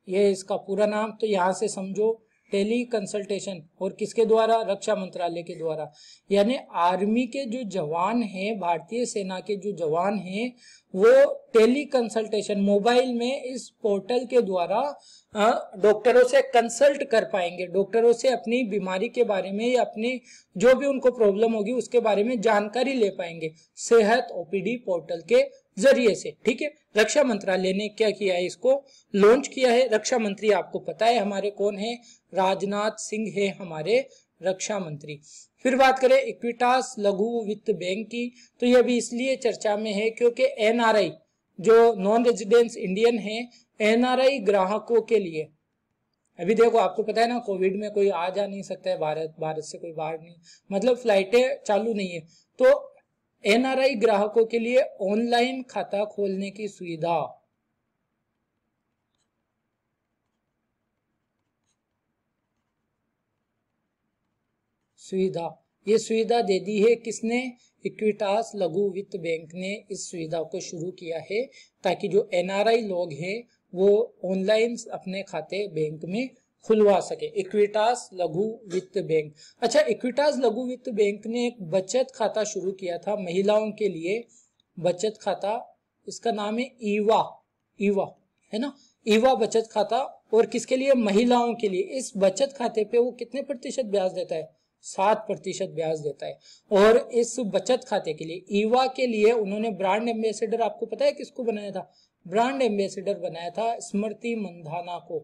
ये इसका पूरा नाम। तो यहाँ से समझो टेली कंसल्टेशन, और किसके द्वारा, रक्षा मंत्रालय के द्वारा, यानी आर्मी के जो जवान हैं, भारतीय सेना के जो जवान हैं, वो टेली कंसल्टेशन मोबाइल में इस पोर्टल के द्वारा डॉक्टरों से कंसल्ट कर पाएंगे, डॉक्टरों से अपनी बीमारी के बारे में या अपनी जो भी उनको प्रॉब्लम होगी उसके बारे में जानकारी ले पाएंगे सेहत ओपीडी पोर्टल के जरिए से। ठीक है, रक्षा मंत्रालय ने क्या किया है, इसको लॉन्च किया है। रक्षा मंत्री आपको पता है हमारे कौन है, राजनाथ सिंह है हमारे रक्षा मंत्री। फिर बात करें इक्विटास लघु वित्त बैंक की, तो यह भी इसलिए चर्चा में है क्योंकि एनआरआई जो नॉन रेजिडेंट्स इंडियन है, एनआरआई ग्राहकों के लिए, अभी देखो आपको पता है ना कोविड में कोई आ जा नहीं सकता है भारत, भारत से कोई बाहर नहीं, मतलब फ्लाइटें चालू नहीं है, तो एनआरआई ग्राहकों के लिए ऑनलाइन खाता खोलने की सुविधा, सुविधा ये सुविधा दे दी है किसने, इक्विटास लघु वित्त बैंक ने इस सुविधा को शुरू किया है ताकि जो एनआरआई लोग हैं वो ऑनलाइन अपने खाते बैंक में खुलवा सके, इक्विटास लघु वित्त बैंक। अच्छा, इक्विटास लघु वित्त बैंक ने एक बचत खाता शुरू किया था महिलाओं के लिए, बचत खाता, इसका नाम है ईवा, ईवा है ना, ईवा बचत खाता, और किसके लिए, महिलाओं के लिए। इस बचत खाते पे वो कितने प्रतिशत ब्याज देता है, सात प्रतिशत ब्याज देता है, और इस बचत खाते के लिए, ईवा के लिए उन्होंने ब्रांड एम्बेसडर, आपको पता है किसको बनाया था, ब्रांड एम्बेसडर बनाया था स्मृति मंधाना को।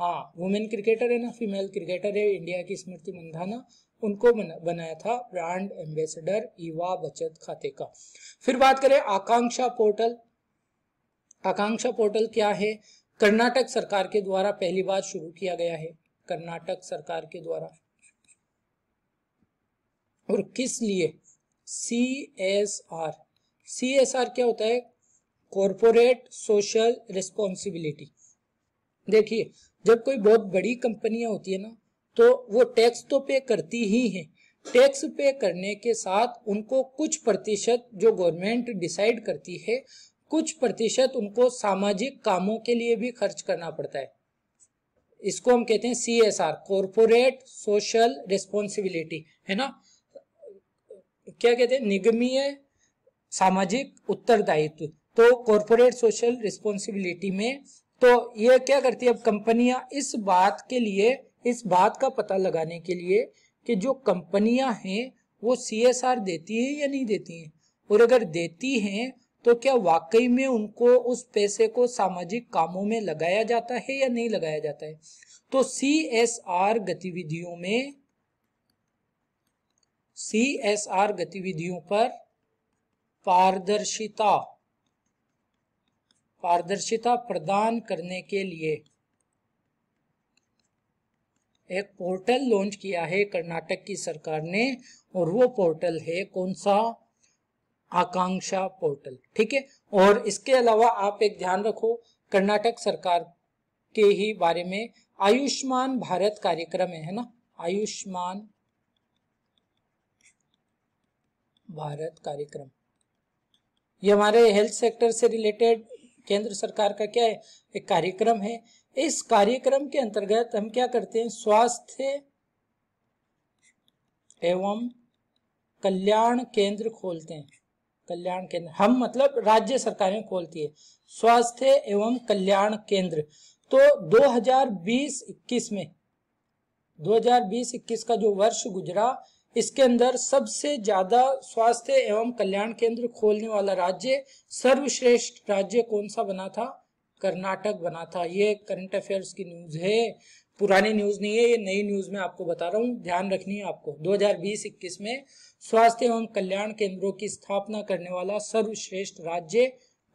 हाँ, वुमेन क्रिकेटर है ना, फीमेल क्रिकेटर है इंडिया की स्मृति मंधाना, उनको बना, बनाया था ब्रांड एम्बेसडर ईवा बचत खाते का। फिर बात करें आकांक्षा पोर्टल, आकांक्षा पोर्टल क्या है, कर्नाटक सरकार के द्वारा पहली बार शुरू किया गया है, कर्नाटक सरकार के द्वारा, और किस लिए, C S R, C S R क्या होता है, कॉरपोरेट सोशल रिस्पॉन्सिबिलिटी। देखिए जब कोई बहुत बड़ी कंपनियां होती है ना तो वो टैक्स तो पे करती ही हैं, टैक्स पे करने के साथ उनको कुछ प्रतिशत जो गवर्नमेंट डिसाइड करती है, कुछ प्रतिशत उनको सामाजिक कामों के लिए भी खर्च करना पड़ता है, इसको हम कहते हैं C S R, corporate social responsibility, है ना, क्या कहते हैं, निगमीय सामाजिक उत्तरदायित्व। तो कॉरपोरेट सोशल रिस्पॉन्सिबिलिटी में तो ये क्या करती है, अब कंपनियां इस बात के लिए, इस बात का पता लगाने के लिए कि जो कंपनियां हैं वो सीएसआर देती है या नहीं देती हैं, और अगर देती हैं तो क्या वाकई में उनको उस पैसे को सामाजिक कामों में लगाया जाता है या नहीं लगाया जाता है। तो सीएसआर गतिविधियों में सी एस आर गतिविधियों पर पारदर्शिता पारदर्शिता प्रदान करने के लिए एक पोर्टल लॉन्च किया है कर्नाटक की सरकार ने, और वो पोर्टल है कौन सा? आकांक्षा पोर्टल। ठीक है, और इसके अलावा आप एक ध्यान रखो, कर्नाटक सरकार के ही बारे में आयुष्मान भारत कार्यक्रम है ना, आयुष्मान भारत कार्यक्रम, ये हमारे हेल्थ सेक्टर से रिलेटेड केंद्र सरकार का क्या है, एक कार्यक्रम है। इस कार्यक्रम के अंतर्गत हम क्या करते हैं, स्वास्थ्य एवं कल्याण केंद्र खोलते हैं, कल्याण केंद्र हम मतलब राज्य सरकारें खोलती है, स्वास्थ्य एवं कल्याण केंद्र। तो दो हज़ार बीस इक्कीस में दो हज़ार बीस इक्कीस का जो वर्ष गुजरा, इसके अंदर सबसे ज्यादा स्वास्थ्य एवं कल्याण केंद्र खोलने वाला राज्य, सर्वश्रेष्ठ राज्य कौन सा बना था? कर्नाटक बना था। ये करंट अफेयर्स की न्यूज है, पुरानी न्यूज नहीं है, ये नई न्यूज में आपको बता रहा हूँ, ध्यान रखनी है आपको। दो हज़ार बीस इक्कीस में स्वास्थ्य एवं कल्याण केंद्रों की स्थापना करने वाला सर्वश्रेष्ठ राज्य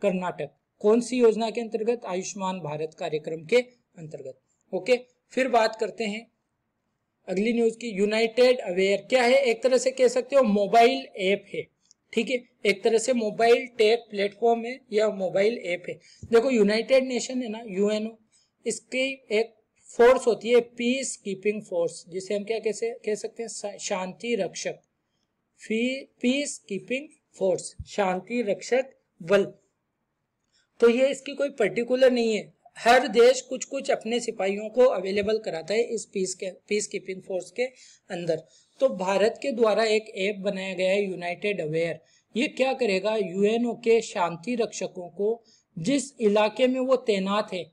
कर्नाटक, कौन सी योजना के अंतर्गत? आयुष्मान भारत कार्यक्रम के अंतर्गत। ओके, फिर बात करते हैं अगली न्यूज की। यूनाइटेड अवेयर क्या है, एक तरह से कह सकते हो मोबाइल ऐप है। ठीक है, एक तरह से मोबाइल टेक प्लेटफॉर्म है या मोबाइल ऐप है। देखो यूनाइटेड नेशन है ना, यू एन ओ, इसकी एक फोर्स होती है पीस कीपिंग फोर्स, जिसे हम क्या कैसे कह सकते हैं, शांति रक्षक, पीस कीपिंग फोर्स, शांति रक्षक बल। तो ये इसकी कोई पर्टिकुलर नहीं है, हर देश कुछ कुछ अपने सिपाहियों को अवेलेबल कराता है इस पीस के पीस कीपिंग फोर्स के अंदर। तो भारत के द्वारा एक ऐप बनाया गया है यूनाइटेड अवेयर, ये क्या करेगा, यू एन ओ के शांति रक्षकों को जिस इलाके में वो तैनात है,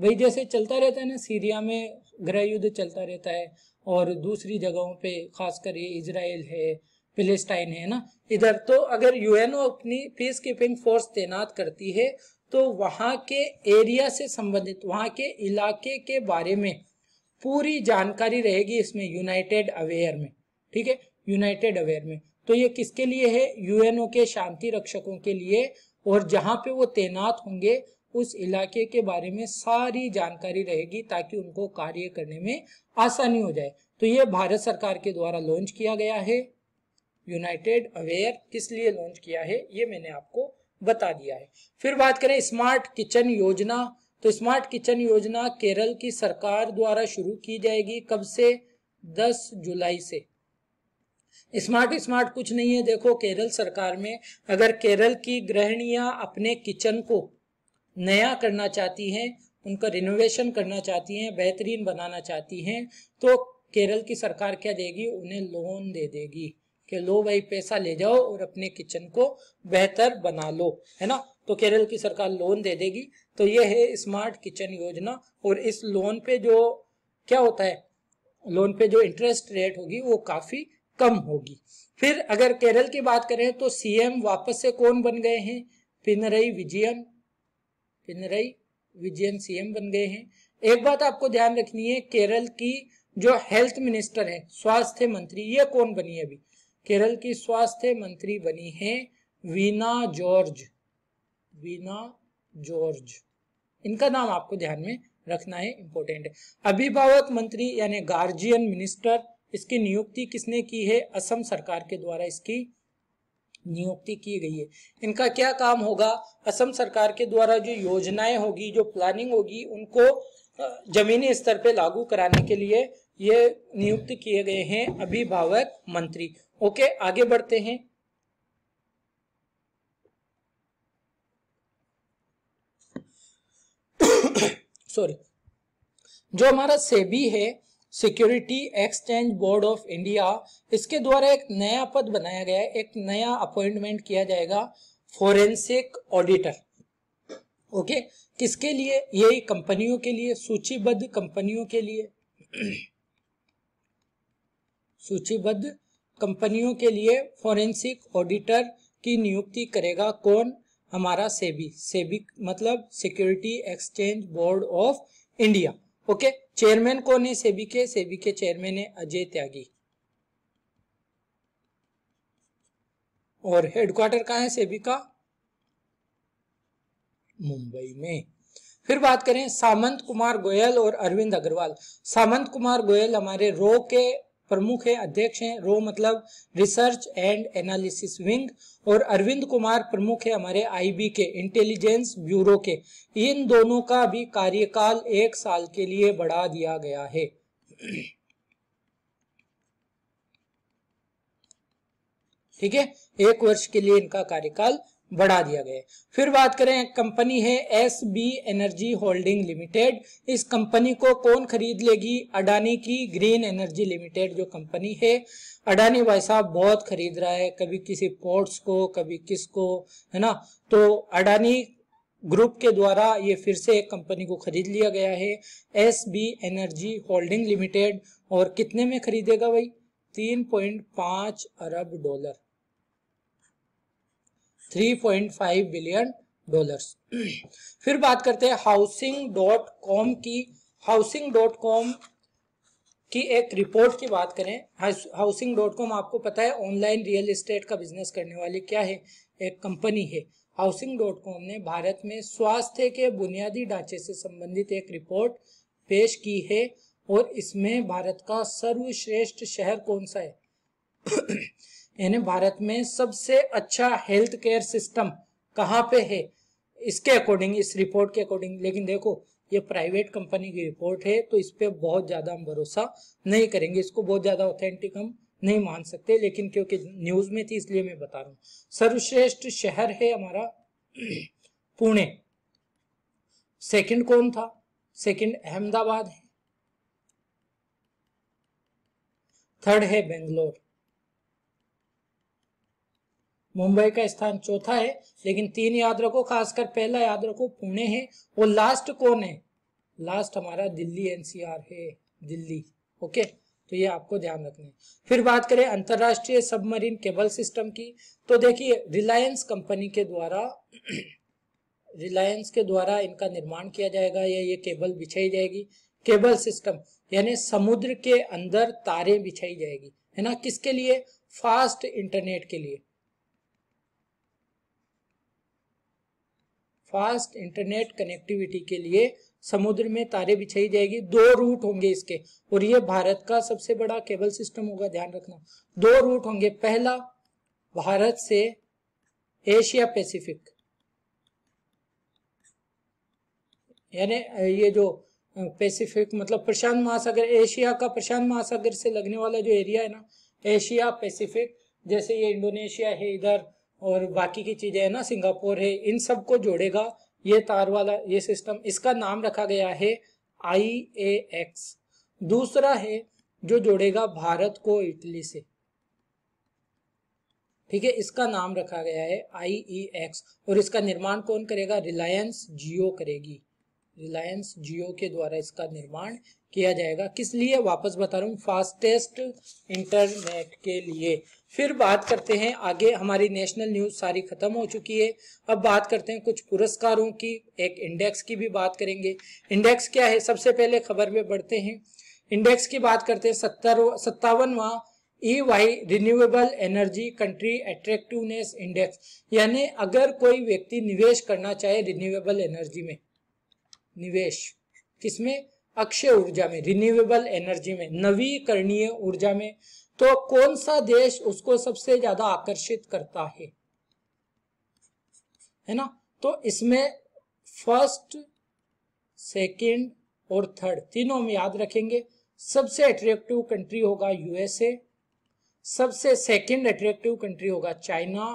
वही जैसे चलता रहता है ना, सीरिया में गृह युद्ध चलता रहता है और दूसरी जगहों पे, खासकर ये इजराइल है, फिलिस्टाइन है ना, इधर तो अगर यू एन ओ अपनी पीस कीपिंग फोर्स तैनात करती है तो वहाँ के एरिया से संबंधित, वहाँ के इलाके के बारे में पूरी जानकारी रहेगी इसमें, यूनाइटेड अवेयर में। ठीक है, यूनाइटेड अवेयर में तो ये किसके लिए है, यू एन ओ के शांति रक्षकों के लिए, और जहाँ पे वो तैनात होंगे उस इलाके के बारे में सारी जानकारी रहेगी ताकि उनको कार्य करने में आसानी हो जाए। तो ये भारत सरकार के द्वारा लॉन्च किया गया है यूनाइटेड अवेयर, किस लिए लॉन्च किया है ये मैंने आपको बता दिया है। फिर बात करें स्मार्ट किचन योजना, तो स्मार्ट किचन योजना केरल की सरकार द्वारा शुरू की जाएगी, कब से? दस जुलाई से। स्मार्ट स्मार्ट कुछ नहीं है, देखो केरल सरकार में अगर केरल की गृहिणियां अपने किचन को नया करना चाहती हैं, उनका रिनोवेशन करना चाहती हैं, बेहतरीन बनाना चाहती हैं, तो केरल की सरकार क्या देगी, उन्हें लोन दे देगी कि लो भाई पैसा ले जाओ और अपने किचन को बेहतर बना लो, है ना। तो केरल की सरकार लोन दे देगी। तो ये है स्मार्ट किचन योजना, और इस लोन पे जो क्या होता है, लोन पे जो इंटरेस्ट रेट होगी वो काफी कम होगी। फिर अगर केरल की बात करें तो सी एम वापस से कौन बन गए हैं, पिनरई विजयन, पिनरई विजयन सी एम बन गए हैं। एक बात आपको ध्यान रखनी है, केरल की जो हेल्थ मिनिस्टर है, स्वास्थ्य मंत्री, ये कौन बनी है अभी, केरल की स्वास्थ्य मंत्री बनी है वीना जॉर्ज, वीना जॉर्ज, इनका नाम आपको ध्यान में रखना है, इंपॉर्टेंट है। अभिभावक मंत्री यानी गार्जियन मिनिस्टर, इसकी नियुक्ति किसने की है, असम सरकार के द्वारा इसकी नियुक्ति की गई है। इनका क्या काम होगा, असम सरकार के द्वारा जो योजनाएं होगी, जो प्लानिंग होगी, उनको जमीनी स्तर पे लागू कराने के लिए ये नियुक्त किए गए हैं अभिभावक मंत्री। ओके, आगे बढ़ते हैं। सॉरी, जो हमारा सेबी है, security exchange board of India, इसके द्वारा एक नया पद बनाया गया है, एक नया अपॉइंटमेंट किया जाएगा, फोरेंसिक ऑडिटर। ओके, किसके लिए, यही कंपनियों के लिए, सूचीबद्ध कंपनियों के लिए, सूचीबद्ध कंपनियों के लिए फोरेंसिक ऑडिटर की नियुक्ति करेगा कौन, हमारा सेबी, सेबी मतलब security exchange board of India. Okay, chairman कौन है सेबी के, सेबी के चेयरमैन है अजय त्यागी, और हेडक्वार्टर कहाँ है सेबी का? मुंबई में। फिर बात करें सामंत कुमार गोयल और अरविंद अग्रवाल। सामंत कुमार गोयल हमारे रो के प्रमुख है, अध्यक्ष हैं। रो मतलब रिसर्च एंड एनालिसिस विंग। और अरविंद कुमार प्रमुख है हमारे आईबी के, इंटेलिजेंस ब्यूरो के। इन दोनों का भी कार्यकाल एक साल के लिए बढ़ा दिया गया है। ठीक है, एक वर्ष के लिए इनका कार्यकाल बढ़ा दिया गया है। फिर बात करें, कंपनी है S B energy holding limited. इस कंपनी को कौन खरीद लेगी? अडानी की ग्रीन एनर्जी लिमिटेड जो कंपनी है, अडानी भाई साहब बहुत खरीद रहा है, कभी किसी पोर्ट्स को, कभी किसको, है ना। तो अडानी ग्रुप के द्वारा ये फिर से एक कंपनी को खरीद लिया गया है, S B energy holding limited. और कितने में खरीदेगा भाई? तीन पॉइंट पांच अरब dollar, three point five billion dollars. फिर बात करते हैं हाउसिंग डॉट कॉम की। हाउसिंग डॉट कॉम की एक रिपोर्ट की बात करें, हाउसिंग डॉट कॉम आपको पता है ऑनलाइन रियल एस्टेट का बिजनेस करने वाली क्या है, एक कंपनी है। हाउसिंग डॉट कॉम ने भारत में स्वास्थ्य के बुनियादी ढांचे से संबंधित एक रिपोर्ट पेश की है और इसमें भारत का सर्वश्रेष्ठ शहर कौन सा है यानी भारत में सबसे अच्छा हेल्थ केयर सिस्टम कहाँ पे है, इसके अकॉर्डिंग, इस रिपोर्ट के अकॉर्डिंग। लेकिन देखो ये प्राइवेट कंपनी की रिपोर्ट है तो इस पर बहुत ज़्यादा हम भरोसा नहीं करेंगे, इसको बहुत ज़्यादा ऑथेंटिक हम नहीं मान सकते, लेकिन क्योंकि न्यूज़ में थी इसलिए मैं बता रहा हूँ। सर्वश्रेष्ठ शहर है हमारा पुणे, सेकेंड कौन था? सेकेंड अहमदाबाद है, थर्ड है बेंगलोर, मुंबई का स्थान चौथा है। लेकिन तीन याद रखो, खासकर पहला याद रखो, पुणे है। और लास्ट कौन है? लास्ट हमारा दिल्ली एनसीआर है, दिल्ली। ओके, तो ये आपको ध्यान रखना है। फिर बात करें अंतरराष्ट्रीय सबमरीन केबल सिस्टम की, तो देखिए रिलायंस कंपनी के द्वारा रिलायंस के द्वारा इनका निर्माण किया जाएगा, या ये केबल बिछाई जाएगी, केबल सिस्टम यानी समुद्र के अंदर तारे बिछाई जाएगी, है ना। किसके लिए? फास्ट इंटरनेट के लिए, फास्ट इंटरनेट कनेक्टिविटी के लिए समुद्र में तारे बिछाई जाएगी। दो रूट होंगे इसके, और ये भारत का सबसे बड़ा केबल सिस्टम होगा, ध्यान रखना। दो रूट होंगे, पहला भारत से एशिया पैसिफिक, यानी ये जो पैसिफिक मतलब प्रशांत महासागर, एशिया का प्रशांत महासागर से लगने वाला जो एरिया है ना, एशिया पैसिफिक, जैसे ये इंडोनेशिया है इधर और बाकी की चीजें है ना, सिंगापुर है, इन सब को जोड़ेगा ये तार वाला ये सिस्टम। इसका नाम रखा गया है आई ए एक्स। दूसरा है जो जोड़ेगा भारत को इटली से, ठीक है, इसका नाम रखा गया है आई ई एक्स। और इसका निर्माण कौन करेगा? रिलायंस जियो करेगी, रिलायंस जियो के द्वारा इसका निर्माण किया जाएगा। किस लिए? वापस बता रहा हूँ, फास्टेस्ट इंटरनेट के लिए। फिर बात करते हैं आगे, हमारी नेशनल न्यूज सारी खत्म हो चुकी है। अब बात करते हैं कुछ पुरस्कारों की, एक इंडेक्स की भी बात करेंगे। इंडेक्स क्या है? सबसे पहले खबर में बढ़ते हैं, इंडेक्स की बात करते हैं। सत्तर सत्तावनवा E Y renewable energy country attractiveness index, यानी अगर कोई व्यक्ति निवेश करना चाहे रिन्यूएबल एनर्जी में, निवेश किसमें? अक्षय ऊर्जा में, रिन्यूएबल एनर्जी में, नवीकरणीय ऊर्जा में, तो कौन सा देश उसको सबसे ज्यादा आकर्षित करता है, है ना। तो इसमें फर्स्ट, सेकंड और थर्ड तीनों हम याद रखेंगे। सबसे अट्रैक्टिव कंट्री होगा यूएसए, सबसे सेकंड अट्रैक्टिव कंट्री होगा चाइना,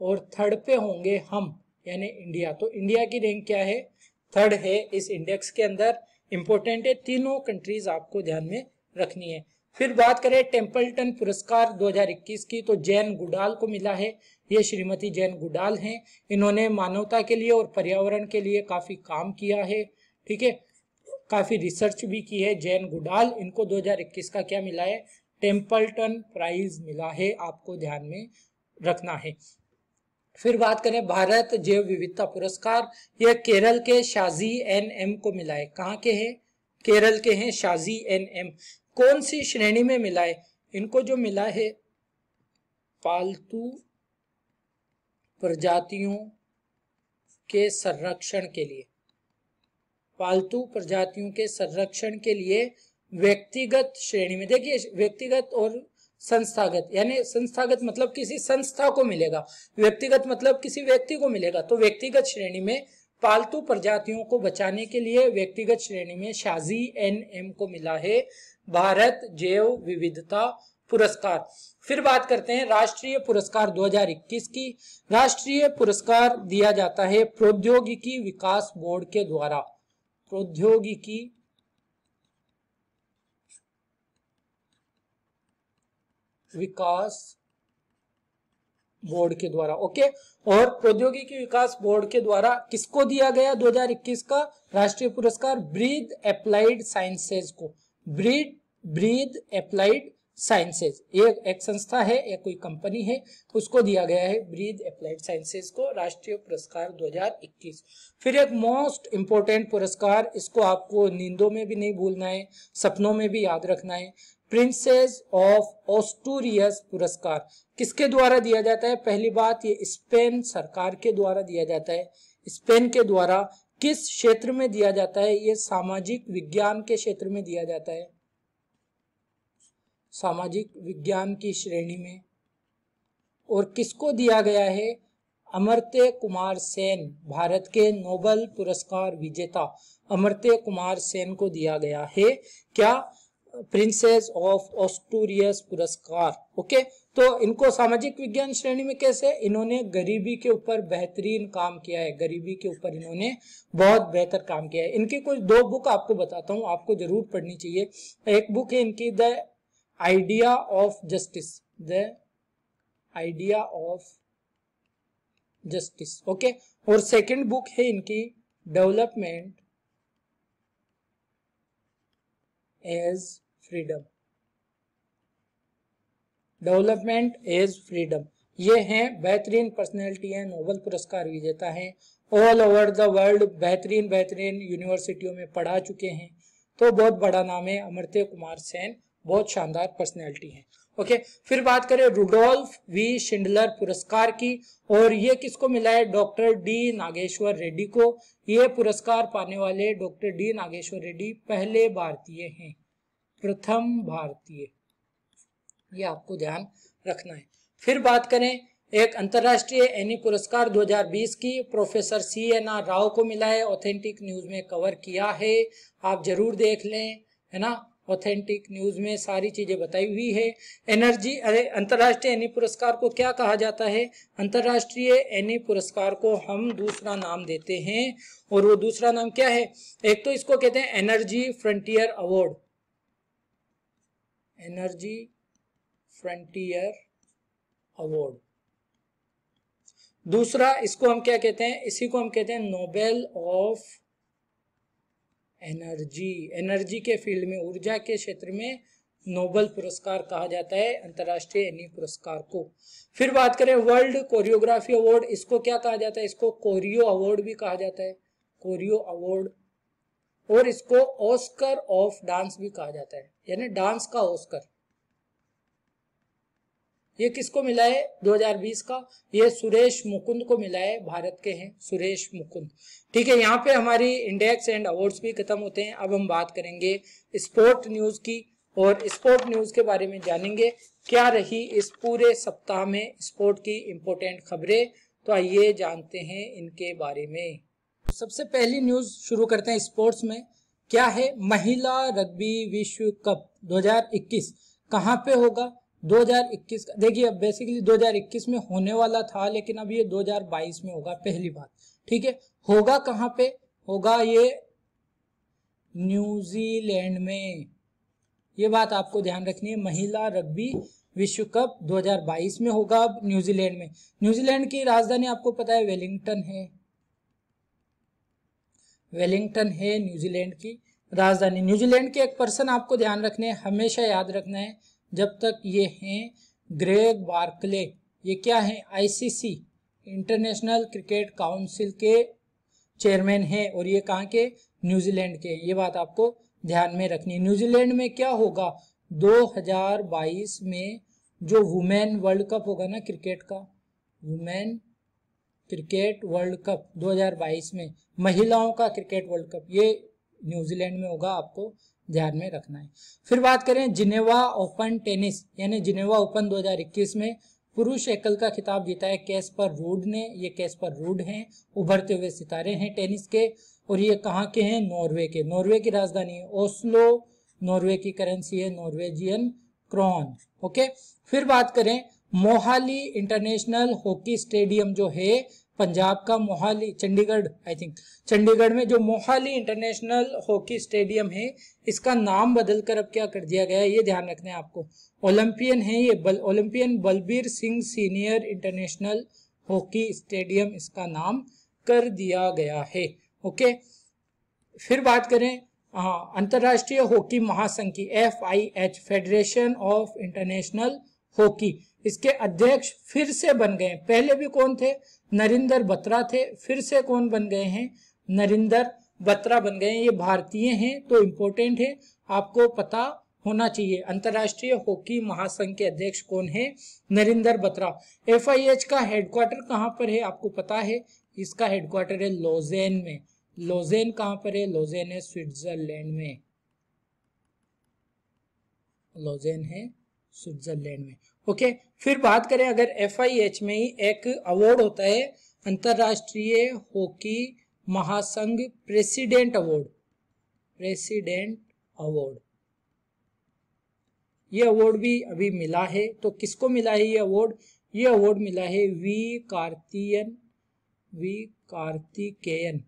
और थर्ड पे होंगे हम यानी इंडिया। तो इंडिया की रैंक क्या है? थर्ड है इस इंडेक्स के अंदर, इंपॉर्टेंट है। तीनों कंट्रीज आपको ध्यान में रखनी है। फिर बात करें टेम्पल्टन पुरस्कार दो हज़ार इक्कीस की, तो जैन गुडाल को मिला है। ये श्रीमती जैन गुडाल हैं, इन्होंने मानवता के लिए और पर्यावरण के लिए काफी काम किया है, ठीक है, काफी रिसर्च भी की है जैन गुडाल। इनको दो हज़ार इक्कीस का क्या मिला है? टेम्पल्टन प्राइज मिला है, आपको ध्यान में रखना है। फिर बात करें भारत जैव विविधता पुरस्कार, यह केरल के शाजी एन एम को मिला है। कहाँ के हैं? केरल के हैं शाजी एन एम। कौन सी श्रेणी में मिला है? इनको जो मिला है पालतू प्रजातियों के संरक्षण के लिए पालतू प्रजातियों के संरक्षण के लिए व्यक्तिगत श्रेणी में। देखिए व्यक्तिगत और संस्थागत, यानी संस्थागत मतलब किसी संस्था को मिलेगा, व्यक्तिगत मतलब किसी व्यक्ति को मिलेगा। तो व्यक्तिगत श्रेणी में पालतू प्रजातियों को बचाने के लिए व्यक्तिगत श्रेणी में शाजी एन एम को मिला है भारत जैव विविधता पुरस्कार। फिर बात करते हैं राष्ट्रीय पुरस्कार दो हज़ार इक्कीस की। राष्ट्रीय पुरस्कार दिया जाता है प्रौद्योगिकी विकास बोर्ड के द्वारा, प्रौद्योगिकी विकास बोर्ड के द्वारा। ओके, और प्रौद्योगिकी विकास बोर्ड के द्वारा किसको दिया गया दो हज़ार इक्कीस का राष्ट्रीय पुरस्कार? ब्रीद एप्लाइड साइंसेज को। ब्रीद ब्रीद एप्लाइड साइंसेज ये एक संस्था है, एक कोई कंपनी है, उसको दिया गया है ब्रीद एप्लाइड साइंसेज को राष्ट्रीय पुरस्कार दो हज़ार इक्कीस। फिर एक मोस्ट इंपोर्टेंट पुरस्कार, इसको आपको नींदों में भी नहीं भूलना है, सपनों में भी याद रखना है, प्रिंसेस ऑफ ऑस्टूरियस पुरस्कार। किसके द्वारा दिया जाता है? पहली बात ये स्पेन सरकार के द्वारा दिया जाता है। स्पेन के द्वारा किस क्षेत्र में दिया जाता है? ये सामाजिक विज्ञान के क्षेत्र में दिया जाता है, सामाजिक विज्ञान की श्रेणी में। और किसको दिया गया है? अमर्त्य कुमार सेन, भारत के नोबेल पुरस्कार विजेता अमर्त्य कुमार सेन को दिया गया है क्या? प्रिंसेस ऑफ ऑस्टूरियस पुरस्कार। ओके, तो इनको सामाजिक विज्ञान श्रेणी में कैसे? इन्होंने गरीबी के ऊपर बेहतरीन काम किया है, गरीबी के ऊपर इन्होंने बहुत बेहतर काम किया है। इनकी कुछ दो बुक आपको बताता हूँ, आपको जरूर पढ़नी चाहिए। एक बुक है इनकी the idea of justice, the idea of justice. Okay, और सेकेंड बुक है इनकी development as freedom, development as freedom. ये हैं बेहतरीन पर्सनैलिटी हैं, नोबेल पुरस्कार विजेता हैं, ऑल ओवर द वर्ल्ड बेहतरीन बेहतरीन यूनिवर्सिटियों में पढ़ा चुके हैं, तो बहुत बड़ा नाम है अमर्त्य कुमार सेन, बहुत शानदार पर्सनैलिटी हैं। ओके, फिर बात करें रुडोल्फ वी शिंडलर पुरस्कार की, और ये किसको मिला है? डॉक्टर डी नागेश्वर रेड्डी को। ये पुरस्कार पाने वाले डॉक्टर डी नागेश्वर रेड्डी पहले भारतीय हैं, प्रथम भारतीय, ये आपको ध्यान रखना है। फिर बात करें एक अंतर्राष्ट्रीय एनी पुरस्कार दो हज़ार बीस की, professor C N R Rao को मिला है, ऑथेंटिक न्यूज में कवर किया है, आप जरूर देख लें, है ना, ऑथेंटिक न्यूज में सारी चीजें बताई हुई है। एनर्जी अंतरराष्ट्रीय एनी पुरस्कार को क्या कहा जाता है? अंतरराष्ट्रीय एनी पुरस्कार को हम दूसरा नाम देते हैं, और वो दूसरा नाम क्या है? एक तो इसको कहते हैं energy frontier award, energy frontier award. दूसरा इसको हम क्या कहते हैं? इसी को हम कहते हैं नोबेल ऑफ एनर्जी, एनर्जी के फील्ड में, ऊर्जा के क्षेत्र में नोबेल पुरस्कार कहा जाता है अंतर्राष्ट्रीय एनी पुरस्कार को। फिर बात करें वर्ल्ड कोरियोग्राफी अवार्ड, इसको क्या कहा जाता है? इसको कोरियो अवार्ड भी कहा जाता है, कोरियो अवार्ड, और इसको ऑस्कर ऑफ डांस भी कहा जाता है, यानी डांस का ऑस्कर। ये किसको मिला है दो हज़ार बीस का? ये सुरेश मुकुंद को मिला है, भारत के हैं सुरेश मुकुंद। ठीक है, यहाँ पे हमारी इंडेक्स एंड अवार्ड्स भी खत्म होते हैं। अब हम बात करेंगे स्पोर्ट न्यूज की, और स्पोर्ट न्यूज के बारे में जानेंगे क्या रही इस पूरे सप्ताह में स्पोर्ट की इम्पोर्टेंट खबरें, तो आइए जानते हैं इनके बारे में। सबसे पहली न्यूज शुरू करते हैं स्पोर्ट्स में, क्या है? महिला रग्बी विश्व कप दो हज़ार इक्कीस कहाँ पे होगा? दो हज़ार इक्कीस का, देखिए अब बेसिकली दो हज़ार इक्कीस में होने वाला था, लेकिन अब ये दो हज़ार बाईस में होगा, पहली बात। ठीक है, होगा कहाँ पे? होगा ये न्यूजीलैंड में, ये बात आपको ध्यान रखनी है। महिला रग्बी विश्व कप दो हज़ार बाईस में होगा, अब न्यूजीलैंड में। न्यूजीलैंड की राजधानी आपको पता है वेलिंगटन है, वेलिंगटन है न्यूजीलैंड की राजधानी। न्यूजीलैंड के एक पर्सन आपको ध्यान रखने है, हमेशा याद रखना है जब तक, ये हैं ग्रेग बार्कले। ये क्या है? आईसीसी इंटरनेशनल क्रिकेट काउंसिल के चेयरमैन हैं, और ये कहाँ के? न्यूजीलैंड के। ये बात आपको ध्यान में रखनी है। न्यूजीलैंड में क्या होगा दो हज़ार बाईस में? जो वुमेन वर्ल्ड कप होगा ना क्रिकेट का, वुमेन क्रिकेट वर्ल्ड कप दो हज़ार बाईस में, महिलाओं का क्रिकेट वर्ल्ड कप ये न्यूजीलैंड में होगा, आपको ध्यान में रखना है। फिर बात करें जिनेवा ओपन टेनिस यानी जिनेवा ओपन दो हज़ार इक्कीस में पुरुष एकल का खिताब जीता है कैस्पर रूड ने। ये कैस्पर रूड हैं, उभरते हुए सितारे हैं टेनिस के, और ये कहाँ के हैं, नॉर्वे के। नॉर्वे की राजधानी है ओस्लो, नॉर्वे की करेंसी है नॉर्वेजियन क्रॉन। ओके, फिर बात करें मोहाली इंटरनेशनल हॉकी स्टेडियम जो है पंजाब का, मोहाली चंडीगढ़ आई थिंक चंडीगढ़ में जो मोहाली इंटरनेशनल हॉकी स्टेडियम है इसका नाम बदलकर अब क्या कर दिया गया है, ये ध्यान रखना है आपको। ओलंपियन है ये, बल Olympian Balbir Singh senior international hockey stadium इसका नाम कर दिया गया है। ओके, फिर बात करें अंतर्राष्ट्रीय हॉकी महासंघ की, F I H federation of international hockey, इसके अध्यक्ष फिर से बन गए। पहले भी कौन थे, नरिंदर बत्रा थे, फिर से कौन बन गए हैं, नरिंदर बत्रा बन गए हैं। ये भारतीय हैं तो इम्पोर्टेंट है, आपको पता होना चाहिए। अंतर्राष्ट्रीय हॉकी महासंघ के अध्यक्ष कौन है, Narinder Batra. F I H का हेडक्वार्टर कहाँ पर है, आपको पता है इसका हेडक्वार्टर है लोजेन में। लोजेन कहाँ पर है, लोजेन है स्विट्जरलैंड में, लोजेन है स्विट्जरलैंड में। ओके okay, फिर बात करें अगर एफ आई एच में ही एक अवार्ड होता है अंतर्राष्ट्रीय हॉकी महासंघ प्रेसिडेंट अवार्ड, प्रेसिडेंट अवार्ड ये अवार्ड भी अभी मिला है। तो किसको मिला है ये अवार्ड, ये अवार्ड मिला है V Karthikeyan, V Karthikeyan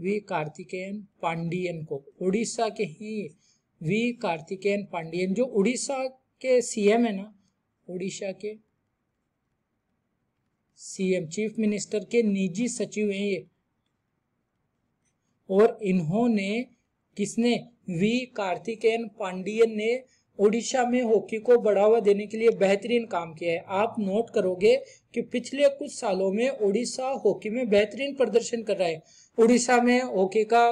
V Karthikeyan Pandian को, उड़ीसा के ही वी कार्तिकेयन पांडियन जो उड़ीसा के सीएम है ना, उड़ीसा के सीएम चीफ मिनिस्टर के निजी सचिव हैं ये। और इन्होंने किसने, वी कार्तिकेयन पांडियन ने उड़ीसा में हॉकी को बढ़ावा देने के लिए बेहतरीन काम किया है। आप नोट करोगे कि पिछले कुछ सालों में उड़ीसा हॉकी में बेहतरीन प्रदर्शन कर रहा है। उड़ीसा में हॉकी का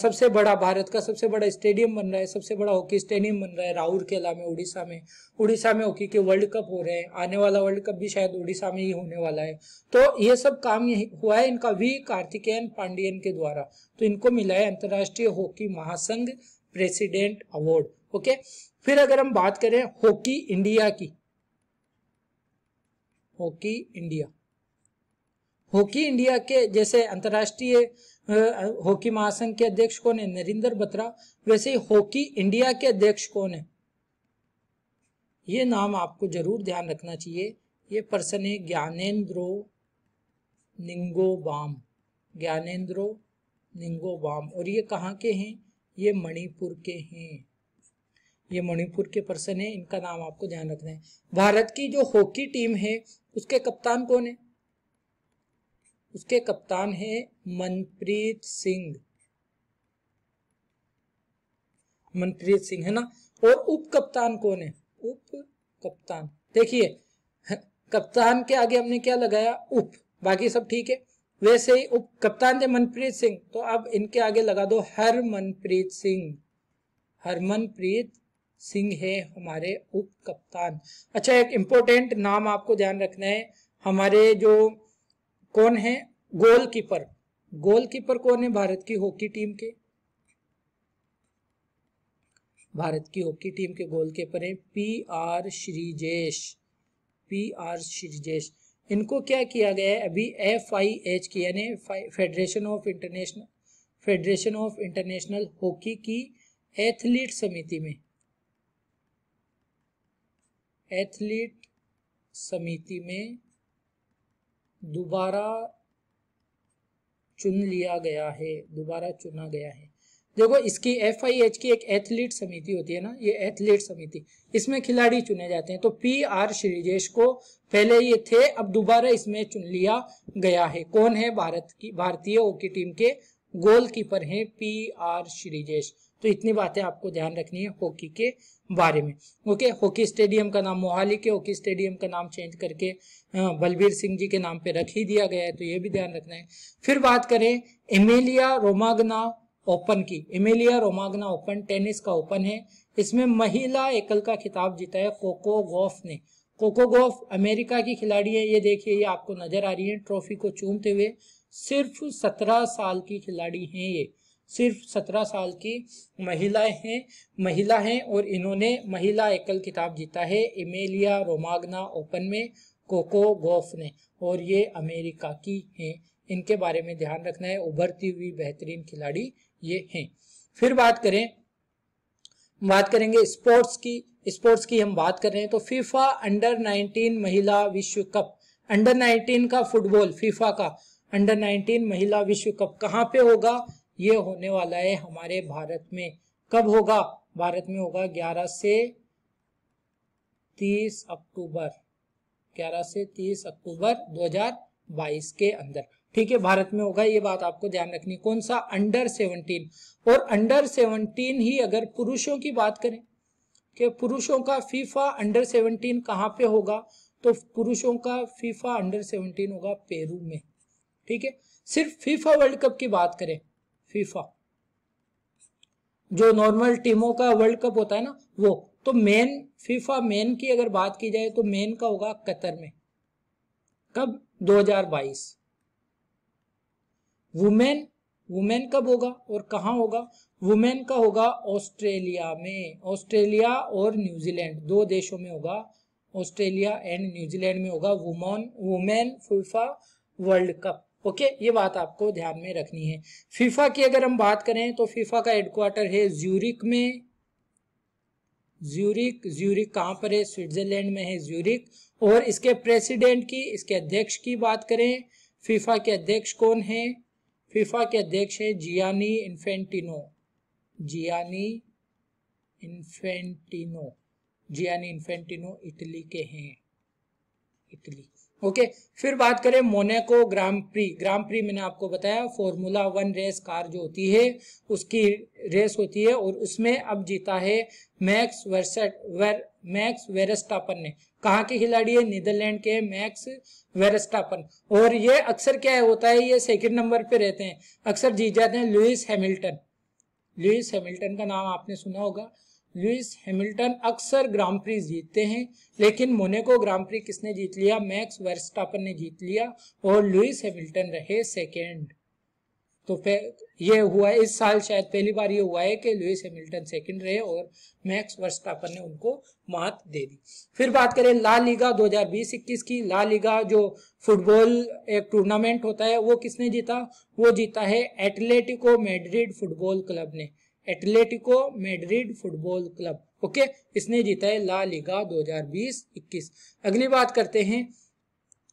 सबसे बड़ा, भारत का सबसे बड़ा स्टेडियम बन रहा है, सबसे बड़ा हॉकी स्टेडियम बन रहा है राउरकेला में उड़ीसा में। उड़ीसा में हॉकी के वर्ल्ड कप हो रहे हैं, आने वाला वर्ल्ड कप भी शायद उड़ीसा में ही होने वाला है। तो ये सब काम हुआ है इनका वी कार्तिकेयन पांडियन के द्वारा, तो इनको मिला है अंतर्राष्ट्रीय हॉकी महासंघ प्रेसिडेंट अवार्ड। ओके, फिर अगर हम बात करें हॉकी इंडिया की, हॉकी इंडिया हॉकी इंडिया के जैसे अंतर्राष्ट्रीय हॉकी महासंघ के अध्यक्ष कौन है, नरेंद्र बत्रा, वैसे ही हॉकी इंडिया के अध्यक्ष कौन है, ये नाम आपको जरूर ध्यान रखना चाहिए। ये पर्सन है ज्ञानेंद्रो निंगोबाम, ज्ञानेंद्रो निंगोबाम, और ये कहाँ के हैं, ये मणिपुर के हैं, ये मणिपुर के पर्सन है, इनका नाम आपको ध्यान रखना है। भारत की जो हॉकी टीम है उसके कप्तान कौन है, उसके कप्तान है मनप्रीत सिंह, मनप्रीत सिंह है ना, और उप कप्तान कौन है, उप कप्तान, देखिए कप्तान के आगे हमने क्या लगाया, उप, बाकी सब ठीक है। वैसे ही उप कप्तान थे मनप्रीत सिंह, तो अब इनके आगे लगा दो हरमनप्रीत सिंह, हरमनप्रीत सिंह है हमारे उप कप्तान। अच्छा, एक इम्पोर्टेंट नाम आपको ध्यान रखना है, हमारे जो कौन है गोलकीपर, गोलकीपर कौन है भारत की हॉकी टीम के, भारत की हॉकी टीम के गोलकीपर हैं P R Sreejesh, P R Sreejesh. इनको क्या किया गया है अभी एफ आई एच की यानी federation of international federation of international hockey की एथलीट समिति में, एथलीट समिति में दोबारा चुन लिया गया है, दोबारा चुना गया है। देखो इसकी एफ आई एच की एक एथलीट समिति होती है ना, ये एथलीट समिति, इसमें खिलाड़ी चुने जाते हैं। तो पी आर श्रीजेश को पहले ये थे, अब दोबारा इसमें चुन लिया गया है। कौन है भारत की, भारतीय हॉकी टीम के गोलकीपर हैं पी आर श्रीजेश। तो इतनी बातें आपको ध्यान रखनी है हॉकी के बारे में। ओके, हॉकी स्टेडियम का नाम, मोहाली के हॉकी स्टेडियम का नाम चेंज करके बलबीर सिंह जी के नाम पे रख ही दिया गया है, तो ये भी ध्यान रखना है। फिर बात करें एमिलिया रोमाग्ना ओपन की, एमिलिया रोमाग्ना ओपन टेनिस का ओपन है, इसमें महिला एकल का खिताब जीता है कोको गॉफ ने, कोको गॉफ अमेरिका की खिलाड़ी है, ये देखिए ये आपको नजर आ रही है ट्रॉफी को चूमते हुए। सिर्फ सत्रह साल की खिलाड़ी हैं, ये सिर्फ सत्रह साल की महिलाएं हैं महिला हैं और इन्होंने महिला एकल खिताब जीता है एमेलिया रोमाग्ना ओपन में कोको गॉफ ने, और ये अमेरिका की हैं। इनके बारे में ध्यान रखना है, उभरती हुई बेहतरीन खिलाड़ी ये हैं। फिर बात करें बात करेंगे स्पोर्ट्स की स्पोर्ट्स की हम बात कर रहे हैं तो फीफा अंडर नाइनटीन महिला विश्व कप, अंडर नाइनटीन का फुटबॉल, फीफा का अंडर नाइनटीन महिला विश्व कप कहाँ पे होगा? ये होने वाला है हमारे भारत में। कब होगा? भारत में होगा ग्यारह से तीस अक्टूबर, ग्यारह से तीस अक्टूबर दो हज़ार बाईस के अंदर, ठीक है, भारत में होगा। ये बात आपको ध्यान रखनी। कौन सा? Under seventeen. और अंडर सेवनटीन ही अगर पुरुषों की बात करें कि पुरुषों का फीफा अंडर सेवनटीन कहाँ पे होगा, तो पुरुषों का फीफा अंडर सेवनटीन होगा पेरू में, ठीक है। सिर्फ फीफा वर्ल्ड कप की बात करें, फीफा जो नॉर्मल टीमों का वर्ल्ड कप होता है ना वो, तो मेन फीफा मेन की अगर बात की जाए तो मेन का होगा कतर में। कब? दो हज़ार बाईस। वुमेन वुमेन कब होगा और कहाँ होगा? वुमेन का होगा ऑस्ट्रेलिया में, ऑस्ट्रेलिया और न्यूजीलैंड, दो देशों में होगा, ऑस्ट्रेलिया एंड न्यूजीलैंड में होगा woman women FIFA world cup. Okay, ये बात आपको ध्यान में रखनी है। फीफा की अगर हम बात करें तो फीफा का हेडक्वार्टर है ज्यूरिक में, ज्यूरिक ज्यूरिक कहाँ पर है? स्विट्जरलैंड में है ज्यूरिक। और इसके प्रेसिडेंट की, इसके अध्यक्ष की बात करें, फीफा के अध्यक्ष कौन है? फीफा के अध्यक्ष है Gianni Infantino, Gianni Infantino Gianni Infantino Italy के हैं, इटली। ओके okay, फिर बात करें Monaco Grand Prix. Grand Prix मैंने आपको बताया फॉर्मूला वन रेस कार जो होती है उसकी रेस होती है, और उसमें अब जीता है मैक्स वर्सेट वेर मैक्स वेरस्टापन ने। कहाँ के खिलाड़ी है? नीदरलैंड के मैक्स वेरस्टापन। और ये अक्सर क्या है होता है, ये सेकंड नंबर पे रहते हैं, अक्सर जीत जाते हैं लुइस हैमिल्टन। लुइस हैमिल्टन का नाम आपने सुना होगा, लुइस हैमिल्टन अक्सर ग्रां प्री जीतते हैं, लेकिन मोनाको ग्रां प्री किसने जीत लिया? मैक्स वर्स्टापन ने जीत लिया और लुइस हैमिल्टन रहे सेकेंड। तो ये हुआ इस साल शायद पहली बार ये हुआ है कि लुइस हैमिल्टन सेकेंड रहे और मैक्स वर्स्टापन ने उनको मात दे दी। फिर बात करें ला लीगा दो हज़ार बीस इक्कीस की। ला लीगा जो फुटबॉल एक टूर्नामेंट होता है वो किसने जीता? वो जीता है एटलेटिको मैड्रिड फुटबॉल क्लब ने, Atletico Madrid football club. Okay, इसने जीता है ला लीगा दो हज़ार बीस इक्कीस। अगली बात करते हैं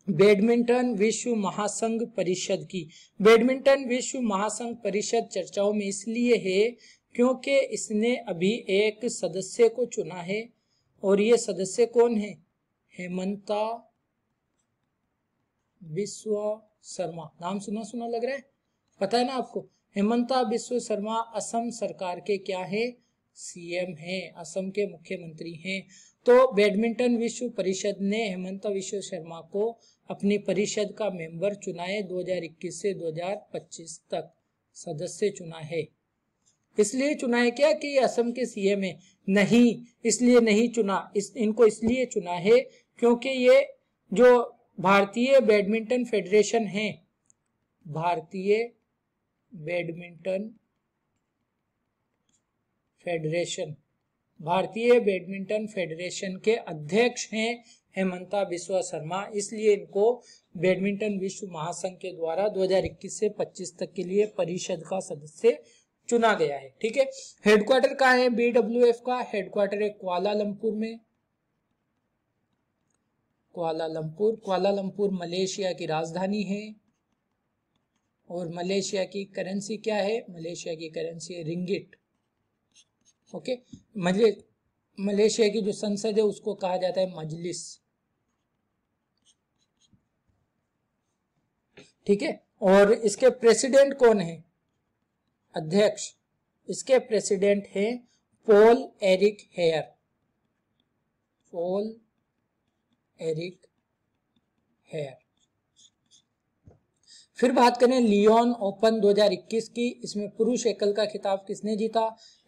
बैडमिंटन विश्व महासंघ परिषद की। बैडमिंटन विश्व महासंघ परिषद चर्चाओं में इसलिए है क्योंकि इसने अभी एक सदस्य को चुना है, और ये सदस्य कौन है? हेमंता बिस्वा शर्मा। नाम सुना सुना लग रहा है, पता है ना आपको? हेमंता बिस्वा शर्मा असम सरकार के क्या है? सीएम हैं, असम के मुख्यमंत्री हैं। तो बैडमिंटन विश्व परिषद ने हेमंता बिस्वा शर्मा को अपनी परिषद का मेंबर चुना है, दो हज़ार इक्कीस से दो हज़ार पच्चीस तक सदस्य चुना है। इसलिए चुना है क्या कि असम के सीएम है? नहीं, इसलिए नहीं चुना, इस, इनको इसलिए चुना है क्योंकि ये जो भारतीय बैडमिंटन फेडरेशन है, भारतीय बैडमिंटन फेडरेशन भारतीय बैडमिंटन फेडरेशन के अध्यक्ष हैं हेमंता बिस्वा शर्मा, इसलिए इनको बैडमिंटन विश्व महासंघ के द्वारा दो हज़ार इक्कीस से पच्चीस तक के लिए परिषद का सदस्य चुना गया है, ठीक है। हेडक्वार्टर कहाँ है बीडब्ल्यूएफ का? हेडक्वार्टर है कुआलालंपुर में, कुआलालंपुर। कुआलालंपुर मलेशिया की राजधानी है, और मलेशिया की करेंसी क्या है? मलेशिया की करेंसी है रिंगिट। ओके, मले मलेशिया की जो संसद है उसको कहा जाता है मजलिस, ठीक है। और इसके प्रेसिडेंट कौन है? अध्यक्ष, इसके प्रेसिडेंट है Paul Erik Hoyer, Paul Erik Hoyer. फिर बात करें लियोन ओपन दो हज़ार इक्कीस की। इसमें पुरुष एकल का खिताब किसने जीता?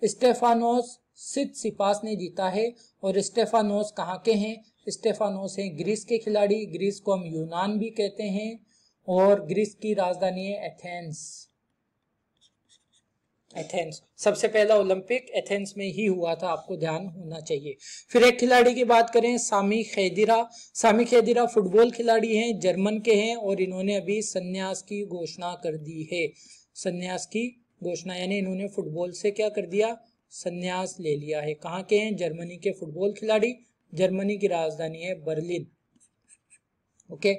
स्टेफानोस सितसिपास ने जीता है। और स्टेफानोस कहाँ के हैं? स्टेफानोस हैं ग्रीस के खिलाड़ी, ग्रीस को हम यूनान भी कहते हैं, और ग्रीस की राजधानी है एथेंस। एथेंस सबसे पहला ओलंपिक एथेंस में ही हुआ था, आपको ध्यान होना चाहिए। फिर एक खिलाड़ी की बात करें, Sami Khedira. Sami Khedira football खिलाड़ी हैं, जर्मन के हैं, और इन्होंने अभी संन्यास की घोषणा कर दी है। संन्यास की घोषणा यानी इन्होंने फुटबॉल से क्या कर दिया, संन्यास ले लिया है। कहाँ के हैं, जर्मनी के फुटबॉल खिलाड़ी, जर्मनी की राजधानी है बर्लिन। ओके,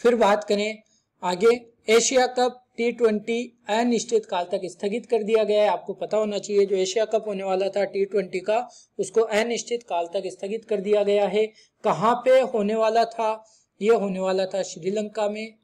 फिर बात करें आगे, एशिया कप टी ट्वेंटी अनिश्चित काल तक स्थगित कर दिया गया है। आपको पता होना चाहिए जो एशिया कप होने वाला था टी ट्वेंटी का, उसको अनिश्चित काल तक स्थगित कर दिया गया है। कहाँ पे होने वाला था, ये होने वाला था श्रीलंका में।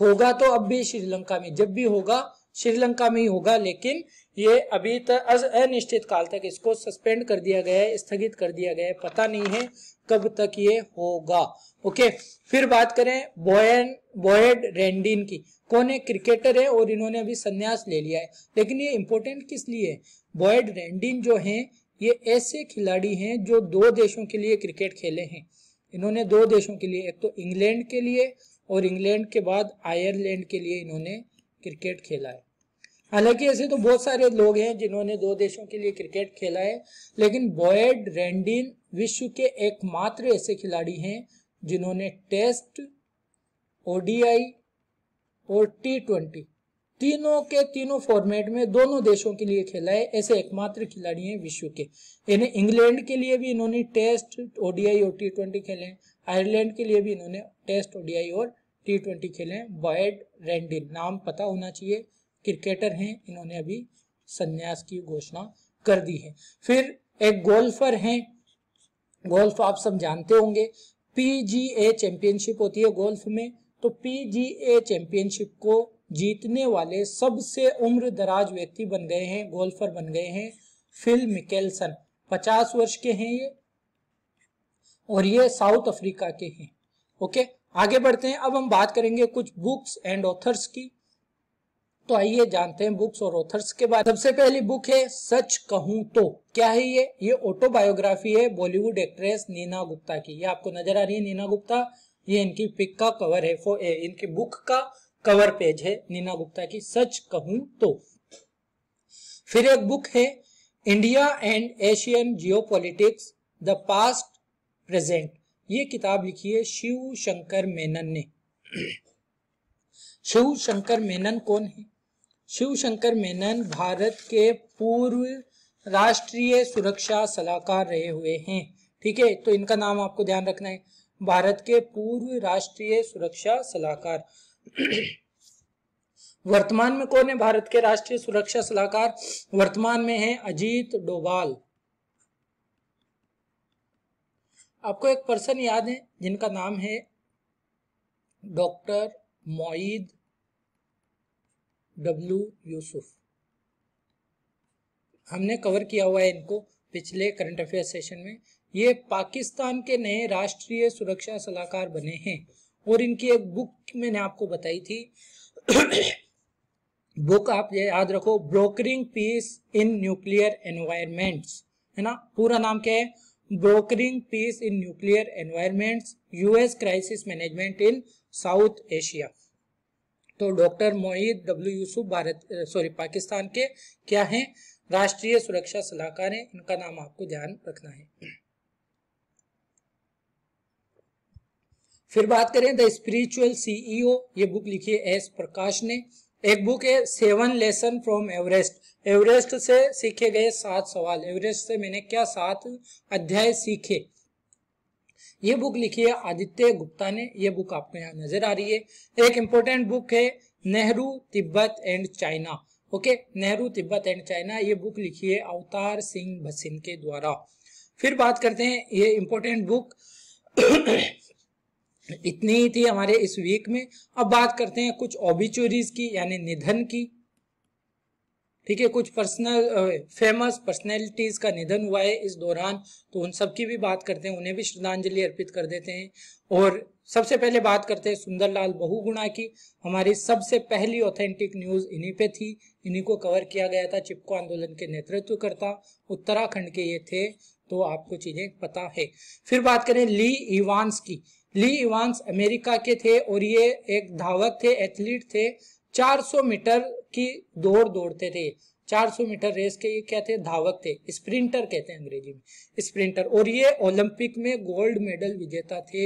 होगा तो अब भी श्रीलंका में, जब भी होगा श्रीलंका में ही होगा, लेकिन ये अभी तक अनिश्चित काल तक इसको सस्पेंड कर दिया गया है, स्थगित कर दिया गया है, पता नहीं है कब तक ये होगा। ओके, फिर बात करें बॉयन बॉयड रेंडिन की। कौन है, क्रिकेटर है, और इन्होंने अभी संन्यास ले लिया है। लेकिन ये इंपॉर्टेंट किस लिए है, बॉयड रेंडिन जो हैं ये ऐसे खिलाड़ी हैं जो दो देशों के लिए क्रिकेट खेले हैं। इन्होंने दो देशों के लिए, एक तो इंग्लैंड के लिए और इंग्लैंड के बाद आयरलैंड के लिए इन्होंने क्रिकेट खेला है। हालांकि ऐसे तो बहुत सारे लोग हैं जिन्होंने दो देशों के लिए क्रिकेट खेला है, लेकिन बॉयड रेंडिन विश्व के एकमात्र ऐसे खिलाड़ी हैं जिन्होंने टेस्ट, ओडीआई और टी ट्वेंटी तीनों के तीनों फॉर्मेट में दोनों देशों के लिए खेला है। ऐसे एकमात्र खिलाड़ी हैं विश्व के। यानी इंग्लैंड के लिए भी इन्होंने टेस्ट, ओडीआई और टी ट्वेंटी खेले हैं, आयरलैंड के लिए भी इन्होंने टेस्ट, ओडीआई और टी ट्वेंटी खेले हैं। बॉयड रेंडिन नाम पता होना चाहिए, क्रिकेटर हैं, इन्होंने अभी संन्यास की घोषणा कर दी है। फिर एक गोल्फर हैं, गोल्फ आप सब जानते होंगे, पीजीए चैंपियनशिप होती है गोल्फ में, तो पीजीए चैंपियनशिप को जीतने वाले सबसे उम्र दराज व्यक्ति बन गए हैं, गोल्फर बन गए हैं फिल मिकेल्सन। पचास वर्ष के हैं ये, और ये साउथ अफ्रीका के हैं। ओके, आगे बढ़ते हैं। अब हम बात करेंगे कुछ बुक्स एंड ऑथर्स की। तो आइए जानते हैं बुक्स और ऑथर्स के बारे में। सबसे पहली बुक है सच कहूं तो। क्या है ये, ये ऑटोबायोग्राफी है बॉलीवुड एक्ट्रेस नीना गुप्ता की। ये आपको नजर आ रही है नीना गुप्ता, ये इनकी पिक का कवर है, फो, ए, इनकी बुक का कवर पेज है नीना गुप्ता की, सच कहूं तो। फिर एक बुक है India and Asian geopolitics the past present. ये किताब लिखी है शिव शंकर मेनन ने। शिव शंकर मेनन कौन है, शिव शंकर मेनन भारत के पूर्व राष्ट्रीय सुरक्षा सलाहकार रहे हुए हैं। ठीक है, तो इनका नाम आपको ध्यान रखना है, भारत के पूर्व राष्ट्रीय सुरक्षा सलाहकार। वर्तमान में कौन है भारत के राष्ट्रीय सुरक्षा सलाहकार, वर्तमान में है अजीत डोभाल। आपको एक पर्सन याद है जिनका नाम है डॉक्टर मोईद डब्ल्यू यूसुफ, हमने कवर किया हुआ है इनको पिछले करंट अफेयर सेशन में। ये पाकिस्तान के नए राष्ट्रीय सुरक्षा सलाहकार बने हैं, और इनकी एक बुक मैंने आपको बताई थी बुक आप ये याद रखो, brokering piece in nuclear environments, है ना। पूरा नाम क्या है, brokering piece in nuclear environments, US crisis management in South Asia. तो डॉक्टर मोईद डब्ल्यू यूसुफ भारत सॉरी पाकिस्तान के क्या हैं, राष्ट्रीय सुरक्षा सलाहकार हैं, इनका नाम आपको ध्यान रखना है। फिर बात करें द स्पिरिचुअल सीईओ, ये बुक लिखी है एस प्रकाश ने। एक बुक है seven lesson from Everest, Everest से सीखे गए सात सवाल, एवरेस्ट से मैंने क्या सात अध्याय सीखे। ये बुक लिखी है आदित्य गुप्ता ने, ये बुक आपको यहाँ नजर आ रही है। एक इम्पोर्टेंट बुक है Nehru Tibet and China. Okay, Nehru Tibet and China, ये बुक लिखी है अवतार सिंह भसीन के द्वारा। फिर बात करते हैं, ये इम्पोर्टेंट बुक इतनी ही थी हमारे इस वीक में। अब बात करते हैं कुछ ऑबिचुरीज की, यानी निधन की। ठीक है, कुछ पर्सनल फेमस पर्सनैलिटीज का निधन हुआ है इस दौरान, तो उन सब की भी बात करते हैं, उन्हें भी श्रद्धांजलि अर्पित कर देते हैं। और सबसे पहले बात करते हैं सुंदरलाल बहुगुणा की। हमारी सबसे पहली ऑथेंटिक न्यूज इन्हीं पे थी, इन्हीं को कवर किया गया था। चिपको आंदोलन के नेतृत्व करता उत्तराखंड के ये थे, तो आपको चीजें पता है। फिर बात करें ली इवांस की। ली इवांस अमेरिका के थे और ये एक धावक थे, एथलीट थे। चार सौ मीटर की दौड़ दौड़ते थे। चार सौ मीटर रेस के ये क्या थे? धावक थे, स्प्रिंटर कहते हैं अंग्रेजी में, स्प्रिंटर। और ये ओलंपिक में गोल्ड मेडल विजेता थे,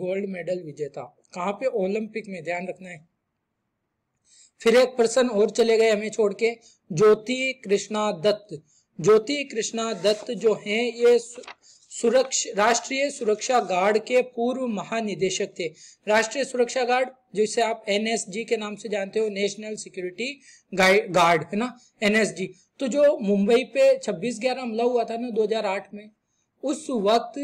गोल्ड मेडल विजेता। कहाँ पे? ओलंपिक में, ध्यान रखना है। फिर एक पर्सन और चले गए हमें छोड़ के, ज्योति कृष्णा दत्त। ज्योति कृष्णा दत्त जो हैं ये सुरक्षा राष्ट्रीय सुरक्षा गार्ड के पूर्व महानिदेशक थे। राष्ट्रीय सुरक्षा गार्ड जिसे आप एन एस जी के नाम से जानते हो, नेशनल सिक्योरिटी गार्ड, है ना, एन एस जी। तो जो मुंबई पे छब्बीस ग्यारह हमला हुआ था ना दो हजार आठ में, उस वक्त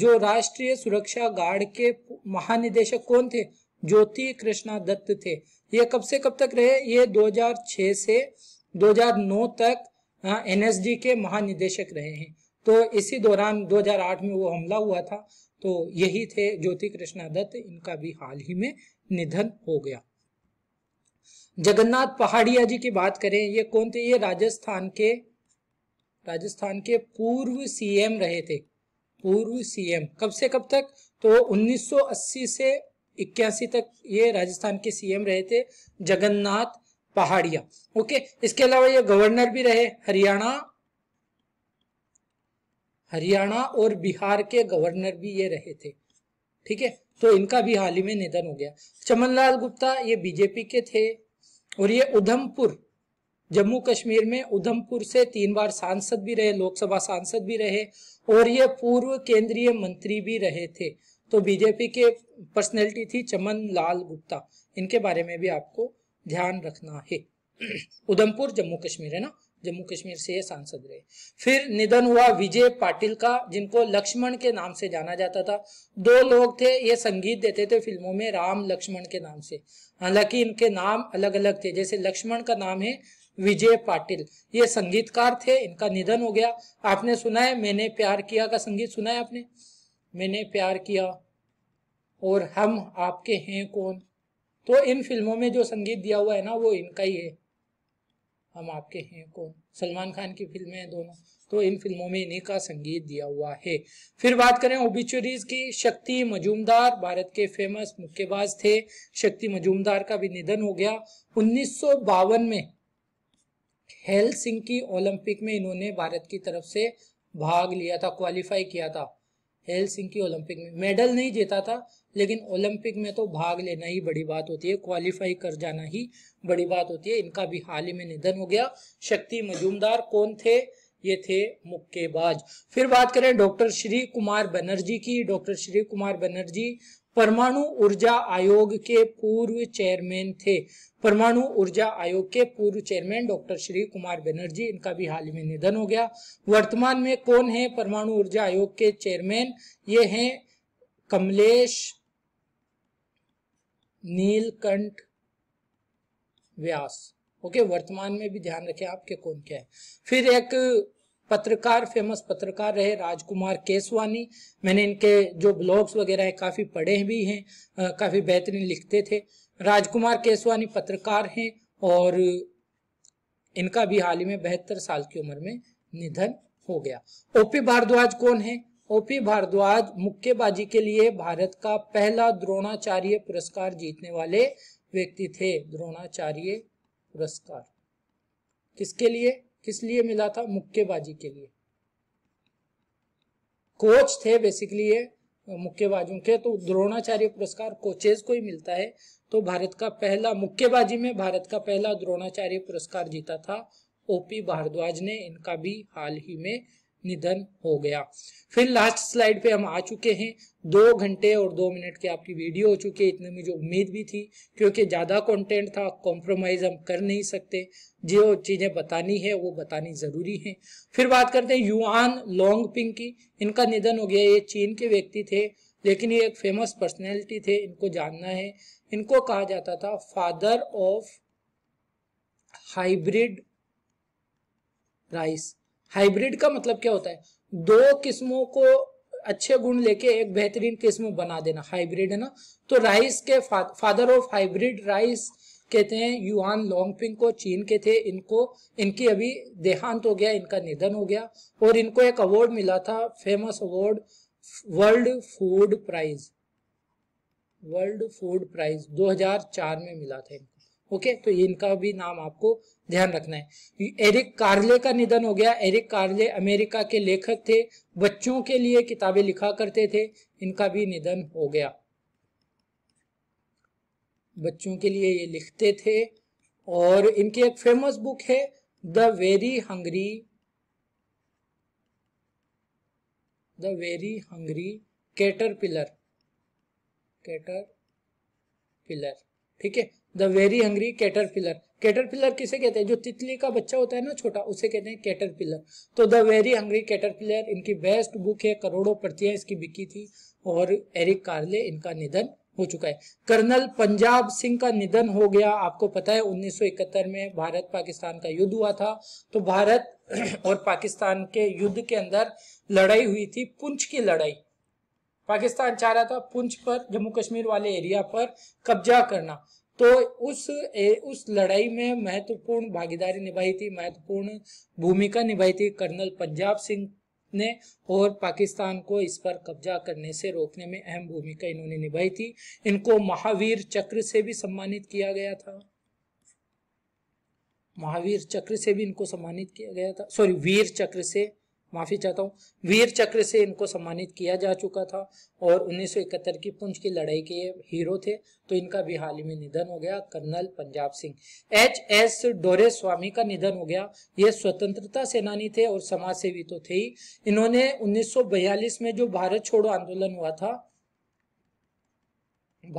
जो राष्ट्रीय सुरक्षा गार्ड के महानिदेशक कौन थे? ज्योति कृष्णा दत्त थे। ये कब से कब तक रहे? ये दो हजार छह से दो हजार नौ तक एन एस जी के महानिदेशक रहे हैं। तो इसी दौरान दो हजार आठ में वो हमला हुआ था, तो यही थे ज्योति कृष्णा दत्त। इनका भी हाल ही में निधन हो गया। जगन्नाथ पहाड़िया जी की बात करें, ये कौन थे? ये राजस्थान के राजस्थान के पूर्व सी एम रहे थे, पूर्व सी एम। कब से कब तक? तो उन्नीस सौ अस्सी से इक्यासी तक ये राजस्थान के सी एम रहे थे, जगन्नाथ पहाड़िया। ओके, इसके अलावा ये गवर्नर भी रहे, हरियाणा हरियाणा और बिहार के गवर्नर भी ये रहे थे, ठीक है। तो इनका भी हाल ही में निधन हो गया। चमनलाल गुप्ता, ये बीजेपी के थे और ये उधमपुर, जम्मू कश्मीर में उधमपुर से तीन बार सांसद भी रहे, लोकसभा सांसद भी रहे, और ये पूर्व केंद्रीय मंत्री भी रहे थे। तो बीजेपी के पर्सनैलिटी थी चमनलाल गुप्ता। इनके बारे में भी आपको ध्यान रखना है। उधमपुर जम्मू कश्मीर है ना, जम्मू कश्मीर से ये सांसद रहे। फिर निधन हुआ विजय पाटिल का, जिनको लक्ष्मण के नाम से जाना जाता था। दो लोग थे, ये संगीत देते थे फिल्मों में, राम लक्ष्मण के नाम से। हालांकि इनके नाम अलग अलग थे, जैसे लक्ष्मण का नाम है विजय पाटिल। ये संगीतकार थे, इनका निधन हो गया। आपने सुना है मैंने प्यार किया का संगीत सुना है आपने? मैंने प्यार किया और हम आपके हैं कौन, तो इन फिल्मों में जो संगीत दिया हुआ है ना वो इनका ही है। हम आपके हैं कौन, सलमान खान की फिल्में हैं दोनों, तो इन फिल्मों में इन्हीं का संगीत दिया हुआ है। फिर बात करें ओबिचुरीज की। शक्ति मजूमदार भारत के फेमस मुक्केबाज थे। शक्ति मजूमदार का भी निधन हो गया। उन्नीस सौ बावन में हेलसिंकी ओलंपिक में इन्होंने भारत की तरफ से भाग लिया था, क्वालिफाई किया था हेलसिंकी ओलंपिक में। मेडल नहीं जीता था, लेकिन ओलंपिक में तो भाग लेना ही बड़ी बात होती है, क्वालिफाई कर जाना ही बड़ी बात होती है। इनका भी हाल ही में निधन हो गया। शक्ति मजूमदार कौन थे? ये थे मुक्केबाज। फिर बात करें डॉक्टर श्री कुमार बनर्जी की। डॉक्टर श्री कुमार बनर्जी परमाणु ऊर्जा आयोग के पूर्व चेयरमैन थे। परमाणु ऊर्जा आयोग के पूर्व चेयरमैन डॉक्टर श्री कुमार बनर्जी, इनका भी हाल ही में निधन हो गया। वर्तमान में कौन है परमाणु ऊर्जा आयोग के चेयरमैन? ये हैं कमलेश नीलकंठ व्यास। ओके, वर्तमान में भी ध्यान रखें आपके कौन क्या है। फिर एक पत्रकार, फेमस पत्रकार रहे राजकुमार केसवानी। मैंने इनके जो ब्लॉग्स वगैरह है काफी पढ़े भी हैं, आ, काफी बेहतरीन लिखते थे। राजकुमार केसवानी पत्रकार हैं और इनका भी हाल ही में बहत्तर साल की उम्र में निधन हो गया। ओपी भारद्वाज कौन है? ओपी भारद्वाज मुक्केबाजी के लिए भारत का पहला द्रोणाचार्य पुरस्कार जीतने वाले व्यक्ति थे। द्रोणाचार्य पुरस्कार किसके लिए किस लिए मिला था? मुक्केबाजी के लिए। कोच थे बेसिकली ये मुक्केबाजों के, तो द्रोणाचार्य पुरस्कार कोचेज को ही मिलता है। तो भारत का पहला मुक्केबाजी में भारत का पहला द्रोणाचार्य पुरस्कार जीता था ओपी भारद्वाज ने। इनका भी हाल ही में निधन हो गया। फिर लास्ट स्लाइड पे हम आ चुके हैं। दो घंटे और दो मिनट की आपकी वीडियो हो चुकी है। इतने मुझे उम्मीद भी थी, क्योंकि ज़्यादा कंटेंट था, कॉम्प्रोमाइज़ हम कर नहीं सकते। जो चीज़ें बतानी है वो बतानी ज़रूरी है। फिर बात करते हैं युआन लोंगपिंग की। इनका निधन हो गया। ये चीन के व्यक्ति थे, लेकिन ये एक फेमस पर्सनैलिटी थे। इनको जानना है। इनको कहा जाता था father of hybrid rice. Hybrid का मतलब क्या होता है? दो किस्मों को अच्छे गुण लेके एक बेहतरीन किस्म बना देना, हाइब्रिड है ना। तो राइस के फा, फादर ऑफ हाइब्रिड राइस कहते हैं युआन लोंगपिंग को, चीन के थे। इनको इनकी अभी देहांत हो गया, इनका निधन हो गया। और इनको एक अवार्ड मिला था, famous award world food prize, world food prize दो हज़ार चार में मिला था इनको। ओके, तो इनका भी नाम आपको ध्यान रखना है। एरिक कार्ले का निधन हो गया। एरिक कार्ले अमेरिका के लेखक थे, बच्चों के लिए किताबें लिखा करते थे। इनका भी निधन हो गया, बच्चों के लिए ये लिखते थे। और इनकी एक फेमस बुक है the very hungry, the very hungry caterpillar, caterpillar, ठीक है। The very hungry caterpillar, caterpillar किसे कहते हैं? जो तितली का बच्चा होता है ना छोटा, उसे कहते हैं कैटरपिलर। तो द वेरी हंग्री कैटरपिलर इनकी बेस्ट बुक है, करोड़ों प्रतियां इसकी बिकी थी। और एरिक कार्ले, इनका निधन हो चुका है। कर्नल पंजाब सिंह का निधन हो गया। आपको पता है उन्नीस सौ इकहत्तर में भारत पाकिस्तान का युद्ध हुआ था। तो भारत और पाकिस्तान के युद्ध के अंदर लड़ाई हुई थी, पुंछ की लड़ाई। पाकिस्तान चाह रहा था पुंछ पर, जम्मू कश्मीर वाले एरिया पर कब्जा करना। तो उस ए, उस लड़ाई में महत्वपूर्ण भागीदारी निभाई थी, महत्वपूर्ण भूमिका निभाई थी कर्नल पंजाब सिंह ने। और पाकिस्तान को इस पर कब्जा करने से रोकने में अहम भूमिका इन्होंने निभाई थी। इनको महावीर चक्र से भी सम्मानित किया गया था, महावीर चक्र से भी इनको सम्मानित किया गया था, सॉरी वीर चक्र से, माफी चाहता हूँ, वीर चक्र से इनको सम्मानित किया जा चुका था। और उन्नीस सौ इकहत्तर की पुंछ की लड़ाई के हीरो थे। तो इनका भी हाल ही में निधन हो गया, colonel Punjab Singh. H S Doreswamy का निधन हो गया। ये स्वतंत्रता सेनानी थे और समाज सेवी तो थे ही। इन्होंने उन्नीस सौ बयालीस में जो भारत छोड़ो आंदोलन हुआ था,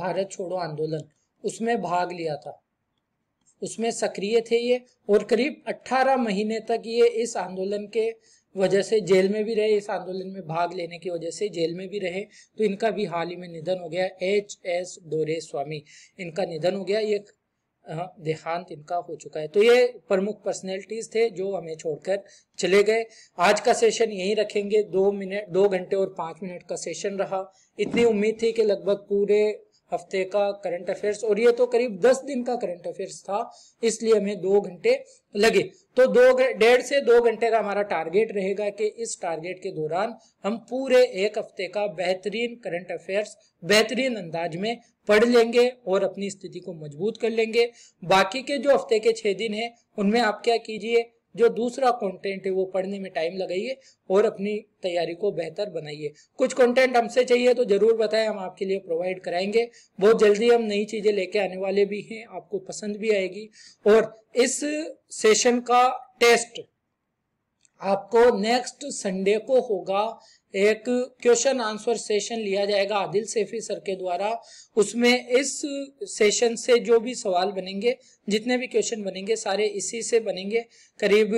भारत छोड़ो आंदोलन, उसमें भाग लिया था, उसमें सक्रिय थे ये। और करीब अट्ठारह महीने तक ये इस आंदोलन के वजह से जेल में भी रहे, इस आंदोलन में भाग लेने की वजह से जेल में भी रहे। तो इनका भी हाल ही में निधन हो गया, एच एस डोरेस्वामी, इनका निधन हो गया। ये देहांत इनका हो चुका है। तो ये प्रमुख पर्सनैलिटीज थे जो हमें छोड़कर चले गए। आज का सेशन यहीं रखेंगे। दो मिनट दो घंटे और पाँच मिनट का सेशन रहा। इतनी उम्मीद थी कि लगभग पूरे हफ्ते का करंट अफेयर्स, और ये तो करीब दस दिन का करंट अफेयर्स था, इसलिए हमें दो घंटे लगे। तो दो डेढ़ से दो घंटे का हमारा टारगेट रहेगा कि इस टारगेट के दौरान हम पूरे एक हफ्ते का बेहतरीन करंट अफेयर्स बेहतरीन अंदाज में पढ़ लेंगे और अपनी स्थिति को मजबूत कर लेंगे। बाकी के जो हफ्ते के छह दिन हैं उनमें आप क्या कीजिए, जो दूसरा कंटेंट है वो पढ़ने में टाइम लगाइए और अपनी तैयारी को बेहतर बनाइए। कुछ कंटेंट हमसे चाहिए तो जरूर बताएं, हम आपके लिए प्रोवाइड कराएंगे। बहुत जल्दी हम नई चीजें लेके आने वाले भी हैं, आपको पसंद भी आएगी। और इस सेशन का टेस्ट आपको नेक्स्ट संडे को होगा। एक क्वेश्चन आंसर सेशन लिया जाएगा आदिल सेफी सर के द्वारा। उसमें इस सेशन से जो भी सवाल बनेंगे, जितने भी क्वेश्चन बनेंगे, सारे इसी से बनेंगे। करीब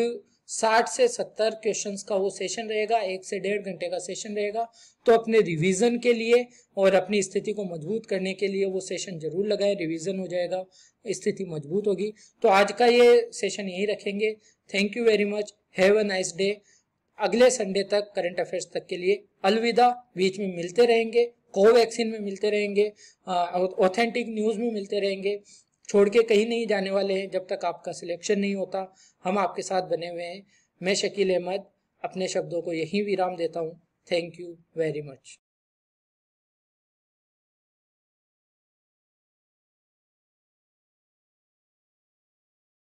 साठ से सत्तर क्वेश्चंस का वो सेशन रहेगा, एक से डेढ़ घंटे का सेशन रहेगा। तो अपने रिवीजन के लिए और अपनी स्थिति को मजबूत करने के लिए वो सेशन जरूर लगाएं। रिवीजन हो जाएगा, स्थिति मजबूत होगी। तो आज का ये सेशन यही रखेंगे। Thank you very much, have a nice day. अगले संडे तक, करंट अफेयर्स तक के लिए अलविदा। बीच में मिलते रहेंगे, कोवैक्सीन में मिलते रहेंगे, ऑथेंटिक न्यूज़ में मिलते रहेंगे। छोड़ के कहीं नहीं जाने वाले हैं जब तक आपका सिलेक्शन नहीं होता। हम आपके साथ बने हुए हैं। मैं शकील अहमद अपने शब्दों को यहीं विराम देता हूँ। Thank you very much.